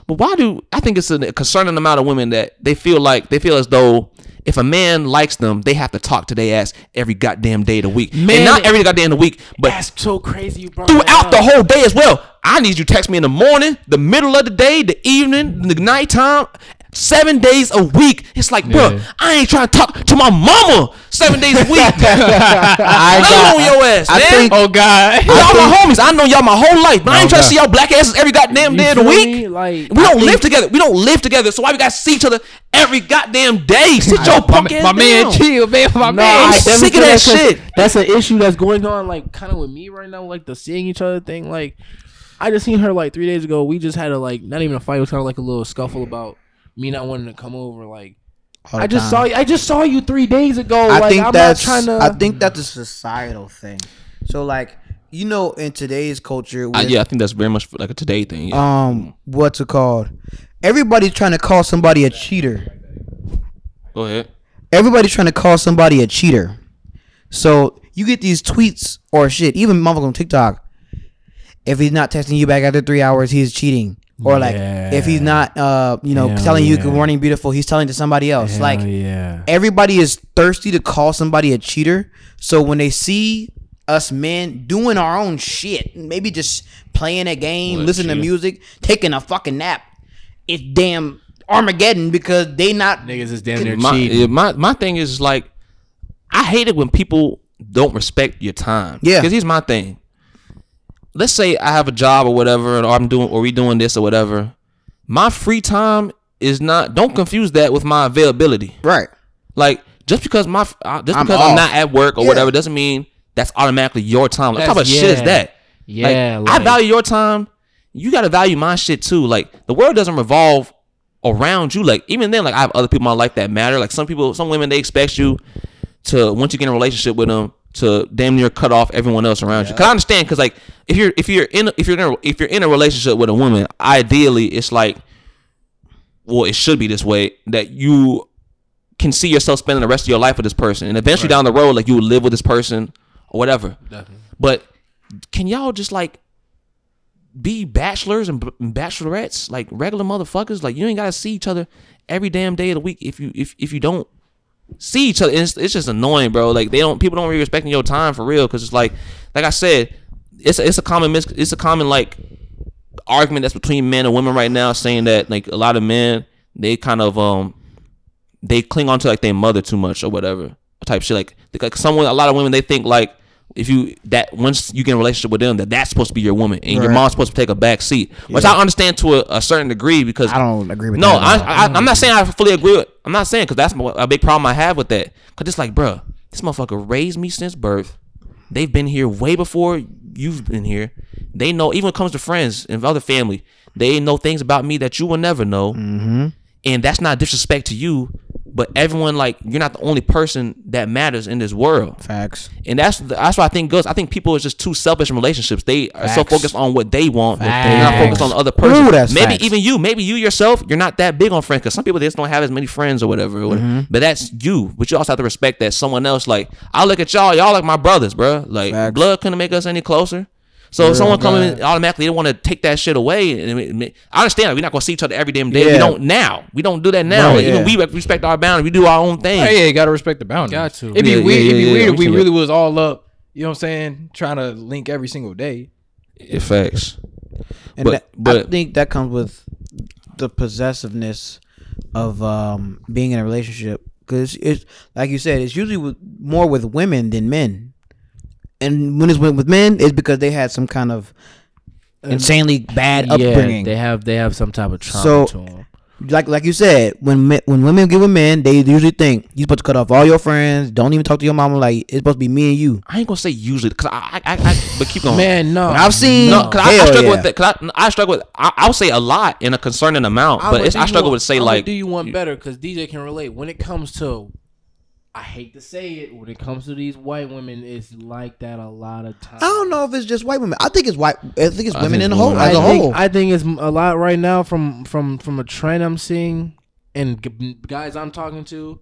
but why do I think it's a concerning amount of women that they feel like they feel as though if a man likes them, they have to talk to their ass every goddamn day of the week. Man, and not every goddamn day of the week, but that's so crazy you brought throughout the whole day as well. I need you to text me in the morning, the middle of the day, the evening, the nighttime, seven days a week. It's like, yeah. bro, I ain't trying to talk to my mama seven days a week. I got, on your ass, I man. Think, oh, God. Y'all my homies. I know y'all my whole life, but oh, I ain't trying God. to see y'all black asses every goddamn you day of the week. Like, we don't I live think, together. We don't live together, so why we got to see each other every goddamn day? Sit I, your punk ass down. My man, chill, man. My no, man. I'm sick of that shit. That's an issue that's going on, like, kind of with me right now, like, the seeing each other thing, like, I just seen her like three days ago. We just had a like not even a fight. It was kind of like a little scuffle about me not wanting to come over. Like I just time. saw you. I just saw you three days ago. I like, think I'm that's. Not trying to... I think that's a societal thing. So like you know, in today's culture, with, uh, yeah, I think that's very much like a today thing. Yeah. Um, what's it called? Everybody's trying to call somebody a cheater. Go ahead. Everybody's trying to call somebody a cheater. So you get these tweets or shit, even motherfucker on TikTok. If he's not texting you back after three hours, he's cheating. Or like, yeah. if he's not, uh, you know, Hell telling yeah. you good morning, beautiful, he's telling to somebody else. Hell like, yeah. everybody is thirsty to call somebody a cheater. So when they see us men doing our own shit, maybe just playing a game, what listening shit? to music, taking a fucking nap, it's damn Armageddon because they not niggas is damn near cheating. My my thing is like, I hate it when people don't respect your time. Yeah, because here's my thing. Let's say I have a job or whatever, or I'm doing, or we doing this or whatever. My free time is not. Don't confuse that with my availability. Right. Like just because my just I'm because off. I'm not at work or yeah. whatever doesn't mean that's automatically your time. Like how much yeah. shit is that? Yeah. Like, like, I value your time. You gotta value my shit too. Like the world doesn't revolve around you. Like even then, like I have other people in my life that matter. Like some people, some women, they expect you to once you get in a relationship with them. To damn near cut off everyone else around yeah. you. Cause I understand, cause like if you're if you're in if you're in a, if you're in a relationship with a woman, ideally it's like, well, it should be this way that you can see yourself spending the rest of your life with this person, and eventually right. down the road, like you will live with this person or whatever. Definitely. But can y'all just like be bachelors and bachelorettes, like regular motherfuckers? Like you ain't gotta see each other every damn day of the week if you if if you don't. See each other. It's, it's just annoying, bro. Like they don't, people don't really respecting your time for real. Because it's like, like I said, it's a, it's a common mis, it's a common like argument that's between men and women right now, saying that like a lot of men they kind of um they cling on to like their mother too much or whatever type shit. Like like someone, a lot of women they think like if you that once you get in a relationship with them, that that's supposed to be your woman, and right. your mom's supposed to take a back seat, which yeah. I understand to a, a certain degree, because I don't agree with no, that. No, I, I, I I'm not saying I fully agree with. I'm not saying, because that's a big problem I have with that. Because it's like, bro, this motherfucker raised me since birth. They've been here way before you've been here. They know, even when it comes to friends and other family, they know things about me that you will never know. Mm-hmm. And that's not disrespect to you, but everyone, like, you're not the only person that matters in this world. Facts. And that's that's what I think goes. I think people are just too selfish in relationships. They facts. Are so focused on what they want. Facts. They're not focused on the other person. Ooh, that's maybe facts. Even you, maybe you yourself, you're not that big on friends, because some people just don't have as many friends or whatever. Or whatever. Mm-hmm. But that's you. But you also have to respect that someone else. Like, I look at y'all, y'all like my brothers, bro. Like, facts. Blood couldn't make us any closer. So if someone coming in automatically, they want to take that shit away. And I understand that we're not going to see each other every damn day. Yeah. We don't now. We don't do that now. Right, like, yeah. Even we respect our boundaries. We do our own thing. Right, yeah, you got to respect the boundaries. Got to. It'd be yeah, weird. Yeah, it'd be yeah, weird yeah. if we really was all up. You know what I'm saying? Trying to link every single day. It facts. And but, that, but I think that comes with the possessiveness of um, being in a relationship, because it's like you said, it's usually with, more with women than men. And when it's with men, it's because they had some kind of insanely bad upbringing. Yeah, they have they have some type of trauma so, to them. Like like you said, when men, when women get with men, they usually think you're supposed to cut off all your friends. Don't even talk to your mama. Like, it's supposed to be me and you. I ain't gonna say usually, cause I I, I, I but keep going. Man, no. When I've seen. No, cause I, I struggle yeah. with that. Cause I, I struggle with. I, I would say a lot in a concerning amount, I but it's, I struggle want, with say I like. Do you want better? Cause D J can relate when it comes to. I hate to say it, when it comes to these white women, it's like that a lot of times. I don't know if it's just white women. I think it's white. I think it's I women think in the whole. I as a think, whole, I think it's a lot right now from from from a trend I'm seeing and g- guys I'm talking to.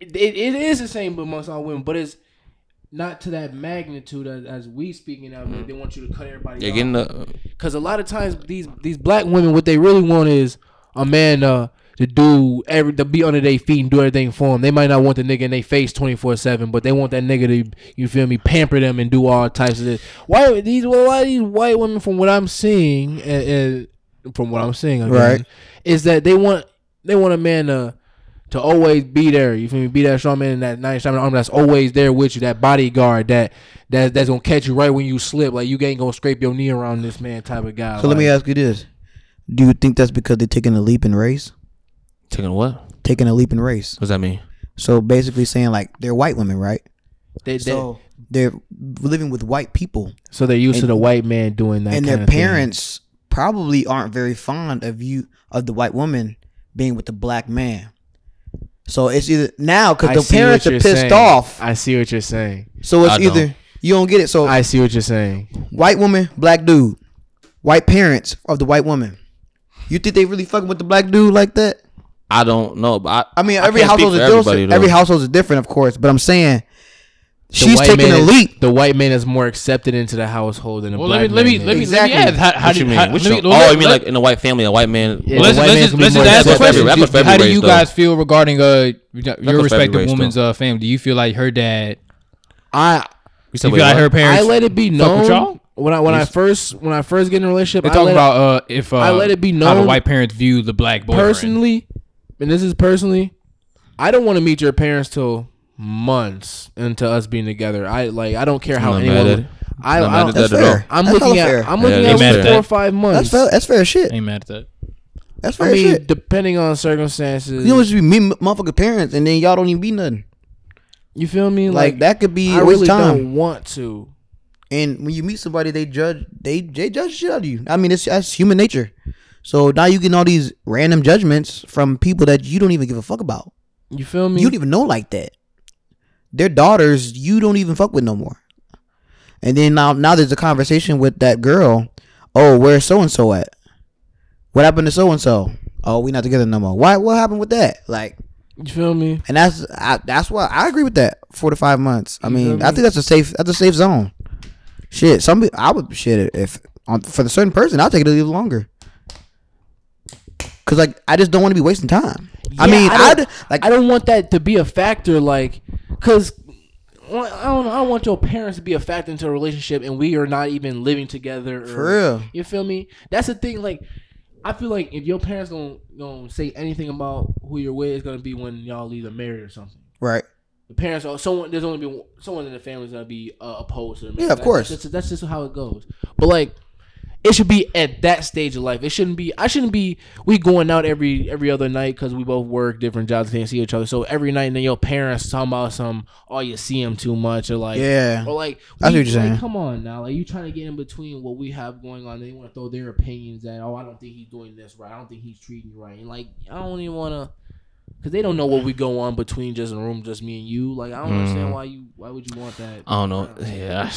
It, it, it is the same amongst all women, but it's not to that magnitude as, as we speaking out. Mm-hmm. They want you to cut everybody. They're getting the because a lot of times these these black women, what they really want is a man. Uh, To do every to be under their feet and do everything for them. They might not want the nigga in their face twenty-four seven, but they want that nigga to, you feel me, pamper them and do all types of this. Why these why these white women, from what I'm seeing, and, and from what I'm seeing, again, right, is that they want they want a man to to always be there. You feel me, be that strong man in that nice strong arm that's always there with you, that bodyguard that that that's gonna catch you right when you slip. Like, you ain't gonna scrape your knee around this man type of guy. So like, let me ask you this: do you think that's because they're taking a leap in race? Taking what? Taking a leap in race. What does that mean? So basically saying, like, they're white women, right? They, they, so they're living with white people. So they're used and, to the white man doing that. And kind their of parents thing. Probably aren't very fond of you of the white woman being with the black man. So it's either now because the parents are pissed saying. Off. I see what you're saying. So it's I either don't. You don't get it. So I see what you're saying. White woman, black dude, white parents of the white woman. You think they really fucking with the black dude like that? I don't know, but I, I mean, every I household is different. Though. Every household is different, of course. But I'm saying the she's taking a leap. Is, the white man is more accepted into the household than the well, black let me, man. Let me, exactly. Let me add, how, how what do you mean? How, let me, oh, let, you mean let, like in a white family, a white man? Yeah, well, let's let's, let's just ask the question. Every, do, how do you guys though. Feel regarding uh your respective woman's uh, family? Do you feel like her dad? I. You feel like her parents? I let it be known. When I when yes. I first when I first get in a relationship, they talk about uh if I let it be known how the white parents view the black boy personally. And this is personally, I don't want to meet your parents till months into us being together. I like I don't care it's how anyone. I, I don't. That's fair. I'm that's looking at. Fair. I'm looking yeah, at four or five months. That's fair, that's fair shit. Ain't mad at that. That's fair I mean, shit. Depending on circumstances, you know, just be me, motherfucking parents, and then y'all don't even be nothing. You feel me? Like, like that could be. I really time. Don't want to. And when you meet somebody, they judge. They they judge shit out of you. I mean, it's that's human nature. So now you getting all these random judgments from people that you don't even give a fuck about. You feel me? You don't even know like that. Their daughters, you don't even fuck with no more. And then now, now there's a conversation with that girl. Oh, where's so and so at? What happened to so and so? Oh, we not together no more. Why? What happened with that? Like, you feel me? And that's I, that's why I agree with that. Four to five months. I you mean, me? I think that's a safe that's a safe zone. Shit, some I would shit if on, for the certain person, I'll take it a little longer. Cause like I just don't want to be wasting time. Yeah, I mean, I I'd, like I don't want that to be a factor. Like, cause I don't know, I don't want your parents to be a factor into a relationship, and we are not even living together. Or, for real, you feel me? That's the thing. Like, I feel like if your parents don't don't say anything about who you're with, it's gonna be when y'all either married or something. Right. the parents are someone. There's only be someone in the family's gonna be uh, opposed to them. Yeah, like, of course. That's, that's just how it goes. But like, it should be at that stage of life. It shouldn't be. I shouldn't be. We going out every every other night because we both work different jobs and can't see each other. So every night, and then your parents talking about some. Oh, you see them too much, or like, yeah, or like. I see what you're saying. Like, come on now, like you trying to get in between what we have going on. They want to throw their opinions at. Oh, I don't think he's doing this right. I don't think he's treating you right. And like, I don't even want to. Cause they don't know what we go on between just in a room, just me and you. Like I don't mm. understand why you. Why would you want that? I don't know. Yeah,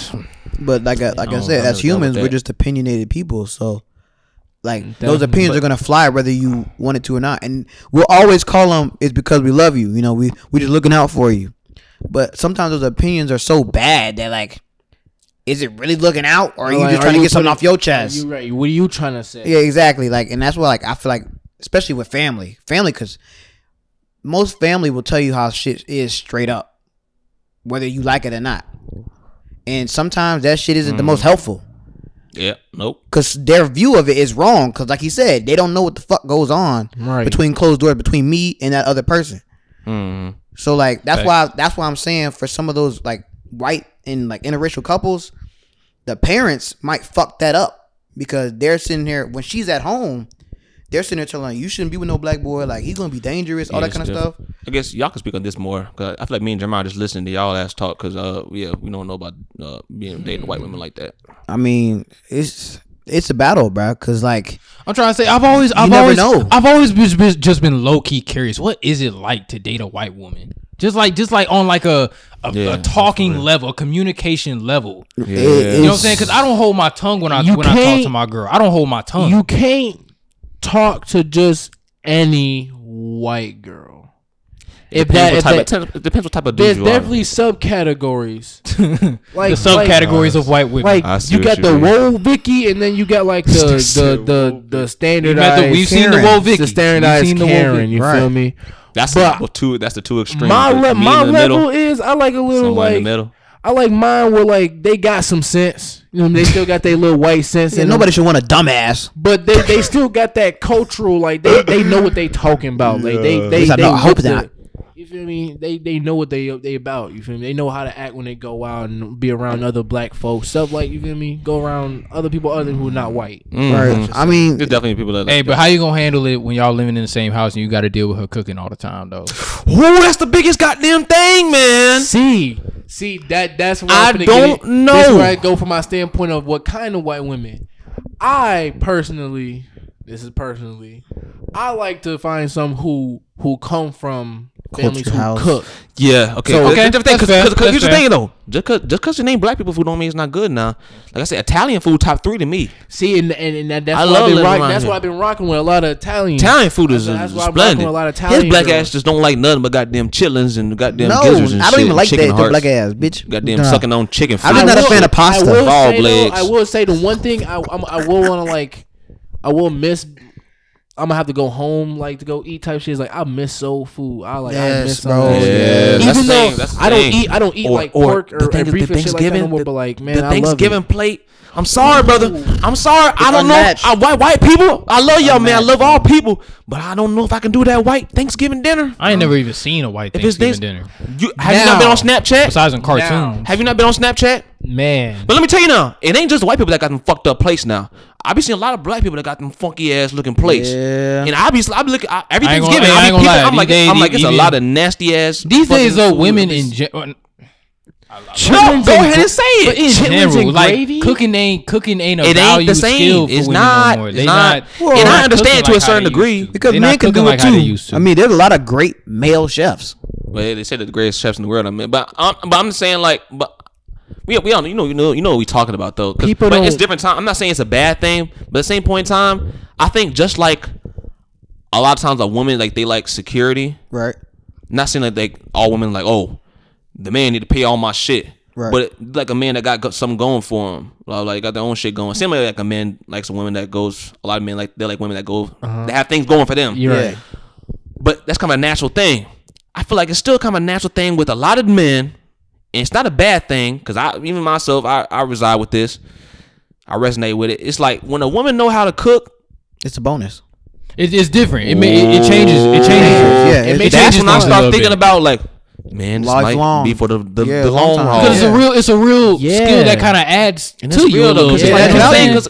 but like I, like I, I said, as humans, we're just opinionated people. So, like Definitely, those opinions are gonna fly whether you want it to or not. And we'll always call them it's because we love you. You know, we we just looking out for you. But sometimes those opinions are so bad that like, is it really looking out, or are you like, just trying to get something off your chest? You right? What are you trying to say? Yeah, exactly. Like, and that's why like I feel like, especially with family, family, cause. Most family will tell you how shit is straight up, whether you like it or not. And sometimes that shit isn't mm. the most helpful. Yeah, nope. Because their view of it is wrong. Because like he said, they don't know what the fuck goes on right. between closed doors, between me and that other person. Mm. So like, that's why that's why I'm saying for some of those like white and like interracial couples, the parents might fuck that up because they're sitting here, when she's at home, they're sitting there telling you, you shouldn't be with no black boy. Like, he's going to be dangerous, all yeah, that kind of stuff. I guess y'all can speak on this more. Cause I feel like me and Jeremiah just listening to y'all ass talk because, uh, yeah, we don't know about uh, being dating white women like that. I mean, it's it's a battle, bro. Because, like... I'm trying to say, I've always... I've you never always, know. I've always been, just been low-key curious. What is it like to date a white woman? Just like just like on like a a, yeah, a talking level, a communication level. Yeah. You it's, know what I'm saying? Because I don't hold my tongue when I when I talk to my girl. I don't hold my tongue. You can't... talk to just any white girl. If depends that, if type that of, depends what type of dude there's you definitely are. Subcategories. Like the subcategories of white women. Like you got you the woe Vicky, and then you got like the the the, the, the standardized. The, we've Karen, seen the woe Vicky, the standardized Karen. The Karen you right. feel me? That's but the two. That's the two extremes. My, le my level middle, is I like a little like in the middle. I like mine where like they got some sense. You know, they still got their little white sense. Yeah, and nobody should want a dumbass. But they, they still got that cultural, like they, they know what they talking about. Like they they, they, they I hope that. You feel me? They they know what they they about. You feel me? They know how to act when they go out and be around other black folks. Stuff like, you feel me? Go around other people other who are not white. Mm. Right? I mean, there's definitely people that. Hey, like but that. How you gonna handle it when y'all living in the same house and you got to deal with her cooking all the time though? Ooh, that's the biggest goddamn thing, man. See. See that that's where I don't know. That's where I go from my standpoint of what kind of white women. I personally, this is personally, I like to find some who who come from families who cook. Yeah, okay, so, okay. Because here's the thing though, just cause just cause you name black people food don't mean it's not good now. Like I said, Italian food top three to me. See, and and, and that, that's I why love I've been rocking. That's here. Why I've been rocking with a lot of Italian. Italian food is that's, that's splendid. A lot of Italian His black girls. Ass just don't like nothing but goddamn chitlins and goddamn no, gizzards and I don't shit, even like that. The black ass bitch. Goddamn no. sucking on chicken. Food. I'm not a fan of pasta. I will, Ball say, legs. Though, I will say the one thing I I'm, I will want to like, I will miss. I'm gonna have to go home, like to go eat type shit. It's like I miss soul food. I like yes, I miss bro. Soul food. Yeah, even that's though that's I don't eat, I don't eat or, like or pork or the thing is, the Thanksgiving, like that, the, but like man, the I Thanksgiving love it. Plate. I'm sorry, brother. I'm sorry. It's I don't unmatched. Know. I, white white people. I love y'all, man. I love all people, but I don't know if I can do that white Thanksgiving dinner. I ain't never even seen a white Thanksgiving dinner. You, have now, you not been on Snapchat? Besides in cartoons, now. Have you not been on Snapchat? Man, but let me tell you now, it ain't just the white people that got them fucked up plates now. I be seeing a lot of black people that got them funky ass looking plates. Yeah. And I be, I be looking, I, everything's given. I ain't gonna lie. I'm like, days, I'm like, it's a lot of nasty ass. These days, though, women in general. No, go ahead and say it. In general, like cooking ain't cooking ain't a it value ain't the same. Skill for it's women not, no more. It's they not. Not well, and I understand to like a certain degree to. Because men can do like it too. I mean, there's a lot of great male chefs. Well, they say they're the greatest chefs in the world. I mean, but I'm, but I'm saying like, but. We we all you know you know you know what we talking about though. But it's different time. I'm not saying it's a bad thing, but at the same point in time, I think just like a lot of times a woman like they like security. Right. Not saying like they all women like oh the man need to pay all my shit. Right. But it, like a man that got something going for him, like got their own shit going. Similarly like a man likes a woman that goes a lot of men like they like women that go uh-huh. they have things going for them. You're yeah. Right. But that's kind of a natural thing. I feel like it's still kind of a natural thing with a lot of men. And it's not a bad thing, because I even myself, I, I reside with this. I resonate with it. It's like when a woman know how to cook, it's a bonus. It, it's different. It, may, it, it changes. It changes. Yeah, it, it changes. That's when I start thinking bit. About like, man, lifelong, be for the the, yeah, the long haul. Because it's a real, it's a real yeah. skill that kind of adds and to you, though. Because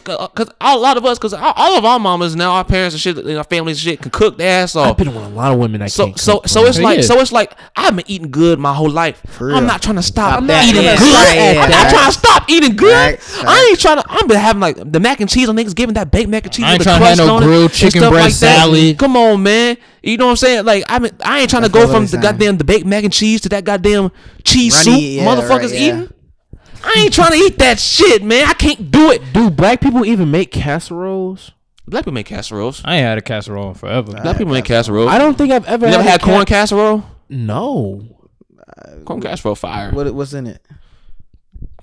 yeah. because a lot of us, because all of our mamas now, our parents and shit, and our families and shit, can cook their ass off. I've been with a lot of women that so, can't so cook, so so it's like yeah. so it's like I've been eating good my whole life. I'm not trying to stop. I'm not eating good. I'm not trying to stop eating good. I ain't trying to. I've been having like the mac and cheese on Thanksgiving, that baked mac and cheese. I ain't trying to have no grilled chicken breast salad. Come on, man. You know what I'm saying? Like I mean, I ain't trying to go from the goddamn the baked mac and cheese to that goddamn cheese Runny, soup yeah, motherfuckers right, yeah. eating. I ain't trying to eat that shit, man. I can't do it. Do black people even make casseroles? Black people make casseroles. I ain't had a casserole in forever. Black people make casseroles. I don't think I've ever. You had never had corn ca casserole? No. Corn casserole fire. What what's in it?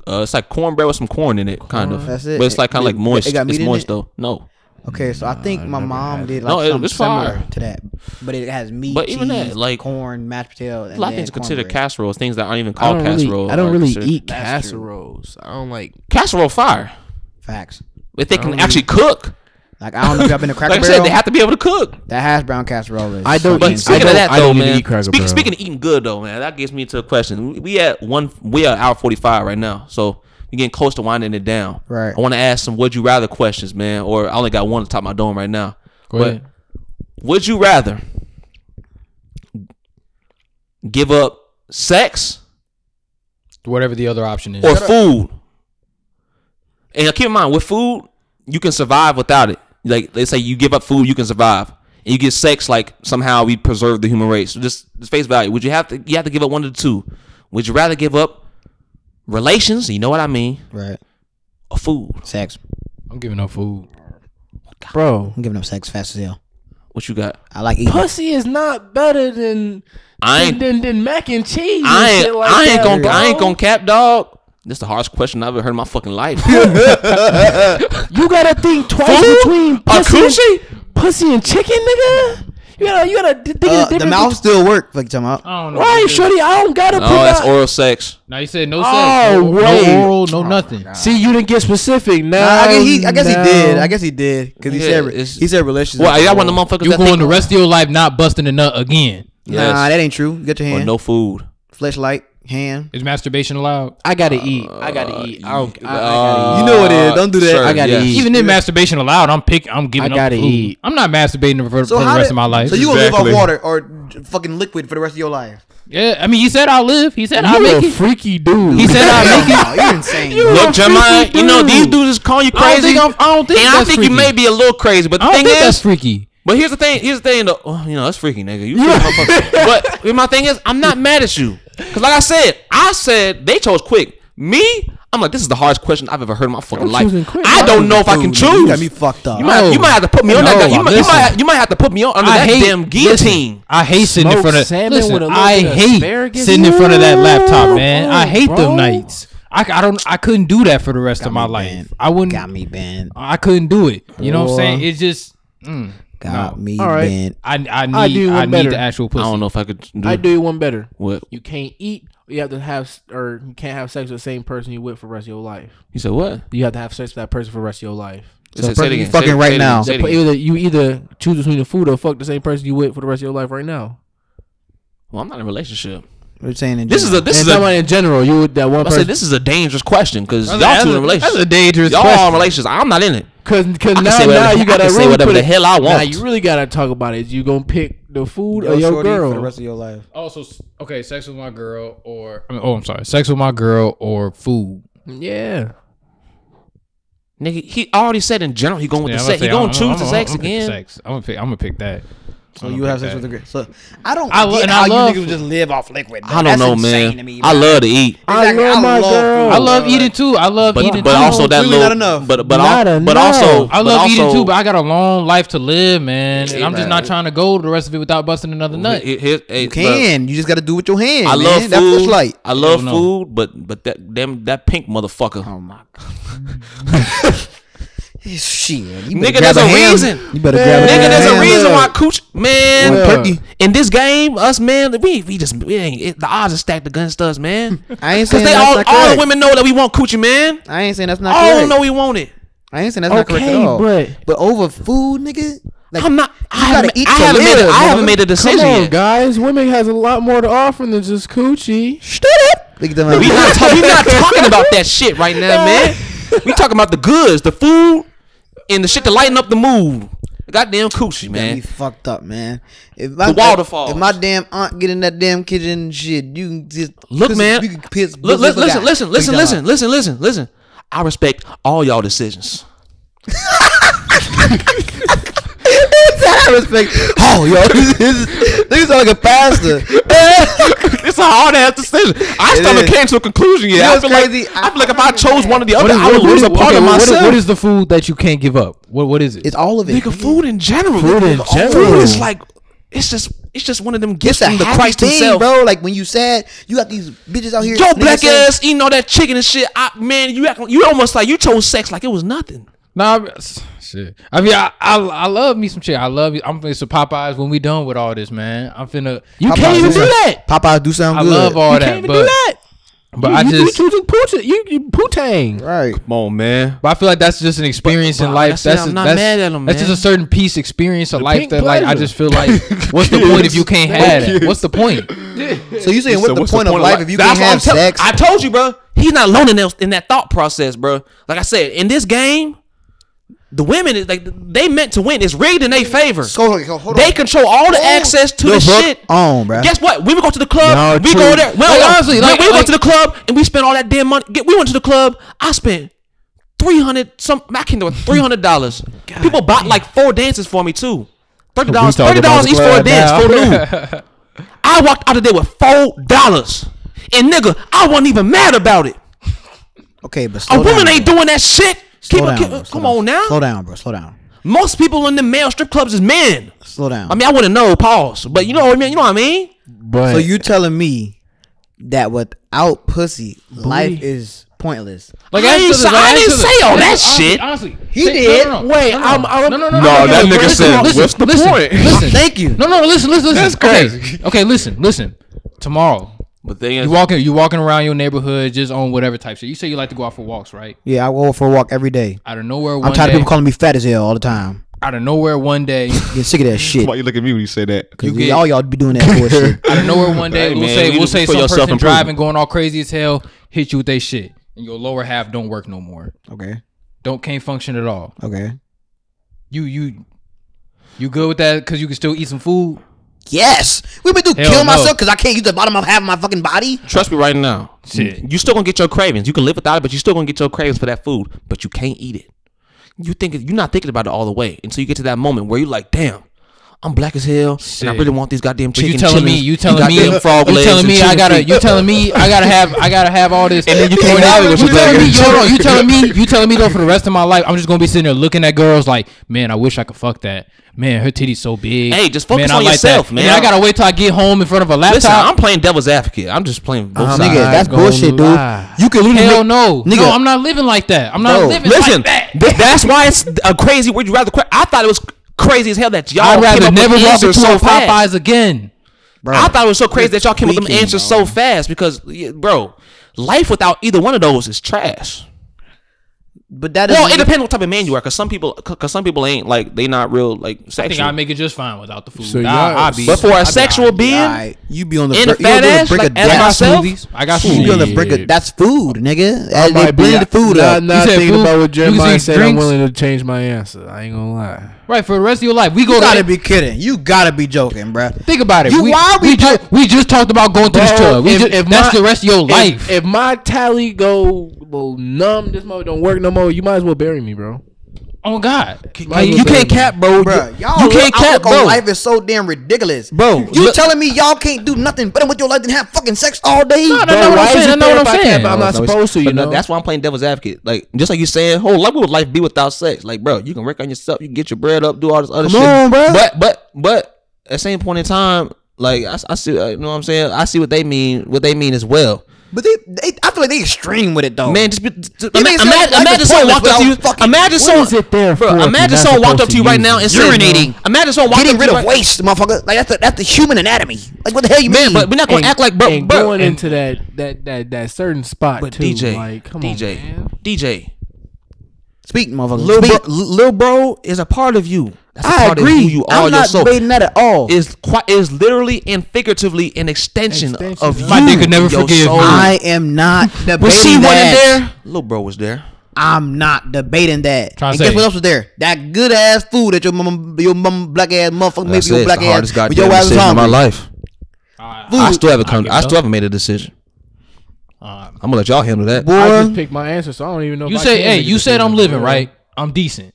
Uh, it's like cornbread with some corn in it, kind corn. of. That's it. But it's like kind of like moist. It got meat it's moist in it? though. No. Okay, so I think uh, my mom did like no, it, something similar fire. to that, but it has meat, but even cheese, that, like corn, mashed potato. And a lot of things considered casseroles, things that aren't even called casseroles. I don't really, I don't really eat casseroles. I don't like casserole fire. Facts. If they can really actually cook. Like I don't know if I've been a Cracker like Barrel. Like I said, they have to be able to cook. That hash brown casserole is. I do. But speaking I of that though, man. Speak, speaking of eating good though, man, that gets me to a question. We, we at one. We are hour forty five right now, so. You're getting close to winding it down. Right. I want to ask some would you rather questions, man. Or I only got one on top of my dome right now. Go but ahead. Would you rather give up sex, whatever the other option is, or Shut food? Up. And keep in mind, with food, you can survive without it. Like they say, you give up food, you can survive. And you get sex, like somehow we preserve the human race. So just, just face value. Would you have to? You have to give up one of the two. Would you rather give up relations, you know what I mean? Right. Or food. Sex. I'm giving up food. God. Bro. I'm giving up sex fast as hell. What you got? I like eating. Pussy is not better than I ain't, than, than mac and cheese. I ain't, and shit like I ain't that, gonna bro. I ain't gonna cap, dog. This is the hardest question I've ever heard in my fucking life. You gotta think twice food? between pussy, pussy and chicken, nigga. You gotta, you gotta think uh, of the, the mouth still work. Like talking about, I don't know. Right, shorty, I don't gotta. No, that's oral sex. Now you said no sex. Oh, no, no oral, no oh, nothing. Nah. See, you didn't get specific. Now nah, I guess, he, I guess no. he did. I guess he did because he yeah, said he said relationships. Well, y'all want the motherfuckers? You going the rest of your life not busting a nut again? Yes. Nah, that ain't true. You got your hand. Or no food. Fleshlight. Hand. Is masturbation allowed? I gotta uh, eat. I gotta eat. I don't. I, I gotta eat. You know what it is. Don't do that. Sure, I gotta yes. eat. Even if masturbation allowed, I'm picking. I'm giving. I gotta up food. eat. I'm not masturbating for, so for the rest did, of my life. So you gonna exactly. live on water or fucking liquid for the rest of your life? Yeah, I mean, he said I'll live. He said I'll make it. You're a freaky dude. He said I'll make it. You're insane. You're Look, Jeremiah, you know these dudes just call you crazy. I don't think. I'm, I don't think and that's I think freaky. You may be a little crazy, but the I don't thing think is, that's freaky. But here's the thing. Here's the thing. Though, oh, you know, that's freaky, nigga. You But my thing is, I'm not mad at you. Cause like I said, I said they chose quick. Me, I'm like, this is the hardest question I've ever heard in my fucking life. Quick, I don't know if Dude, I can choose. You got me fucked up. You might, no. you might have to put me on no, that. You might, you, might, you might have to put me on under I that hate, damn guillotine. Listen, I hate sitting in front of. Listen, I hate sitting in front of that laptop, man. I hate Bro. them nights. I, I don't. I couldn't do that for the rest got of my life. Banned. I wouldn't. Got me banned. I couldn't do it. You know what I'm saying? It's just. Mm. Got no. me, All right. man. I I need, I do I need the actual pussy. I don't know if I could do I do you one better. What? You can't eat. You have to have, or you can't have sex with the same person you with for the rest of your life. You said what? You have to have sex with that person for the rest of your life. So say, the person say you again. fucking say right it, now. It, either, you either choose between the food or fuck the same person you with for the rest of your life right now. Well, I'm not in a relationship. We're saying in this general. is a this and is a, in general. You would that one. I said this is a dangerous question because y'all two in relationships. That's a dangerous. Y'all all in relationships. I'm not in it. Cause, cause now, now whatever, you gotta really say whatever the it, hell I want. Now you really gotta talk about it. You gonna pick the food Yo, or your girl for the rest of your life? Oh, so okay, sex with my girl or I mean, oh, I'm sorry, sex with my girl or food. Yeah. Nigga, he already said in general he going with yeah, the sex. Say, he gonna I'm, choose I'm, the I'm, sex I'm, I'm again. Sex. I'm gonna pick. I'm gonna pick that. So you have sex that. with the girl. So I don't. I love, get how I love you niggas just live off liquid. I don't That's know, man. To me, I love to eat. Exactly. I love my I love girl. Food, I love bro. eating too. I love but, eating. But too. also that really little. Not enough. But but not enough. but also I love also, eating too. But I got a long life to live, man. And I'm just not trying to go the rest of it without busting another nut. It, it, it, you can. But, you just got to do with your hand. I love man. food. That's light. I love I food. But but that damn that pink motherfucker. Oh my god. Shit, you nigga, there's a, a reason. You better grab nigga, a there's a reason why cooch man. Yeah. In this game, us man, we we just we ain't it, the odds are stacked against us, man. I ain't saying they that's all, not all the women know that we want coochie, man. I ain't saying that's not all correct. All know we want it. I ain't saying that's okay, not correct at all. But, but over food, nigga. Like, I'm not. I haven't, eat I haven't live, made. A, I haven't made a decision. Come on, yet. guys. Women has a lot more to offer than just coochie. Shut up. We're not, ta- we not talking about that shit right now, man. We talking about the goods, the food, and the shit to lighten up the mood. Goddamn coochie, man. You fucked up, man. If my, the waterfall. If my damn aunt get in that damn kitchen and shit, you can just look, piss, man. You can piss, look, listen, listen, listen, listen, listen, listen, listen, listen. I respect all y'all decisions. I respect all y'all decisions. Niggas talking faster. It's a hard ass decision. I still haven't came to a conclusion yet. You know, I feel crazy? like I feel like if I chose one or the other, is, I would lose a part okay, of myself. What is, what is the food that you can't give up? What what is it? It's all of it. Nigga, food in general. Food in general. Food is like it's just it's just one of them gifts from the Christ thing, himself, bro. Like when you sad, you got these bitches out here. Yo, black ass saying, eating all that chicken and shit. I, man, you act, you almost like you chose sex like it was nothing. Nah, shit. I mean, I, I I love me some shit. I love you. I'm finna some Popeyes when we done with all this, man. I'm finna. You Popeyes can't even do that. Popeyes do sound I good. I love all you that. Can't even but, do that. But you, I you, just you choosing pooch. You, you pootang. Right. Come on, man. But I feel like that's just an experience but, in but life. That's I'm a, not that's, mad at them, man. That's just a certain piece experience of the life that, pleasure. like, I just feel like, what's the point if you can't have that? What's the point? So you saying, what's, so the, what's point the point of life, life? if you that's can't have tell- sex? I told you, bro. He's not alone in that, in that thought process, bro. Like I said, in this game. The women is like they meant to win. It's rigged in their favor. So, so hold on. They control all the access to the shit. On, bro. Guess what? We would go to the club. No, we true. go there. Well, like, honestly, like, we like, go to the club and we spent all that damn money. We went to the club. I spent three hundred some. I can't do three hundred dollars. People bought like four dances for me too. Thirty dollars. Thirty dollars each for a dance. For new. I walked out of there with four dollars, and nigga, I wasn't even mad about it. Okay, but slow a woman down, ain't bro. doing that shit. Keep down, keep, bro, come down. on now. Slow down, bro. Slow down. Most people in the male strip clubs is men. Slow down. I mean, I wouldn't know. Pause. But you know what I mean. You know what I mean. But so you telling me that without pussy, boy. life is pointless? Like I, I didn't, say, I didn't say all that honestly, shit. Honestly, he say, did. No, no, no. Wait, no, no, I'm, I'm, no, no, no. No, no, no that nigga said. Listen, what's the listen, point? Listen, thank you. No, no, listen, listen, listen. That's crazy. Okay, okay listen, listen. Tomorrow. But thing is, you walking, you walking around your neighborhood, just on whatever type shit. You say you like to go out for walks, right? Yeah, I go for a walk every day. Out of nowhere, one I'm tired day, of people calling me fat as hell all the time. Out of nowhere, one day, get sick of that shit. Why you look at me when you say that? Because you all y'all be doing that bullshit. Out of nowhere, one day, right, we'll man, say we'll say some person driving, going all crazy as hell, hit you with they shit, and your lower half don't work no more. Okay, don't can't function at all. Okay, you you you good with that? Because you can still eat some food. Yes, we been through kill no. myself because I can't use the bottom of half of my fucking body. Trust me right now. Shit. You still gonna get your cravings. You can live without it, but you still gonna get your cravings for that food. But you can't eat it. You think you're not thinking about it all the way until you get to that moment where you're like, damn, I'm black as hell, shit. and I really want these goddamn chicken. But you telling me? You telling me? You telling me? I gotta. You telling me? I gotta have. I gotta have all this. And then you can't have it. You telling me? Yo, you telling me? You telling me though? For the rest of my life, I'm just gonna be sitting there looking at girls like, man, I wish I could fuck that. Man, her titty's so big. Hey, just focus man, on like yourself, that. man. man. I gotta wait till I get home in front of a laptop. Listen, I'm playing devil's advocate. I'm just playing both um, sides. Nigga, that's bullshit, dude. Lie. You can literally hell no, nigga. No, I'm not living like that. I'm not Bro, living listen, like that. Th- that's why it's a crazy. Would you rather? Cra- I thought it was crazy as hell that y'all. I'd rather came up never with walk into so a Popeyes again. Bro, I thought it was so crazy that y'all came with them answers so fast because, bro, life without either one of those is trash. But that well, it depends what type of man you are, cause some people, cause some people ain't like they not real like sexual. I think I make it just fine without the food. So I, I be, but for a I sexual be, being, I, you be on the in br- fat ass like as myself. I got food. You be on the brick of that's food, nigga. I might be the food. Not, not thinking food? about what Jeremiah said. Drinks? I'm willing to change my answer. I ain't gonna lie. Right for the rest of your life, we go. You gotta to be kidding. You gotta be joking, bro. Think about it. You we, why we we, ju- we just talked about going to this club. We if, just, if that's my, the rest of your if, life. If my tally go well, numb, this mode don't work no more. You might as well bury me, bro. Oh God, like, you can't cap, bro. bro. Y'all you can't cap, bro. Life is so damn ridiculous, bro. You look, telling me y'all can't do nothing better with your life than have fucking sex all day? No, no, no. What I'm saying, no, what I'm saying. Cap, no, I'm not no, supposed to, you know. No, that's why I'm playing devil's advocate. Like just like you saying, whole life would life be without sex? Like, bro, you can work on yourself, you can get your bread up, do all this other Come shit. On, bro. But but but at the same point in time, like I, I see, you know what I'm saying. I see what they mean. What they mean as well. But they, they, I feel like they extreme with it though. Man, just, just ima- ima- like imagine someone walked up to you. Imagine someone Imagine someone walked up to you right now and said, urinating. Imagine someone walked up to you. Getting rid of waste, motherfucker. Like that's the, that's the human anatomy. Like what the hell you man, mean? Man, but we're not gonna and, act like bro. And bro. going and, into that, that that that certain spot. But too, D J, like, come D J, on, man. D J. Speak, motherfucker. Lil, Speak. Bro, Lil bro is a part of you. That's a I part agree. Of who you are. I'm not debating that at all. It's quite, it's literally and figuratively an extension, extension of you. My nigga never forgive soul. I am not debating but she that. Wasn't there? Lil bro was there. I'm not debating that. Trying and guess what else was there? That good ass food that your mama, your mama black ass motherfucker made your black ass. But your ass was hungry. In my life. Right. I still haven't come. I, I still haven't made a decision. Right. I'm gonna let y'all handle that. Boy, I just picked my answer, so I don't even know. You if say, I hey, you said I'm living right. I'm decent.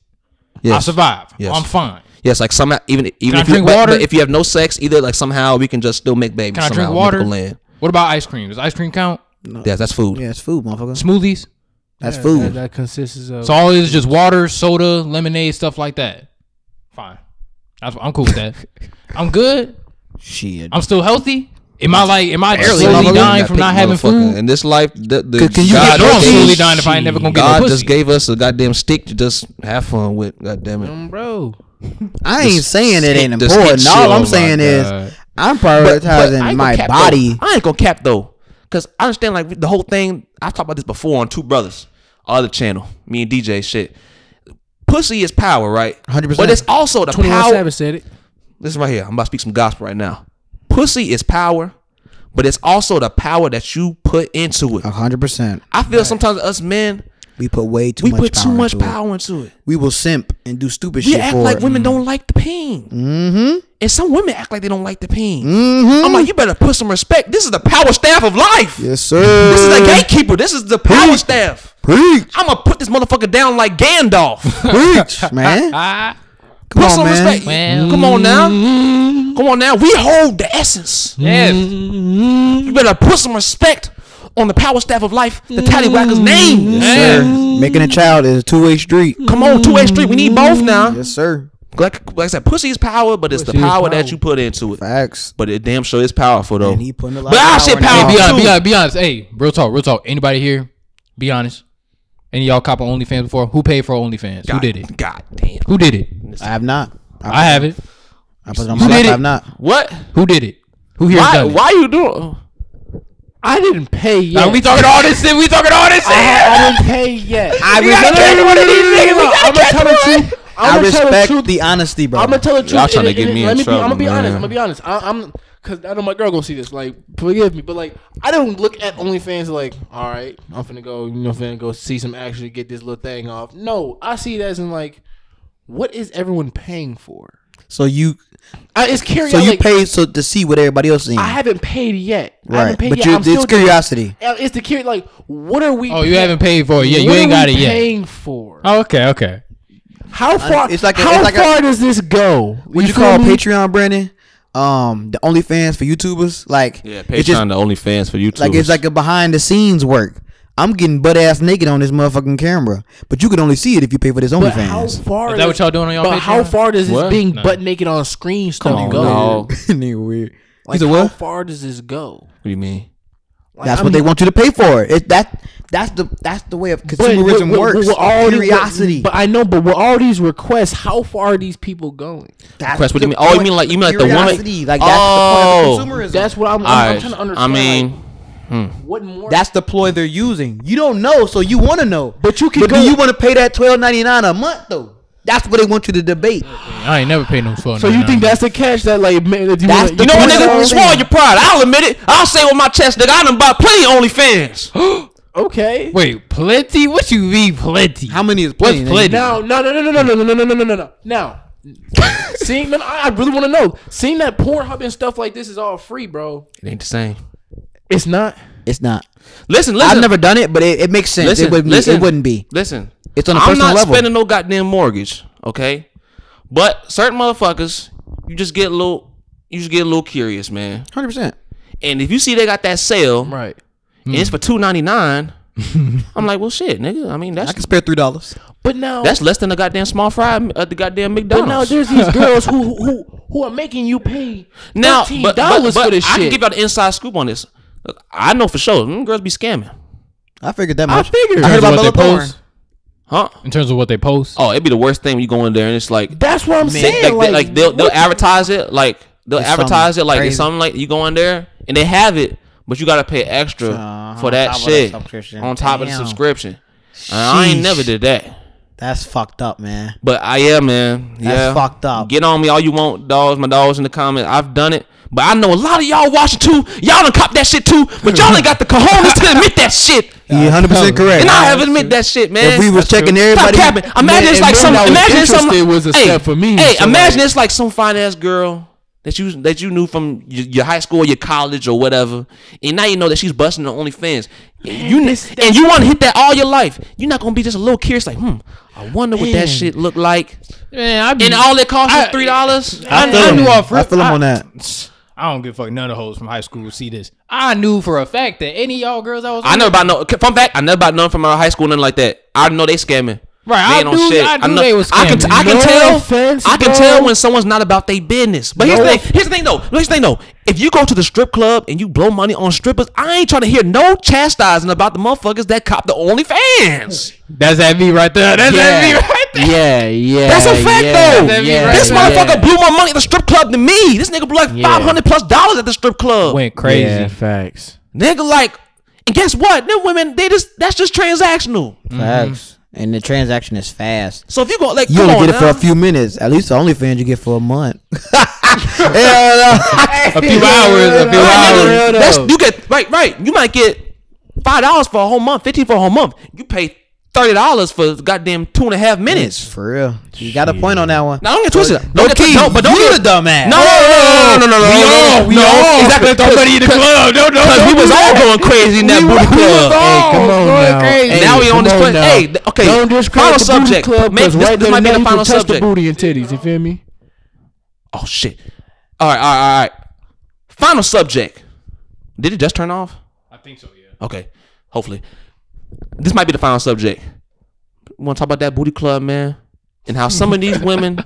Yes. I survive. Yes. I'm fine. Yes, like somehow, even even if you, but, but if you have no sex, either like somehow we can just still make babies. Can I somehow, drink water? Land. What about ice cream? Does ice cream count? No. Yes, that's food. Yeah, it's food, motherfucker. Smoothies. That's yeah, food. That, that consists of. So all it is just water, soda, lemonade, stuff like that. Fine. That's, I'm cool with that. I'm good. Shit. I'm still healthy. Am I like? Am I slowly dying, dying from not having food in this life? The, the can, can you God get slowly dying if I ain't never gonna God get no pussy? God just gave us a goddamn stick to just have fun with. Goddamn it, um, bro. I ain't saying it ain't important. All I'm saying God. Is I'm prioritizing but, but my body. Though. I ain't gonna cap though, cause I understand like the whole thing. I talked about this before on Two Brothers, our other channel. Me and D J shit. Pussy is power, right? one hundred percent. But it's also the power. Savage said it. This is right here. I'm about to speak some gospel right now. Pussy is power, but it's also the power that you put into it. A hundred percent. I feel right. Sometimes us men, we put way too we much. We put power too much into power it. Into it. We will simp and do stupid we shit. We act for like it. Women mm-hmm. don't like the pain. Mm-hmm. And some women act like they don't like the pain. Mm-hmm. I'm like, you better put some respect. This is the power staff of life. Yes, sir. This is the gatekeeper. This is the power Preach. Staff. Preach. I'm gonna put this motherfucker down like Gandalf. Preach, man. Come put on, some man. Respect. Well, come on now. Come on now. We hold the essence. Yes. You better put some respect on the power staff of life, the Tallywacker's name. Yes, sir. Making a child is a two-way street. Come on, two-way street. We need both now. Yes, sir. Like, like I said, pussy is power, but it's pussy the power, power that you put into it. Facts. But it damn sure is powerful, though. And he putting a lot but of I shit power, hey, be, honest, be, honest, be honest. Hey, real talk, real talk. Anybody here, be honest. Any y'all cop on OnlyFans before? Who paid for OnlyFans? God, who did it? God damn. Who did it? I have not. I, I have it. I put it on my life. I have not. What? Who did it? Who here? Why, done it? Why you doing? I didn't pay yet. No, we talking all this shit. We talking all this shit. I, I didn't pay yet. I respect. I respect the honesty, bro. I'm gonna tell the truth. Y'all trying to get me in trouble? I'm gonna be honest. I'm gonna be honest. I'm because I know my girl gonna see this. Like, forgive me, but like, I don't look at OnlyFans like, all right, I'm finna go. You know, finna go see some action to get this little thing off. No, I see it as in like. What is everyone paying for? So you, I, it's curiosity. So you like, pay so to see what everybody else is seeing. I haven't paid yet. Right, I haven't paid but yet. You, I'm it's still curiosity. Doing, it's the curiosity. Like, what are we? Oh, pay- you haven't paid for it yet. You ain't got it yet. What are we paying for? Oh, okay, okay. How far? It's like a, how it's like far a, does this go? Would you, you call me? Patreon, Brandon? Um, the OnlyFans for YouTubers, like yeah, Patreon, it's just, the OnlyFans for YouTubers. Like it's like a behind the scenes work. I'm getting butt ass naked on this motherfucking camera, but you can only see it if you pay for this OnlyFans. But how far is that what y'all doing on y'all? But Patreon? How far does this what? Being no. butt naked on screen stuff on, go? No. Weird. Like how what? Far does this go? What do you mean? Like, that's I what mean, they want you to pay for. It that that's the that's the way of consumerism but, works. With, with all curiosity. These, but I know, but with all these requests, how far are these people going? That's requests, what do you mean? Oh, you mean like you mean like the woman? Like that's oh, the point of consumerism. That's what I'm, I'm, right. I'm trying to understand. I mean. Like, Hmm. What more? That's the ploy they're using. You don't know, so you want to know, but you can. But go. Do you want to pay that twelve ninety-nine a month though? That's what they want you to debate. I ain't never paid no twelve ninety-nine. So you think that's the catch that like man, that you, that's wanna, the you know what nigga? You swore your pride. I'll admit it. I'll say with my chest, nigga. I done bought plenty OnlyFans. Okay. Wait, plenty? What you mean plenty? How many is plenty? What's plenty? Now, no, no, no, no, no, no, no, no, no, no, no. Now, seeing man, I, I really want to know. Seeing that Pornhub and stuff like this is all free, bro. It ain't the same. It's not. It's not. Listen, listen. I've never done it, but it, it makes sense. Listen, it, would, listen, it wouldn't be. Listen. It's on a I'm personal level. I'm not spending no goddamn mortgage, okay? But certain motherfuckers, you just get a little, you just get a little curious, man. one hundred percent. And if you see they got that sale, right? And mm. it's for two ninety-nine. I'm like, well, shit, nigga. I mean, that's I can spare three dollars. But now that's less than the goddamn small fry at the goddamn McDonald's. But now there's these girls who who who are making you pay now, thirteen dollars but, but, but for this shit. I can give y'all the inside scoop on this. I know for sure. Them girls be scamming. I figured that much. I figured. I heard about Bella Porn. Huh? In terms of what they post. Oh, it'd be the worst thing when you go in there and it's like. That's what I'm they, saying. Like, like, they, like they'll they'll advertise it. Like they'll it's advertise it. Like crazy. It's something like you go in there and they have it, but you gotta pay extra uh, for that shit on top, shit, of, the on top of the subscription. I ain't never did that. That's fucked up, man. But I am, yeah, man. Yeah. That's fucked up. Get on me all you want, dogs. My dogs in the comments. I've done it. But I know a lot of y'all watching too. Y'all done cop that shit too. But y'all ain't got the cojones to admit that shit. You're one hundred percent correct. And I haven't admit that shit, man. If we was That's checking true. Everybody. Stop capping. Imagine man, it's like some. Imagine it's some. Was a hey, step for me, hey so imagine like, it's like some fine ass girl that you that you knew from your, your high school, or your college, or whatever, and now you know that she's busting on OnlyFans. Man, you this, and you want to hit that all your life. You're not gonna be just a little curious, like, hmm, I wonder what man. that shit look like. Man, I be, and all it costs is three dollars. I, I, I, I knew all first. I feel him on that. I don't give a fuck. None of the hoes from high school see this. I knew for a fact that any y'all girls I was. I never about no. Fun fact, I never about none from our high school, nothing like that. I know they scamming. Right, I knew, shit. I knew I know, they was scamming. I can, t I can no tell. Offense, I can bro. tell when someone's not about their business. But no here's the thing. Here's the thing, though. Here's the thing, though. If you go to the strip club and you blow money on strippers, I ain't trying to hear no chastising about the motherfuckers that cop the OnlyFans. That's at me right there. That's yeah. at me right there. Yeah, yeah. That's a fact, yeah, though. Yeah, right this yeah. motherfucker blew more money at the strip club than me. This nigga blew like yeah. five hundred plus dollars at the strip club. Went crazy. Yeah, facts. Nigga, like, and guess what? Them women, they just that's just transactional. Facts. Mm-hmm. And the transaction is fast. So if you go like you only get it now. for a few minutes. At least the OnlyFans you get for a month. yeah, no. A few hours. A few right, hours. That's, you get right, right. You might get five dollars for a whole month, fifteen for a whole month. You pay thirty dollars for goddamn two and a half minutes. That's for real. You got a point on that one. Now don't get twisted. No, don't get, no, but don't you the dumbass. No, no, no, no, no, no. We all, we all exactly somebody in the club. No, no, because we was all going crazy in that booty club. Hey, come on now. And now we on this place. Hey, okay. Final subject. This might be the final subject. Booty and titties. You feel me? Oh shit! All right, all right, all right. Final subject. Did it just turn off? I think so. Yeah. Okay. Hopefully, this might be the final subject. Want to talk about that booty club, man? And how some of these women,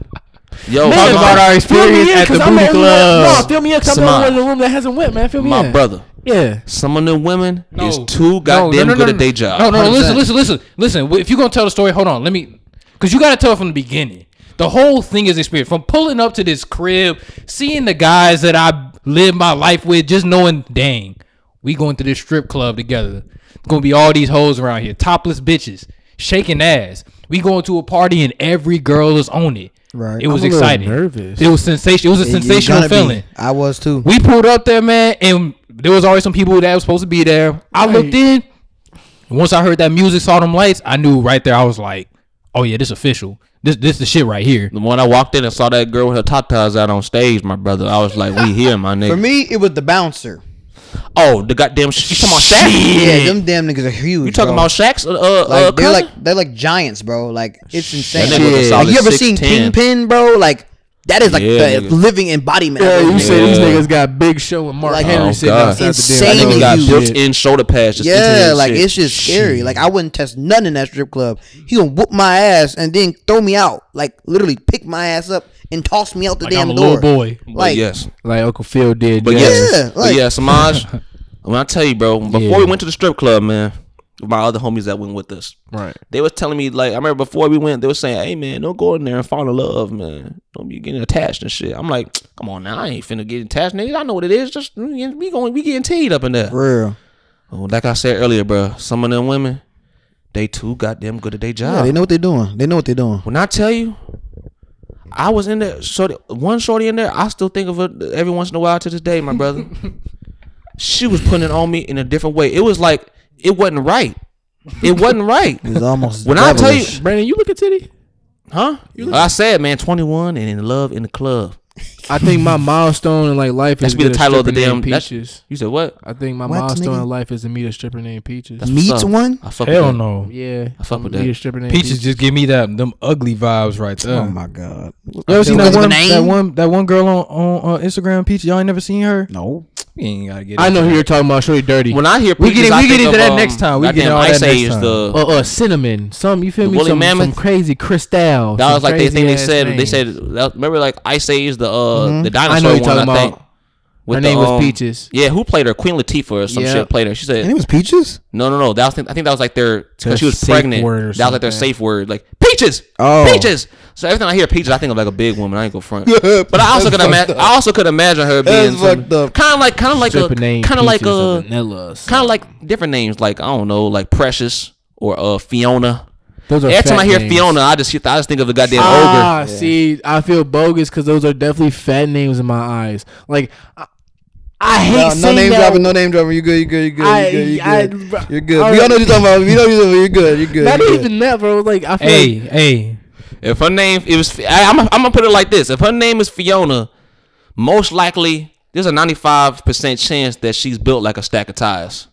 yo, man, talk about our experience at the booty club. No, fill me in. Cause I'm the only one in the room that hasn't went, man. Fill me in. My brother. Yeah. Some of the women no. is too goddamn no, no, no, no, good at their job. No, no, no listen, listen, listen, listen. If you're gonna tell the story, hold on. Let me, cause you gotta tell it from the beginning. The whole thing is experience. From pulling up to this crib, seeing the guys that I live my life with, just knowing, dang, we going to this strip club together. It's going to be all these hoes around here, topless bitches, shaking ass. We going to a party and every girl is on it. Right. It was I'm a exciting. Nervous. It was sensational. It was a it, sensational feeling. Be. I was too. We pulled up there, man, and there was already some people that was supposed to be there. Right. I looked in. Once I heard that music, saw them lights, I knew right there. I was like, oh yeah, this official. This this the shit right here. The one I walked in and saw that girl with her top ties out on stage, my brother. I was like, we here, my nigga. For me, it was the bouncer. Oh, the goddamn sh you talking about Shaq? Yeah, them damn niggas are huge. You talking bro. about Shaq's? Uh, like, uh, they're like they're like giants, bro. Like it's insane. Like, you ever seen Kingpin, bro? Like that is like yeah, the nigga. living embodiment. Yeah, you yeah. say these niggas got Big Show and Mark like, Henry oh, sitting outside Insanely the damn. Got built-in shoulder pads. Yeah, like shit. It's just scary. Like I wouldn't test nothing in that strip club. He gonna whoop my ass and then throw me out. Like literally pick my ass up and toss me out the like damn I'm a door. Boy, like yes, like Uncle Phil did. But yes, yeah, like, but yeah, Samaj. When I tell you, bro, before yeah. we went to the strip club, man. My other homies that went with us, right? They was telling me like I remember before we went, they were saying, "Hey man, don't go in there and fall in love, man. Don't be getting attached and shit." I'm like, "Come on now, I ain't finna get attached, nigga. I know what it is. Just we going, we getting teed up in there." Real. Well, like I said earlier, bro, some of them women, they too goddamn good at their job. Yeah, they know what they doing. They know what they doing. When I tell you, I was in there, shorty, one shorty in there. I still think of it every once in a while to this day, my brother. She was putting it on me in a different way. It was like. It wasn't right. It wasn't right. It was almost when devilish. I tell you, Brandon, you look at titty, huh? You look I said, man, twenty-one and in love in the club. I think my milestone in like life that's is be the title of the damn Peaches. You said what? I think my what, milestone nigga? in life is to meet a stripper named Peaches. That's meet one? I fuck Hell with that. no. Yeah, I fuck with that. Meet a stripper named Peaches, Peaches. Just give me that them ugly vibes right there. Oh my god. You ever seen that one, that one that one girl on on uh, Instagram? Peaches, y'all ain't never seen her? No. Get I know who you're talking about. Shorty dirty. When I hear Peaches, we get, in, we get into of, that um, next time. We get into that next time. The uh, uh, cinnamon. Some you feel me? Some, some crazy Cristal. That was like they thing they said. Names. They said remember like Ice Age the uh mm-hmm. the dinosaur. I know you're talking one, about. With her the, name was um, Peaches. Yeah, who played her? Queen Latifah or some yeah. shit played her. She said her name was Peaches. No, no, no. That was I think that was like their because she was pregnant. That was like their safe word. Like Peaches. Oh, Peaches. So every time I hear Peaches, I think of like a big woman. I ain't go front, but I also could imagine. I also could imagine her being kind of like, kind of like a, kind of like a, kind of like different names, like I don't know, like Precious or uh, Fiona. Those are every time I hear names. Fiona, I just I just think of the goddamn ah, ogre. Ah, yeah. See, I feel bogus because those are definitely fat names in my eyes. Like, I, I hate no, saying that. No name that. dropping, no name dropping. You good, you good, you good, I, you good, you good. I, you're good. I, we all know what you're talking about. We know you're You're good, you're good. Not you're even good. that, bro. Like, I feel hey, like, hey. If her name it was, I, I'm, I'm gonna put it like this. If her name is Fiona, most likely there's a ninety-five percent chance that she's built like a stack of tires.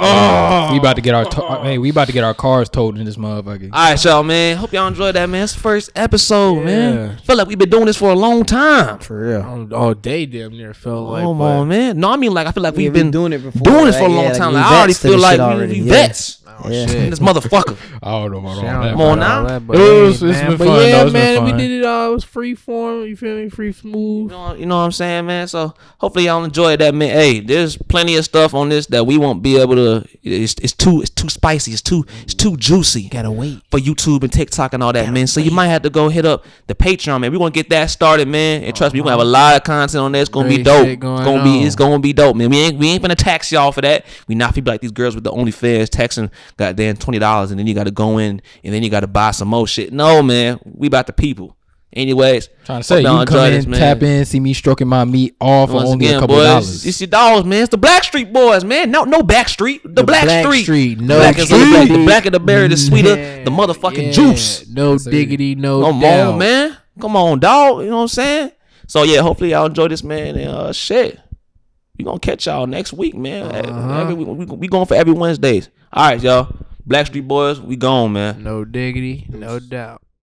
Oh. We about to get our to- oh. hey, we about to get our cars towed in this motherfucker. All right, y'all, man. Hope y'all enjoyed that, man. It's the first episode, yeah. man. Feel like we've been doing this for a long time. For real, all day damn near felt like. Come on, man. No, I mean like I feel like we've, we've been, been doing it before, doing this right? for a long yeah, time. Like, like, I already feel like already. we, we yeah. vets. Oh, yeah. shit. This motherfucker. I don't know about all that. Come on now. That, but it was, it's man. been but fun. But yeah, though, man, we did it all. It was free form. You feel me? Free smooth. You know, you know what I'm saying, man? So hopefully y'all enjoyed that, man. Hey, there's plenty of stuff on this that we won't be able to. It's, it's too it's too spicy. It's too it's too juicy. Gotta wait for YouTube and TikTok and all that, Gotta man. So wait. you might have to go hit up the Patreon, man. We're gonna get that started, man. And trust uh-huh. me, we're gonna have a lot of content on there. It's gonna Great be dope. It's gonna on. be it's gonna be dope, man. We ain't we ain't gonna tax y'all for that. We not be like these girls with the OnlyFans taxing. Goddamn twenty dollars, and then you gotta go in, and then you gotta buy some more shit. No, man, we about the people. Anyways, trying to say you can come in, tap in, see me stroking my meat off for only a couple of dollars. It's your dogs, man. It's the Black Street Boys, man. No, no Back Street. The, the Black, Black Street. Street. No Black Street. The black, the black of the berry, the sweeter, yeah, the motherfucking yeah. juice. No diggity, no. Come doubt. on, man. Come on, dog. You know what I'm saying? So yeah, hopefully y'all enjoy this, man. And uh, shit, we gonna catch y'all next week, man. Uh-huh. Every, we, we, we going for every Wednesdays. All right, y'all. Black Street Boys, we gone, man. No diggity, no doubt.